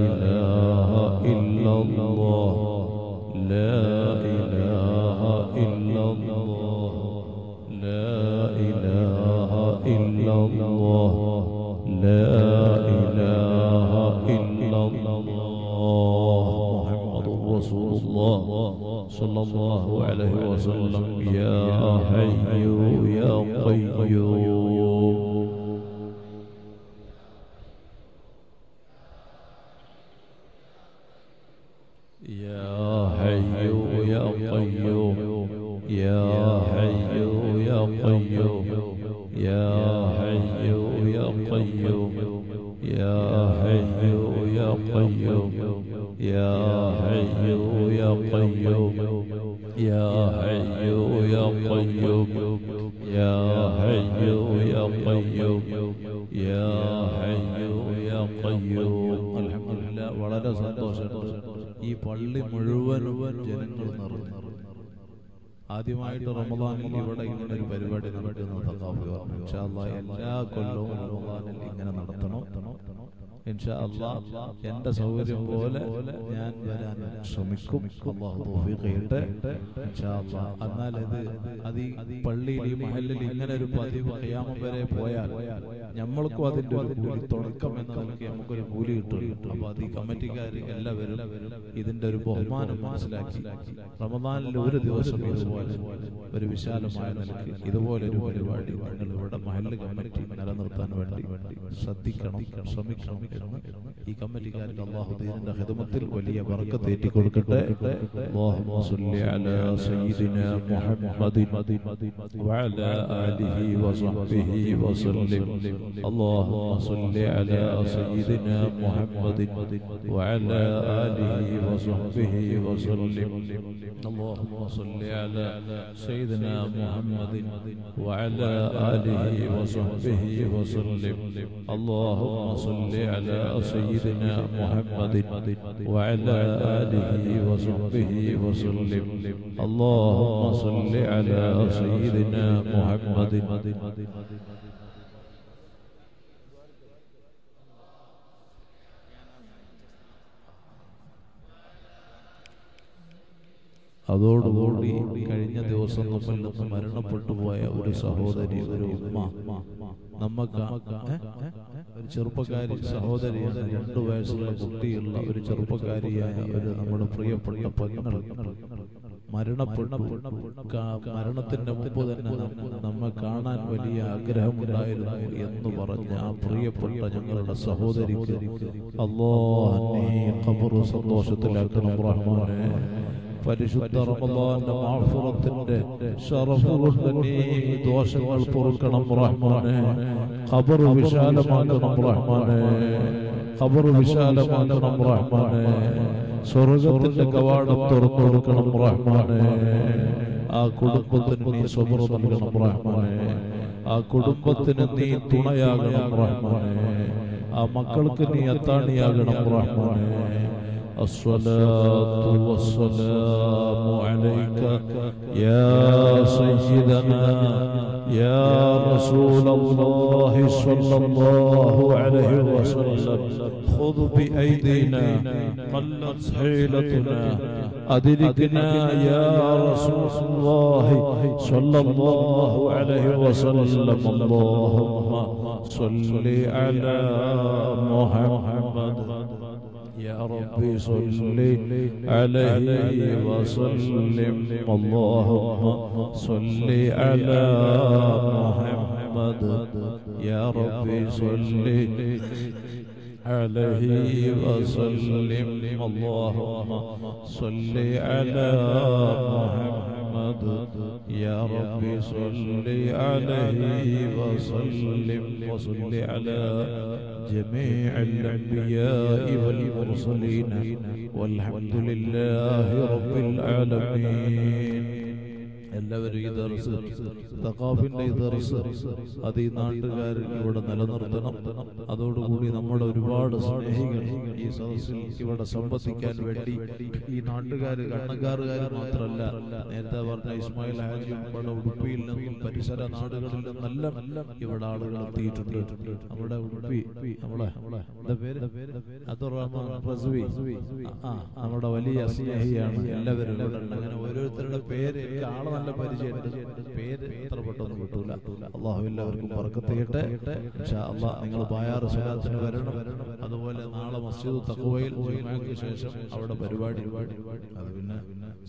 إله إلا الله لا إله إلا الله لا إله إلا الله لا إله إلا الله محمد رسول الله صلى الله عليه وسلم يا حي يا قيوم. يا حي يا قيوم يا حي يا قيوم يا حي يا قيوم يا حي يا قيوم يا حي يا قيوم يا حي يا قيوم يا حي يا قيوم يا حي يا قيوم. الحمد لله വളരെ സന്തോഷം. ഈ പള്ളി മുഴുവൻ ജനങ്ങൾ നിറഞ്ഞു. ആദ്യമായിട്ട് റമദാനിൽ ഇവിടെ ഇങ്ങനെ ഒരു പരിപാടി നടത്തുന്നത് തഖാഫുയാണ്. ഇൻഷാ അല്ലാഹ് എല്ലാ കൊല്ലവും റമദാനിൽ ഇങ്ങനെ നടത്തണം. ഇൻഷാ അല്ലാഹ് എൻ്റെ സൗകര്യം പോലെ ഞാൻ വരാൻ ശ്രമിക്കും. അല്ലാഹു തൗഫീഖ് ചെയ്യട്ടെ ഇൻഷാ അല്ലാഹ്. എന്നാൽ അത് അത് ഈ പള്ളിയിൽ ഈ മഹല്ലിൽ ഇങ്ങനെ ഒരു പതിവ് ഖിയാമത്ത് വരെ പോയാൽ നമ്മൾക്കും അതിന്റെ ഒരു കൂലി തുടക്കം എന്ന നിലയ്ക്ക് നമുക്കൊരു കൂലി കിട്ടും. അപ്പൊ അത് ഈ കമ്മിറ്റിക്കാർ എല്ലാവരും ഇതിന്റെ ഒരു ബഹുമാനം മനസ്സിലാക്കി റമദാനിൽ ഒരു ദിവസം ഇതുപോലെ ഒരു വിശാലമായ നിലയ്ക്ക് ഇതുപോലെ ഒരു പരിപാടി നിങ്ങൾ ഇവിടെ മഹല്ല് കമ്മിറ്റി നിലനിർത്താൻ വേണ്ടി ശ്രദ്ധിക്കണം, ശ്രമിക്കണം എന്ന് ഈ കമ്മിറ്റിക്കാർക്ക് അല്ലാഹു ദീനിന്റെ ഖിദ്മത്തിൽ വലിയ ബർക്കത്ത് ഏറ്റി കൊടുക്കട്ടെ. അല്ലാഹുമ്മ സ്വല്ലി അലാ സയ്യിദിനാ മുഹമ്മദിൻ വഅലാ ആലിഹി വസഹ്ബിഹി വസല്ലം. اللهم صل على سيدنا محمد وعلى آله وصحبه وسلم. اللهم صل على سيدنا محمد وعلى آله وصحبه وسلم. اللهم صل على سيدنا محمد وعلى آله وصحبه وسلم. اللهم صل على سيدنا محمد. അതോടുകൂടി കഴിഞ്ഞ ദിവസം നമ്മിൽ നിന്ന് മരണപ്പെട്ടു പോയ ഒരു സഹോദരി, ഒരു ഉമ്മ, നമുക്ക് ഒരു ചെറുപ്പക്കാരി സഹോദരിയാണ്. രണ്ടു വയസ്സുള്ള കുട്ടിയുള്ള ഒരു ചെറുപ്പക്കാരിയായ ഒരു നമ്മുടെ പ്രിയപ്പെട്ട പെങ്ങൾ മരണപ്പെട്ടു. മരണത്തിന്റെ മുമ്പ് തന്നെ നമ്മെ കാണാൻ വലിയ ആഗ്രഹമുണ്ടായിരുന്നു എന്ന് പറഞ്ഞ ആ പ്രിയപ്പെട്ട ഞങ്ങളുടെ സഹോദരിക്ക് അല്ലാഹ് നീ ഖബർ സന്തോഷത്തിലാക്കണം റഹ്മാനേ. പരിശുദ്ധ റമദാന്റെ മഗ്ഫിറത്തിന്റെ ശറഫ് കൊണ്ട് നീ ദോഷങ്ങൾ പൊറുക്കണം റഹ്മാനേ. ഖബർ വിശാലമാക്കണം റഹ്മാനേ. ഖബർ വിശാലമാക്കണം റഹ്മാനേ. സ്വർഗത്തിന്റെ കവാടം തുറന്നു കൊടുക്കണം റഹ്മാനേ. ആ കുടുംബത്തിന് നീ സബർ നൽകണം റഹ്മാനേ. ആ കുടുംബത്തിന് നീ തുണയാകണം റഹ്മാനേ. ആ മക്കൾക്ക് നീ അത്താണിയാകണം റഹ്മാനേ. الصلاة والسلام عليك يا سيدنا يا رسول الله صلى الله عليه وسلم. خذ بأيدينا قلت حيلتنا. أدركنا يا رسول الله صلى الله عليه وسلم. اللهم صل على محمد يا ربي صل عليه وسلم. اللهم صل على محمد يا ربي صل عليه وسلم. اللهم صل على محمد يا ربي صل عليه وسلم. وصل على جميع الأنبياء والمرسلين والحمد لله رب العالمين. എല്ലാവരും ഈ ദർസ് തഖാഫിന്റെ ഈ ദർസ് അത് ഈ നാട്ടുകാർ ഇവിടെ നിലനിർത്തണം. അതോടുകൂടി നമ്മുടെ ഒരുപാട് സ്നേഹികൾ ഈ സദസ്സിൽ ഇവിടെ സംബന്ധിക്കാൻ വേണ്ടി ഈ നാട്ടുകാർ കണ്ണക്കാറുകാർ മാത്രമല്ല, നേരത്തെ പറഞ്ഞ ഇസ്മായിൽ ഹാജി ഇവിടെ ഉടുപ്പിയിൽ നിന്നും പരിസര നാടുകളിൽ നിന്നെല്ലാം ഇവിടെ ആളുകൾ എത്തിയിട്ടുണ്ട്. നമ്മുടെ ഉടുപ്പി നമ്മളെ നമ്മുടെ വലിയ സ്നേഹിയാണ്. എല്ലാവരും അങ്ങനെ ഓരോരുത്തരുടെ പേര് ആളെ നല്ല പരിചയമുണ്ട്. പേര് എത്ര പെട്ടെന്ന് കിട്ടൂല. അള്ളാഹു എല്ലാവർക്കും ബർക്കത്ത് ചെയ്യട്ടെ. ഇൻഷാ അള്ളാഹ് നിങ്ങൾ ബയാർ സ്വലാത്തിന് വരണം. അതുപോലെ നാളെ മസ്ജിദ് തഖ്വയിൽ ജുമുഅയ്ക്ക് ശേഷം അവിടെ പരിപാടി, അത് പിന്നെ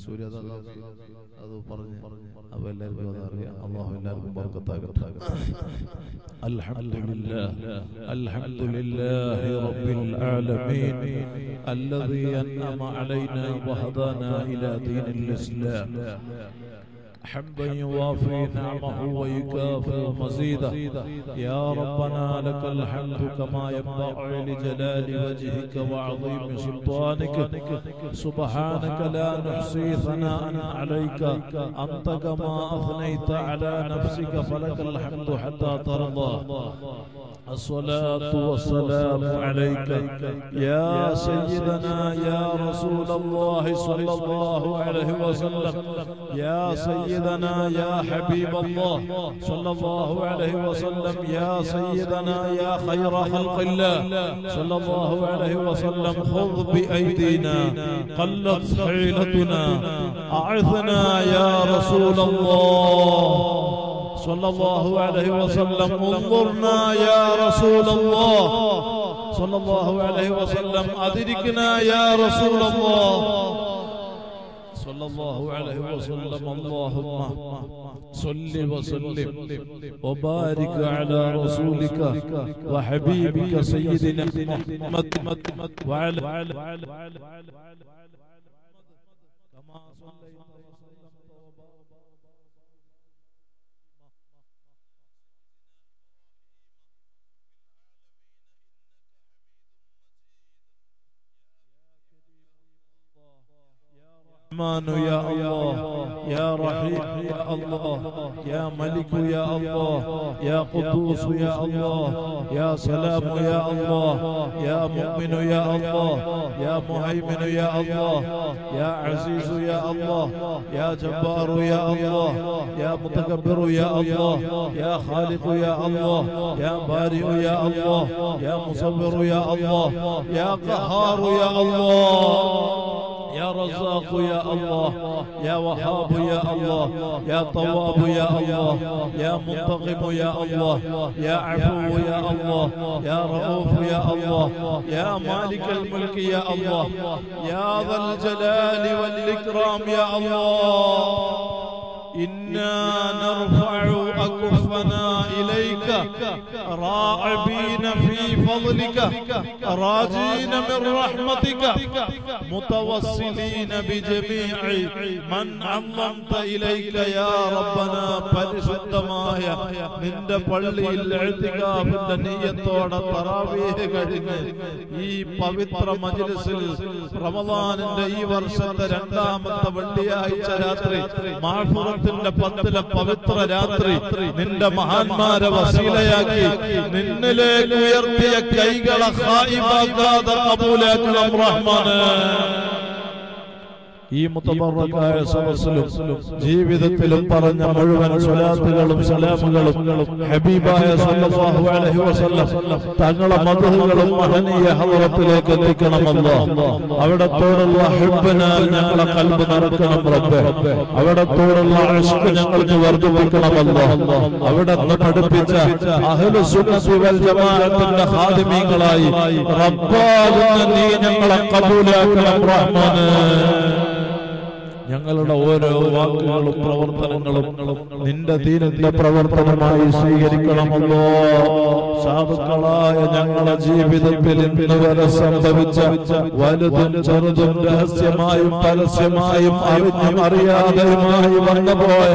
സൂര്യ അത് പറഞ്ഞു. അപ്പോൾ എല്ലാവർക്കും അതറിയാം. അള്ളാഹു എല്ലാവർക്കും ബർക്കത്താകട്ടെ. അൽഹംദുലില്ലാഹ് അൽഹംദുലില്ലാഹി റബ്ബിൽ ആലമീൻ الذي أنعم علينا وهدانا إلى دين الإسلام حمدا يوافي نعمه ويكافئ مزيده. يا ربنا لك الحمد كما ينبغي لجلال وجهك وعظيم سلطانك. سبحانك لا نحصي ثناء عليك أنت كما أثنيت على نفسك، فلك الحمد حتى ترضى. الصلاة والسلام عليك يا سيدنا يا رسول الله صلى الله عليه وسلم، يا سيدنا يا حبيب الله صلى الله عليه وسلم، يا سيدنا يا خير خلق الله صلى الله عليه وسلم. خذ بأيدينا قلت حيلتنا، أعثنا يا رسول الله صلى الله عليه وسلم، انظرنا يا رسول الله صلى الله عليه وسلم، أدركنا يا رسول الله صلى الله عليه وسلم. اللهم صل وسلم وبارك على رسولك وحبيبك سيدنا محمد وعلى رحمن يا الله يا رحيم يا الله يا ملك يا الله يا قدوس يا الله يا سلام يا الله يا مؤمن يا الله يا مهيمن يا الله يا عزيز يا الله يا جبار يا الله يا متكبر يا الله يا خالق يا الله يا بارئ يا الله يا مصبر يا الله يا قهار يا الله يا رزاق يا الله يا وهاب يا الله يا طواب يا الله يا منتقم يا الله يا عفو يا الله يا رؤوف يا الله يا مالك الملك يا الله يا ذا الجلال والإكرام يا الله. إنا نرفع أكفنا إليك راغبين في فضلك راجين من رحمتك متوسلين بجميع من أنعمت إليك يا ربنا. പരിശുദ്ധമായ നിന്റെ പള്ളിയിൽ ഇഅ്തികാഫിന്റെ നിയ്യത്തോടെ തറാവീഹ് കഴിഞ്ഞ് ഈ പവിത്ര മജ്‌ലിസിൽ റമളാനിന്റെ ഈ വർഷത്തെ രണ്ടാമത്തെ വെള്ളിയാഴ്ച രാത്രി മാഫിറത്തിന്റെ പത്തിലെ പവിത്ര രാത്രി നിന്റെ മഹാന്മാരെ വസീലയാക്കി നിന്നിലേക്ക് ഉയർത്തിയ കൈകളെ ഖായിബാക്കാതെ ഖബൂലാക്കണം റഹ്മാനേ. ഈ മുതബറക്കായ സദസ്സിലും ജീവിതത്തിലും പറഞ്ഞ മുഴുവൻ സ്വലാത്തുകളും സലാമുകളും ഹബീബായ സല്ലല്ലാഹു അലൈഹി വസല്ലം തങ്ങളുടെ മദ്ഹുകളും മഹനീയ ഹളറത്തിലേക്ക് എത്തിക്കണം അല്ലാഹ്. അവിടത്തോടുള്ള ഹിബ്ബിനാൽ ഞങ്ങളെ ഖൽബ് നിറക്കണം റബ്ബേ. അവിടത്തോടുള്ള ഇഷ്ക് ഞങ്ങൾക്ക് വർദ്ധിപ്പിക്കണം അല്ലാഹ്. അവിടുന്ന് പഠിപ്പിച്ച അഹ്ലു സുന്നത്തി വൽ ജമാഅത്തിന്റെ ഖാദിമീങ്ങളായി റബ്ബാകുന്ന നീ ഞങ്ങളെ ഖബൂലാക്കണം റഹ്മാനേ. ഞങ്ങളുടെ ഓരോ വാക്കുകളും പ്രവർത്തനങ്ങളും നിന്റെ ദീനിന്റെ പ്രവർത്തനമായി സ്വീകരിക്കണമല്ലോ. സാധുക്കളായ ഞങ്ങളുടെ ജീവിതത്തിൽ ഇന്ന് വരെ സംഭവിച്ച വലുതും ചെറുതും രഹസ്യമായും പരസ്യമായും അറിഞ്ഞും അറിയാതെയുമായി വന്നുപോയ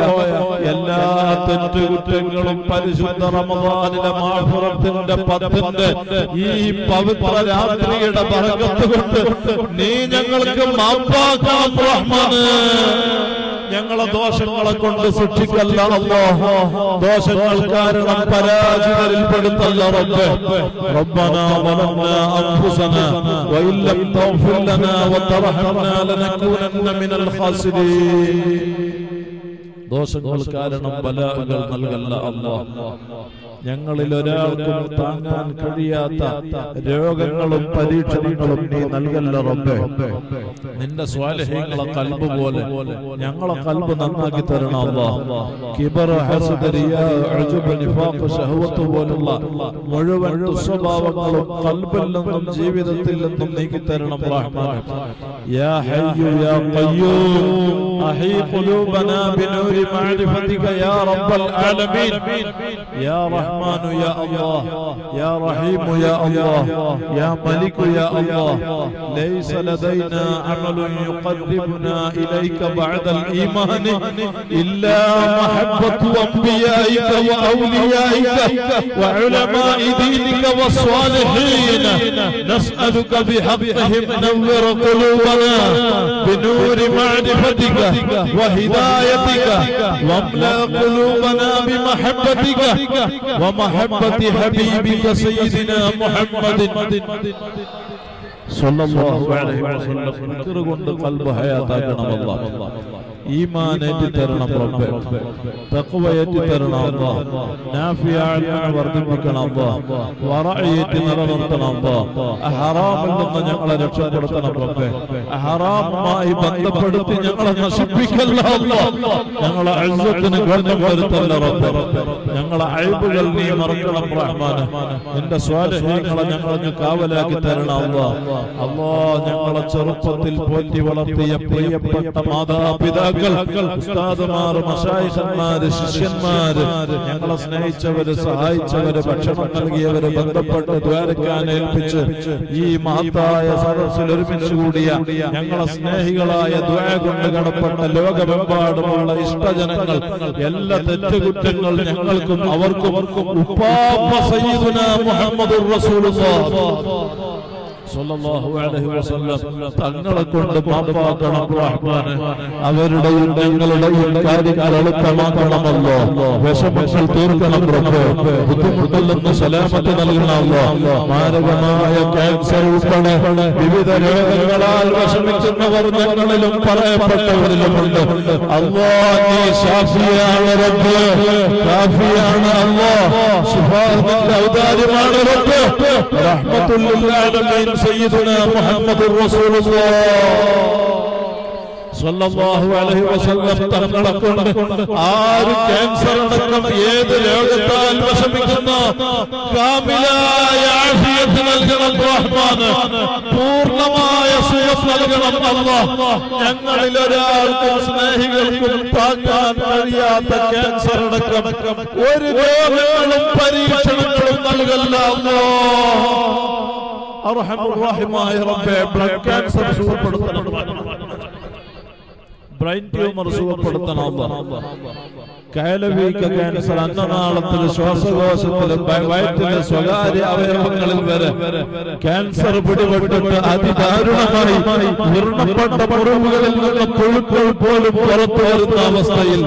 എല്ലാ തെറ്റുകുറ്റങ്ങളും പരിശുദ്ധ റമളാനിലെ മാഫിറത്തിന്റെ പത്തിന്റെ ഈ പവിത്ര രാത്രിയുടെ ബർക്കത്ത് കൊണ്ട് നീ ഞങ്ങൾക്ക് മാപ്പാക്കണം റഹ്മാനേ. ഞങ്ങളെ ദോഷങ്ങളെ കൊണ്ട് ശിക്ഷിക്കല്ല അല്ലാഹ്. ദോഷങ്ങൾ കാരണം പരാജിതരിൽപ്പെടുത്തല്ല റബ്ബേ. റബ്ബനാ വലന്നാ അൻഫുസനാ വഇൻ ലം തഗ്ഫിർ ലനാ വതർഹംനാ ലനകൂനന്ന മിനൽ ഖാസിരീൻ. ദോഷങ്ങൾ കാരണം ബലാകൾ നൽകല്ല അല്ലാഹ്. ഞങ്ങളിൽ ഒരാൾക്കും താങ്ങാൻ കഴിയാത്ത രോഗങ്ങളും പരീക്ഷണങ്ങളും നീ നൽകല്ല റബ്ബേ. നിന്റെ സ്വാലിഹ്യങ്ങളെ ഖൽബ് പോലെ ഞങ്ങളെ ഖൽബ് നന്നാക്കി തരണം അല്ലാഹ്. കിബർ, ഹസദ്, റിയാ, ഉജബ്, നിഫാഖ്, ശഹവത്ത് പോലുള്ള മുഴുവൻ ദുസ്വഭാവങ്ങളും ഖൽബിൽ നിന്നും ജീവിതത്തിൽ നിന്നും നീക്കി തരണം റഹ്മാൻ. യാ ഹയ്യു യാ ഖയ്യൂം أحي قلوبنا بنور معرفتك يا رب العالمين. يا رحمن يا الله، يا رحيم يا الله، يا ملك يا الله، ليس لدينا عمل يقربنا إليك بعد الإيمان إلا محبة أنبيائك وأوليائك وعلماء دينك والصالحين. نسألك بحقهم نور قلوبنا بنور معرفتك وهدايتك، واملأ قلوبنا بمحبتك ومحبة حبيبك سيدنا محمد صلى الله عليه وسلم. ترغب قلب حياتنا الله، إيمان يترنا ربنا، تقوى يترنا الله، نافع علمنا وردمكنا الله، ورعي يترنا الله، أحرام اللهم يقلد شكرتنا ربنا، أحرام ما يبند بدت يقلد نسبك الله الله، يقلد عزتنا قرن قرتنا ربنا، يقلد عيب قلني مرتنا برحمانه، إن سوالحين يقلد يقلد كاولا كترنا الله، الله يقلد شرطة البولي ولطي يبقي يبقي تمادا بذاك. ഉസ്താദുമാർ, മശായിഖുമാർ, ശിഷ്യന്മാർ, ഞങ്ങളെ സ്നേഹിച്ചവര്, സഹായിച്ചവര്, ഭക്ഷണം നൽകിയവര്, ബന്ധപ്പെട്ട് ദ്വാരക്കാൻ ഏൽപ്പിച്ച് ഈ മഹത്തായ സദസ്സിൽ ഒരുമിച്ച് കൂടിയ ഞങ്ങളെ സ്നേഹികളായ ദ്വാര കൊണ്ട് കടപ്പെട്ട ലോകമെമ്പാടുമുള്ള ഇഷ്ടജനങ്ങൾ, എല്ലാ തെറ്റുകുറ്റങ്ങൾ ഞങ്ങൾക്കും അവർക്കും ഉപ്പാപ്പ സയ്യിദുന മുഹമ്മദുർ റസൂലുള്ളാഹ് സല്ലല്ലാഹു അലൈഹി വസല്ലം തങ്ങളെ കൊണ്ട് മാപ്പാക്കണം റഹ്മാനെ. അവരുടെയും ഞങ്ങളുടെയും കാര്യങ്ങൾ എളുപ്പമാക്കണം അല്ലാഹ്. വിഷമങ്ങൾ തീർക്കണം റബ്ബേ. ബുദ്ധിമുട്ടിൽ നിന്ന് സലാമത്ത് നൽകണം അല്ലാഹ്. മാരകമായ ക്യാൻസർ ഉൾപ്പെടെ വിവിധ രോഗങ്ങളാൽ വിഷമിക്കുന്നവർ ഞങ്ങളിലും പറയപ്പെട്ടവരിലുമുണ്ട് അല്ലാഹ്. നീ ശാഫിയാണ് റബ്ബേ, ശാഫിയാണ് അല്ലാഹ്. ശിഫാഅത്തിന്റെ ഔദാര്യമാണ് റബ്ബേ. റഹ്മത്തുൽ ലിൽ ആലമീൻ سيدنا محمد رسول الله صلى الله عليه وسلم. تنقلقون آر كانسر نقم يد لعجة المشمكنا كاملا يعافيتنا الجنب رحمان طورنا ما يصيفنا الجنب الله. ينقل لراركم سناهيكم تاكان مريات كانسر نقم وردوغلهم بريشنكم الجنب الله. അർഹം റഹീമായ റബ്ബേ, ബ്ലഡ് ക്യാൻസർ സുഖപ്പെടുത്തണം, ബ്രെയിൻ ട്യൂമർ സുഖപ്പെടുത്തണം അല്ലാഹ്. കയലവീക്ക ക്യാൻസർ, അന്നനാളത്തിൽ, ശ്വാസകോശത്തിൽ, വയറ്റിലെ സ്വകാര്യ അവയവങ്ങളിൽ വരെ ക്യാൻസർ പിടിപെട്ടിട്ട് അതിദാരുണമായി നിർണപ്പെട്ട മുറിവുകളിൽ നിന്ന് പുഴുക്കൾ പോലും പുറത്തു വരുന്ന അവസ്ഥയിൽ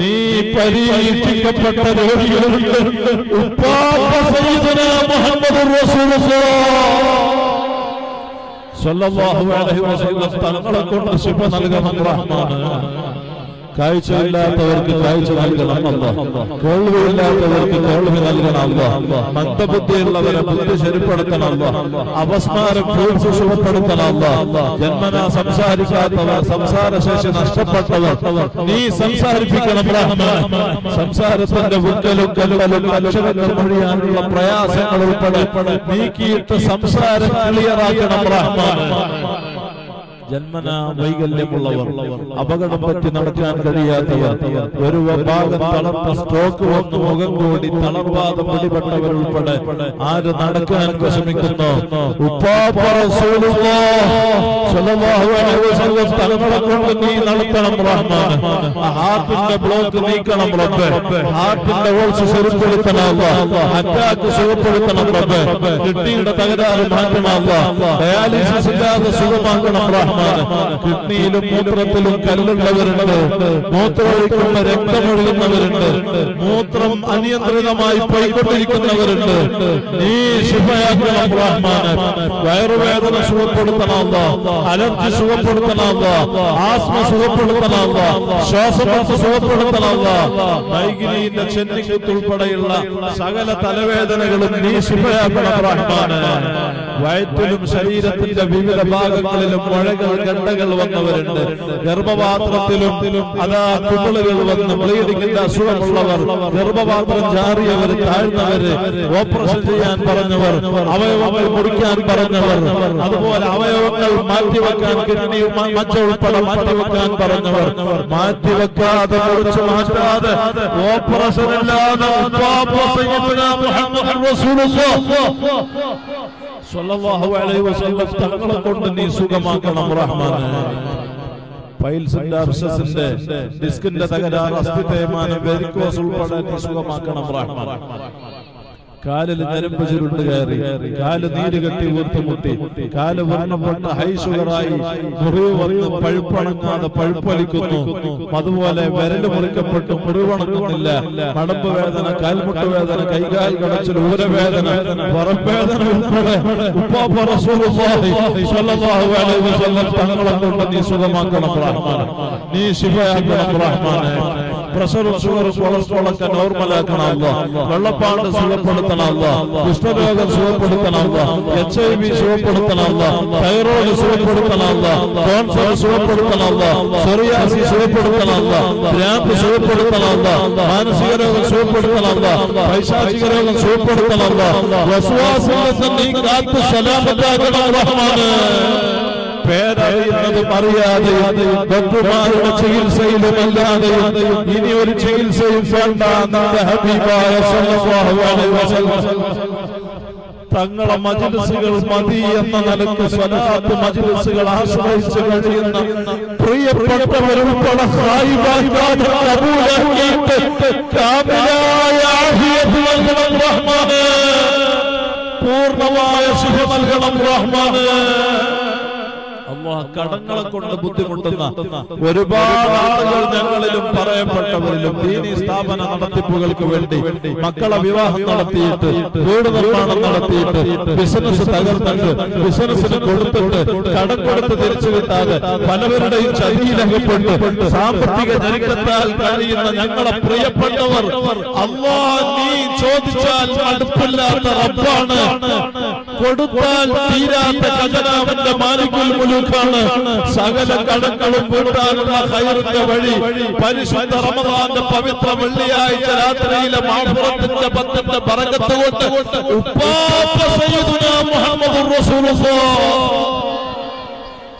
നീ പരീക്ഷിക്കപ്പെട്ട രോഗികളുണ്ട് ഉപ്പാപ്പ സയ്യിദുന മുഹമ്മദുർ റസൂലുള്ളാഹ് സല്ലല്ലാഹു അലൈഹി വസല്ലം. തങ്ങളെ കൊണ്ട് ശിഫ നൽകണം റഹ്മാൻ. കാഴ്ചയില്ലാത്തവർക്ക് കാഴ്ച നൽകണം അല്ലാഹ്. കേൾവിയില്ലാത്തവർക്ക് കേൾവി നൽകണം അല്ലാഹ്. മന്ദബുദ്ധിയുള്ളവരെ ബുദ്ധി ശരിപ്പെടുത്തണം അല്ലാഹ്. അപസ്മാരം സുഖപ്പെടുത്തണം അല്ലാഹ്. ജന്മനാ സംസാരിക്കാത്തവർ, സംസാരശേഷി നഷ്ടപ്പെട്ടവർ നീ സംസാരിപ്പിക്കണം റഹ്മാൻ. സംസാരത്തിന്റെ ഉക്കലും കല്ലലും അക്ഷരങ്ങൾ മുഴിയാനുള്ള പ്രയാസങ്ങൾ ഉൾപ്പെടെ നീക്കിയിട്ട് സംസാരം ക്ലിയറാക്കണം റഹ്മാൻ. ജന്മന വൈകല്യമുള്ളവർ, അപകടം പറ്റി നടക്കാൻ കഴിയാത്തവർ, ഒരു ഭാഗം തളർത്ത സ്ട്രോക്ക് വന്ന് മുഖം കൂടി തളർവാദം പിടിപെട്ടവരുൾപ്പെടെ ആര് നടക്കാൻ വിഷമിക്കുന്നു ഉപ്പാപ്പ സ്വല്ലല്ലാഹു അലൈഹി വസല്ലം തങ്ങളെ കൊണ്ട് നീ നടത്തണം റഹ്മാൻ. ഹാർട്ടിന്റെ ബ്ലോക്ക് നീക്കണം റബ്ബേ. ഹാർട്ടിന്റെ ഓൾസ് സുഖപ്പെടുത്തണം അല്ലാഹ്. അറ്റാക്ക് സുഖപ്പെടുത്തണം റബ്ബേ. കിഡ്നിയുടെ തകരാറ് മാറ്റണം അല്ലാഹ്. ഡയാലിസിസ് ഇല്ലാതെ സുഖമാക്കണം റഹ്മാൻ. കിഡ്നിയിലും മൂത്രത്തിലും കല്ലുള്ളവരുണ്ട്, മൂത്രമൊഴിക്കുമ്പോ രക്തമൊഴുകുന്നവരുണ്ട്, മൂത്രം അനിയന്ത്രിതമായി പോയിക്കൊണ്ടിരിക്കുന്നവരുണ്ട്. നീ ശിഫയാക്കണം റഹ്മാനെ. വയറുവേദന സുഖപ്പെടുത്തണം അല്ലാ, അലർജി സുഖപ്പെടുത്തണം അല്ലാ, ആസ്മ സുഖപ്പെടുത്തണം അല്ലാ, ശ്വാസകോശ സുഖപ്പെടുത്തണം അല്ലാ, മൈഗ്രീന്റെ ചെന്നിക്കുത്തുൾപ്പെടെയുള്ള സകല തലവേദനകളും നീ ശിഫയാക്കണം റഹ്മാനെ. വയറ്റിലും ശരീരത്തിന്റെ വിവിധ ഭാഗങ്ങളിലും മുഴകൾ ഗണ്ടകൾ വന്നവരുണ്ട്, ഗർഭപാത്രത്തിലും അതാ കുമിളുകൾ വന്ന് ബ്ലീഡിങ്ങിന്റെ അസുഖമുള്ളവർ, ഗർഭപാത്രം ചാറിയവർ, താഴ്ന്നവര്, ഓപ്പറേഷൻ ചെയ്യാൻ പറഞ്ഞവർ, അവയവങ്ങൾ മുറിക്കാൻ പറഞ്ഞവർ, അതുപോലെ അവയവങ്ങൾ മാറ്റിവെക്കാൻ കിഡ്നിയും മച്ച ഉൾപ്പെടെ മാറ്റിവെക്കാൻ പറഞ്ഞവർ, മാറ്റിവെക്കാതെ മുറിച്ചു മാറ്റാതെ ഓപ്പറേഷൻ ഇല്ലാതെ സല്ലല്ലാഹു അലൈഹി വസല്ലം തങ്ങളെ കൊണ്ട് നീ സുഖമാക്കണം റഹ്മാനെ. പൈൽസിന്റെ അർശസിന്റെ ഡിസ്കിന്റെ തകരാർ, അസ്ഥി തേയ്മാനം, വെരിക്കോസ് ഉൾപ്പെടെ നീ സുഖമാക്കണം റഹ്മാനെ. കാലില് നരമ്പ് ചുരുണ്ട് കയറി, കാല് നീര് കെട്ടി വീർത്തുമുട്ടി, കാല് വർണ്ണപ്പെട്ട ഹൈ ഷുഗറായി മുറിവ് പഴുപ്പണങ്ങാതെ പഴുപ്പലിക്കുന്നു, അതുപോലെ വിരല് മുറിക്കപ്പെട്ട് മുറിവണങ്ങുന്നില്ല, മടമ്പ് വേദന, കാൽമുട്ട് വേദന, കൈകാൽ കടച്ചിൽ, ഊരവേദന, പുറവേദന ഉൾപ്പെടെ തങ്ങളെ കൊണ്ട് നീ സുഖമാക്കണം റഹ്മാനെ. നീ ശിഫയാക്കണം റഹ്മാനെ. പ്രഷറും ഷുഗറും കൊളസ്ട്രോൾ ഒക്കെ നോർമലാക്കണം അല്ലാ. വെള്ളപ്പാണ്ട് സുഖപ്പെടുത്തണം അല്ലാ. കുഷ്ഠരോഗം സുഖപ്പെടുത്തണം അല്ലാ. എച്ച് ഐ വി സുഖപ്പെടുത്തണം അല്ലാ. തൈറോയിഡ് സുഖപ്പെടുത്തണം അല്ലാ. ക്യാൻസർ സുഖപ്പെടുത്തണം അല്ലാ. സോറിയാസിസ് സുഖപ്പെടുത്തണം അല്ലാ. ഭ്രാന്ത് സുഖപ്പെടുത്തണം അല്ലാ. മാനസിക രോഗം സുഖപ്പെടുത്തണം അല്ലാ. പൈശാചിക രോഗം സുഖപ്പെടുത്തണം അല്ലാ. വസ്വാസിൽ നീ കാത്ത് സലാമത്താക്കണം റഹ്മാനെ. പേരറിയുന്നതും അറിയാതെയും ഡോക്ടർമാരുടെ ചികിത്സയിലും അല്ലാതെയും ഇനി ഒരു ചികിത്സയും വേണ്ട നിന്റെ ഹബീബായ സല്ലല്ലാഹു അലൈഹി വസല്ലം തങ്ങളെ മജ്‌ലിസുകൾ മതി എന്ന നിലക്ക് സ്വലാത്ത് മജ്‌ലിസുകൾ ആശ്രയിച്ചു കഴിയുന്ന പ്രിയപ്പെട്ടവരും പൂർണ്ണമായ സുഖമൽഗണം റഹ്മാനെ. കടങ്ങളെ കൊണ്ട് ബുദ്ധിമുട്ടുന്ന ഒരുപാട് ആളുകൾ ഞങ്ങളിലും പറയപ്പെട്ടവരിലും ദീനീ സ്ഥാപന നടത്തിപ്പുകൾക്ക് വേണ്ടി മക്കളെ വിവാഹം നടത്തിയിട്ട്, വീട് നിർമ്മാണം നടത്തിയിട്ട്, ബിസിനസ് തകർത്തിട്ട്, ബിസിനസിന് കൊടുത്തിട്ട്, കടം കൊടുത്ത് തിരിച്ചു കിട്ടാതെ പലവരുടെയും ശരീരപ്പെട്ട് സാമ്പത്തിക ഞെരുക്കത്താൽ കഴിയുന്ന ഞങ്ങളെ പ്രിയപ്പെട്ടവർ അല്ലാഹ് നീ ചോദിച്ചാൽ അടുപ്പില്ലാത്ത റബ്ബാണ്, കൊടുത്താൽ തീരാത്ത ഖജനാവിന്റെ മാലിക്കുൽ മുൽക്ക്. സകല കടങ്ങളും വീട്ടാനുള്ള ഖൈറിന്റെ വഴി പരിശുദ്ധ റമദാന്റെ പവിത്ര വെള്ളിയാഴ്ച രാത്രിയിലെ മഅ്ഫിറത്തിന്റെ പത്തിന്റെ ബറകത്ത് കൊണ്ട് ഉപ്പാപ്പ സയ്യിദുനാ മുഹമ്മദുർ റസൂലുള്ളാഹ്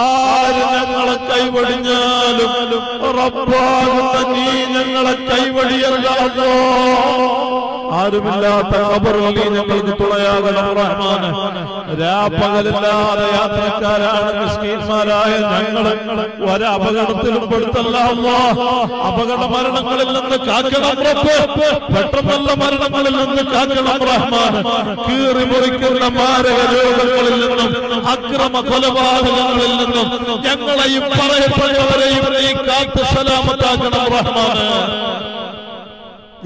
ആര് ഞങ്ങളെ കൈവടിഞ്ഞാലും റബ്ബാകുന്ന നീ ഞങ്ങളെ കൈവടിയല്ലോ. ആരുമില്ലാത്ത ഖബറിൽ നീ ഞങ്ങൾക്ക് തുണയാകണം റഹ്മാനെ. രാപ്പകലില്ലാതെ യാത്രക്കാരാണ് മിസ്കീന്മാരായ ഞങ്ങളെ ഒരപകടത്തിലും പെടുത്തല്ല അല്ലാഹ്. അപകട മരണങ്ങളിൽ നിന്ന് കാക്കണം റബ്ബ്. പെട്ടെന്നുള്ള മരണങ്ങളിൽ നിന്ന് കാക്കണം റഹ്മാനെ. കീറി മുറിക്കുന്ന മാരക രോഗങ്ങളിൽ നിന്നും അക്രമ കൊലപാതകങ്ങളിൽ നിന്നും ഞങ്ങളെയും പറയപ്പെട്ടവരെയും നീ കാത്ത് സലാമത്താക്കണം റഹ്മാനെ.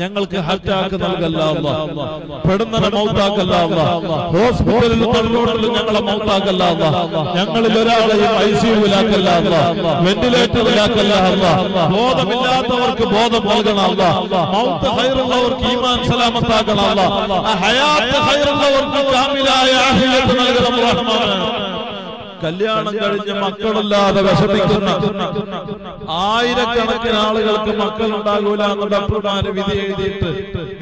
ഞങ്ങൾക്ക് ഹറ്റാക്ക് നൽകല്ല അല്ലാഹ്. പെടുന്നവരെ മൗത്താക്കല്ല അല്ലാഹ്. ഹോസ്പിറ്റലിൽ തടവുകൊണ്ടിൽ ഞങ്ങളെ മൗത്താക്കല്ല അല്ലാഹ്. ഞങ്ങളിൽ ഒരാളെയും ഐ സി യുവിലാക്കല്ല അല്ലാഹ്. വെന്റിലേറ്ററിലാക്കല്ല അല്ലാഹ്. ബോധമില്ലാത്തവർക്ക് ബോധം നൽകണം അല്ലാഹ്. മൗത്ത് ഖൈറുള്ളവർക്ക് ഈമാൻ സലാമത്താക്കണം അല്ലാഹ്. ഹയാത്ത് ഖൈറുള്ളവർക്ക് കാമിലായ ആഫിയത്ത് നൽകണം റഹ്മാനെ. കല്യാണം കഴിഞ്ഞ് മക്കളില്ലാതെ വിഷമിക്കുന്ന ആയിരക്കണക്കിന് ആളുകൾക്ക് മക്കൾ ഉണ്ടാകൂല എന്ന് ഡോക്ടർമാര് വിധി എഴുതിയിട്ട്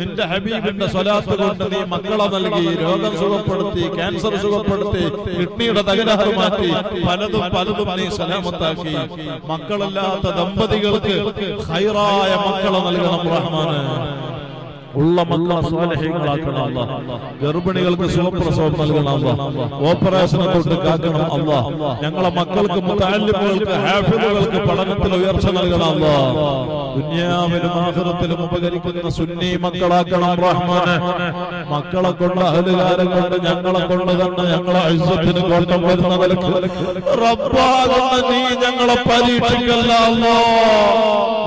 നിന്റെ ഹബീബിന്റെ സ്വലാത്ത് കൊണ്ട് നീ മക്കളെ നൽകി, രോഗം സുഖപ്പെടുത്തി, ക്യാൻസർ സുഖപ്പെടുത്തി, കിഡ്നിയുടെ തകരാറ് മാറ്റി, പലതും പലതും നീ സലാമത്താക്കി. മക്കളില്ലാത്ത ദമ്പതികൾക്ക് ഹൈറായ മക്കളെ നൽകണം റഹ്മാനെ. ഉള്ള മക്കളെ സ്വാലിഹീങ്ങളാക്കണം അല്ലാഹ്. ഗർഭിണികൾക്ക് സുഖപ്രസവം നൽകണം അല്ലാഹ്. ഓപ്പറേഷനെ തൊട്ട് കാക്കണം അല്ലാഹ്. ഞങ്ങളെ മക്കൾക്ക്, മുതഅല്ലിമുകൾക്ക്, ഹാഫിദുകൾക്ക് പഠനത്തിൽ ഉയർച്ച നൽകണം അല്ലാഹ്. ദുനിയാവിലും ആഖിറത്തിലും ഉപകരിക്കുന്ന സുന്നി മക്കളാക്കണം റഹ്മാനെ. മക്കളെ കൊണ്ട്, അഹലുകാരെ കൊണ്ട്, ഞങ്ങളെ കൊണ്ട് തന്നെ ഞങ്ങളെ ഇസ്സത്തിന് കോട്ടം വരുന്ന നിലക്ക് റബ്ബാകുന്ന നീ ഞങ്ങളെ പരീക്ഷിക്കല്ല അല്ലാഹ്.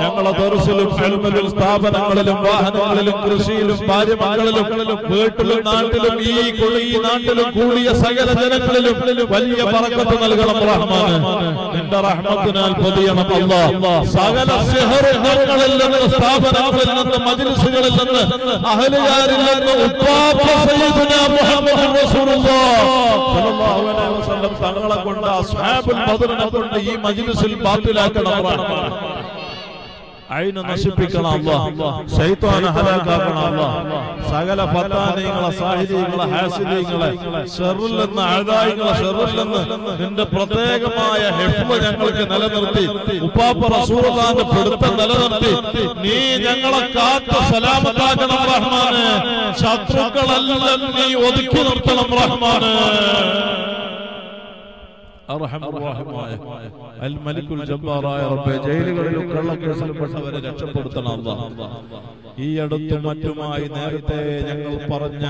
ഞങ്ങളെ ദർസിലും ഇൽമിലും സ്ഥാപനങ്ങളിലും വാഹനങ്ങളിലും കൃഷിയിലും ഭാര്യമക്കളിലും വീട്ടിലും നാട്ടിലും ഈ കൊളി നാട്ടിലും കൂടിയ സകല ജനങ്ങളിലും വലിയ ബറക്കത്ത് നൽകണം റഹ്മാനെ. നിന്റെ റഹ്മത്തിനാൽ പൊതിയണം അല്ലാഹ്. സകല സിഹറുകളിൽ നിന്ന്, സ്ഥാപനങ്ങളിൽ നിന്ന്, മജ്‌ലിസുകളിൽ നിന്ന്, അഹലുകാരിൽ നിന്ന് ഉപ്പാപ്പ സയ്യിദുനാ മുഹമ്മദ് റസൂലുള്ളാഹ് സ്വല്ലല്ലാഹു അലൈഹി വസല്ലം തങ്ങളെ കൊണ്ട്, അസ്ഹാബുൽ ബദറിനെ കൊണ്ട് ഈ മജ്‌ലിസിൽ ബാത്തിലാക്കണം റഹ്മാനെ. അയിനെ നശിപ്പിക്കണം അല്ലാഹ്. ശൈത്താനെ ഹലാക്കണം അല്ലാഹ്. സകല ഫത്താനികളെ, സാഹിരികളെ, ഹാസിദികളെ ശർറിൽ നിന്ന്, അഴായികളെ ശർറിൽ നിന്ന് നിന്റെ പ്രത്യേകമായ ഹിഫ്ള് ഞങ്ങൾക്ക് നിലനിർത്തി, ഉപ്പാപ്പ റസൂലുള്ളാഹിന്റെ പിടുത്തം നിലനിർത്തി നീ ഞങ്ങളെ കാത്ത് സലാമത്താക്കണം റഹ്മാനെ. ശത്രുക്കളെല്ലാം നീ ഒതുക്കി നിർത്തണം റഹ്മാനെ. ജയിലുകളിലും കള്ളക്കേസിൽപ്പെട്ടവരെ രക്ഷപ്പെടുത്തണം അല്ലാഹ്. ഈ അടുത്തും മറ്റുമായി നേരത്തെ ഞങ്ങൾ പറഞ്ഞ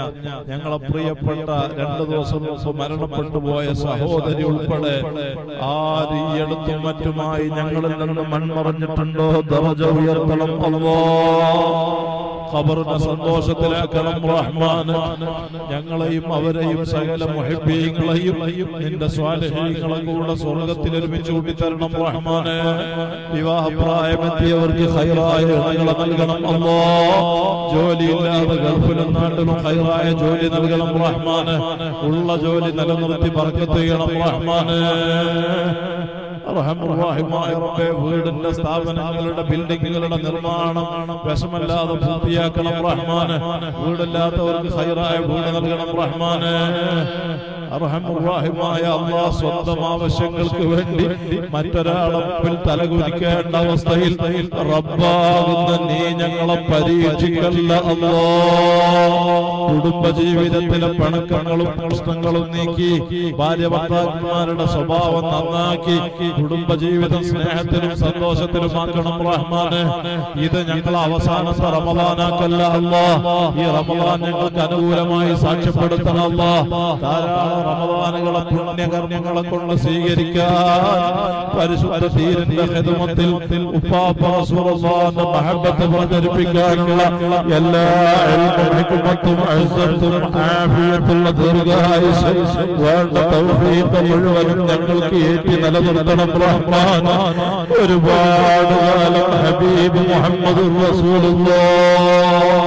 ഞങ്ങളെ പ്രിയപ്പെട്ട രണ്ടു ദിവസം മരണപ്പെട്ടു പോയ സഹോദരി ഉൾപ്പെടെ ആര് ഈ അടുത്തും മറ്റുമായി ഞങ്ങളിൽ നിന്ന് മൺമറഞ്ഞിട്ടുണ്ടോ ദറജ ഉയർത്തണം അല്ലാഹ്. ഖബറിനെ സന്തോഷത്തിലാക്കണം റഹ്മാനെ. ഞങ്ങളെയും അവരെയും സകല മുഹിബ്ബീങ്ങളെയും നിന്റെ സ്വാലിഹീങ്ങളെ കൂടെ സ്വർഗത്തിൽ ഒരുമിച്ച് കൂട്ടിത്തരണം റഹ്മാനെ. വിവാഹപ്രായമെത്തിയവർക്ക് ഹൈറായ ഇണകളെ നൽകണം അല്ലാഹ്. ജോലിയില്ലാതെ ഗൾഫിലും നാട്ടിലും ഹൈറായ ജോലി നൽകണം റഹ്മാനെ. ഉള്ള ജോലി നിലനിർത്തി ബർക്കത്ത് ചെയ്യണം റഹ്മാനെ. വീടിന്റെ, സ്ഥാപനങ്ങളുടെ, ബിൽഡിങ്ങുകളുടെ നിർമ്മാണം വിഷമല്ലാതെ പൂർത്തിയാക്കണം റഹ്മാനെ. വീടില്ലാത്തവർക്ക് ഹൈറായ വീട് നൽകണം റഹ്മാനെ. റഹ്മാനായ അല്ലാഹ് സ്വന്തം ആവശ്യങ്ങൾക്ക് വേണ്ടി മറ്റൊരാളെ മുമ്പിൽ തലകുനിക്കേണ്ട അവസ്ഥയിൽ റബ്ബാകുന്ന നീ ഞങ്ങളെ പരീക്ഷിക്കല്ല അല്ലാഹ്. കുടുംബജീവിതത്തിലെ പിണക്കങ്ങളും പ്രശ്നങ്ങളും നീക്കി, ഭാര്യ ഭർത്താക്കന്മാരുടെ സ്വഭാവം നന്നാക്കി, കുടുംബജീവിതം സ്നേഹത്തിലും സന്തോഷത്തിലും ആക്കണം റഹ്മാനെ. ഇത് ഞങ്ങൾ അവസാനത്തെ റമളാനാക്കല്ല അല്ലാഹ്. ഈ റമളാൻ ഞങ്ങൾക്ക് അനുകൂലമായി സാക്ഷ്യപ്പെടുത്തണം അല്ലാഹ്. ധാരാളം റമളാനുകളെ പുണ്യകർമ്മങ്ങളെ കൊണ്ട് സ്വീകരിക്കാൻ പരിശുദ്ധ ദീനിന്റെ ഖിദ്മത്തിൽ ഉപ്പാപ്പ റസൂലുള്ളാഹിന്റെ മഹബത്ത് പ്രചരിപ്പിക്കാനുള്ള എല്ലാ ഹിക്മത്തും ഇസ്സത്തും ആഫിയത്തുള്ള ദീർഘായുസ്സും വേണ്ട തൗഫീഖ് മുഴുവനും ഞങ്ങൾക്ക് ഏറ്റി നൽകണം. ഒരുപാട് കാലം ഹബീബ് മുഹമ്മദ് റസൂലുള്ളാഹ്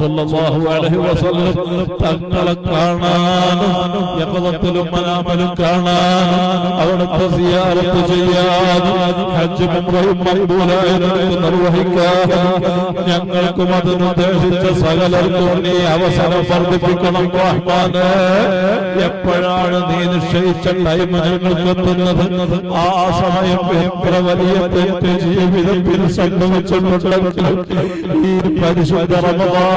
സല്ലല്ലാഹു അലൈഹി വസല്ലം തങ്ങളെ കാണാനും യഖദത്തിലും മനാമലും കാണാനും അവിടുത്തെ സിയാറത്ത് ചെയ്യാനും ഹജ്ജും ഉംറയും മഖബൂലായി നിർവഹിക്കാനും ഞങ്ങൾക്കും അത് നിർദ്ദേശിച്ച സകലർക്കും നീ അവസരം വർദ്ധിപ്പിക്കണം റഹ്മാനെ. എപ്പോഴാണ് നീ നിശ്ചയിച്ച ടൈം ഞങ്ങൾക്കെത്തുന്നത്? ആ സമയം എത്ര വലിയ തെറ്റ് ജീവിതത്തിൽ സംഭവിച്ചിട്ടുണ്ടെങ്കിലും ഈ പരിശുദ്ധ റമളാൻ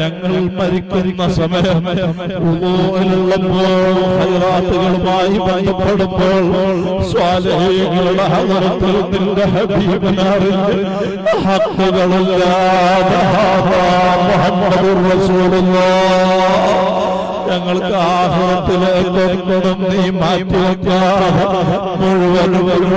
ഞങ്ങൾ മരിക്കുന്ന സമയം ഉള്ളപ്പോൾ, ഹൈറാത്തുകളുമായി ബന്ധപ്പെടുമ്പോൾ, സ്വാലിഹീങ്ങളുടെ ഹദറത്തിൽ നിന്റെ ഹബീബിനെ ഹഖുകളില്ലാതെ മുഹമ്മദുർ റസൂലുള്ളാഹ് ഞങ്ങൾക്ക് ആഖിറത്തിലേക്ക് നീ മാറ്റി വയ്ക്കാ. മുഴുവൻ اللهم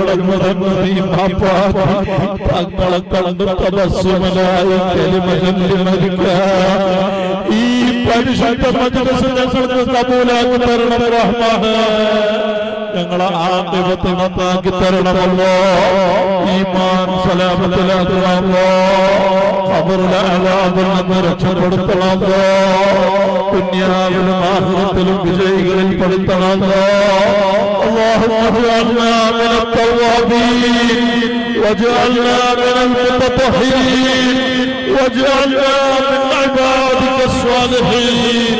اجعلنا من التوابين واجعلنا من المتطهرين واجعلنا من عبادك الصالحين.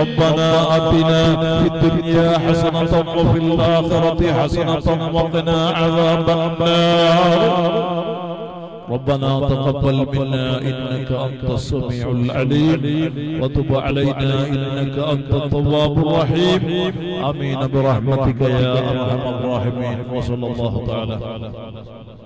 ربنا آتنا في الدنيا حسنة وفي الآخرة حسنة وقنا عذاب النار. ربنا تقبل منا إنك أنت السميع العليم وتب علينا إنك أنت التواب الرحيم. آمين برحمتك يا أرحم الراحمين. وصلى الله تعالى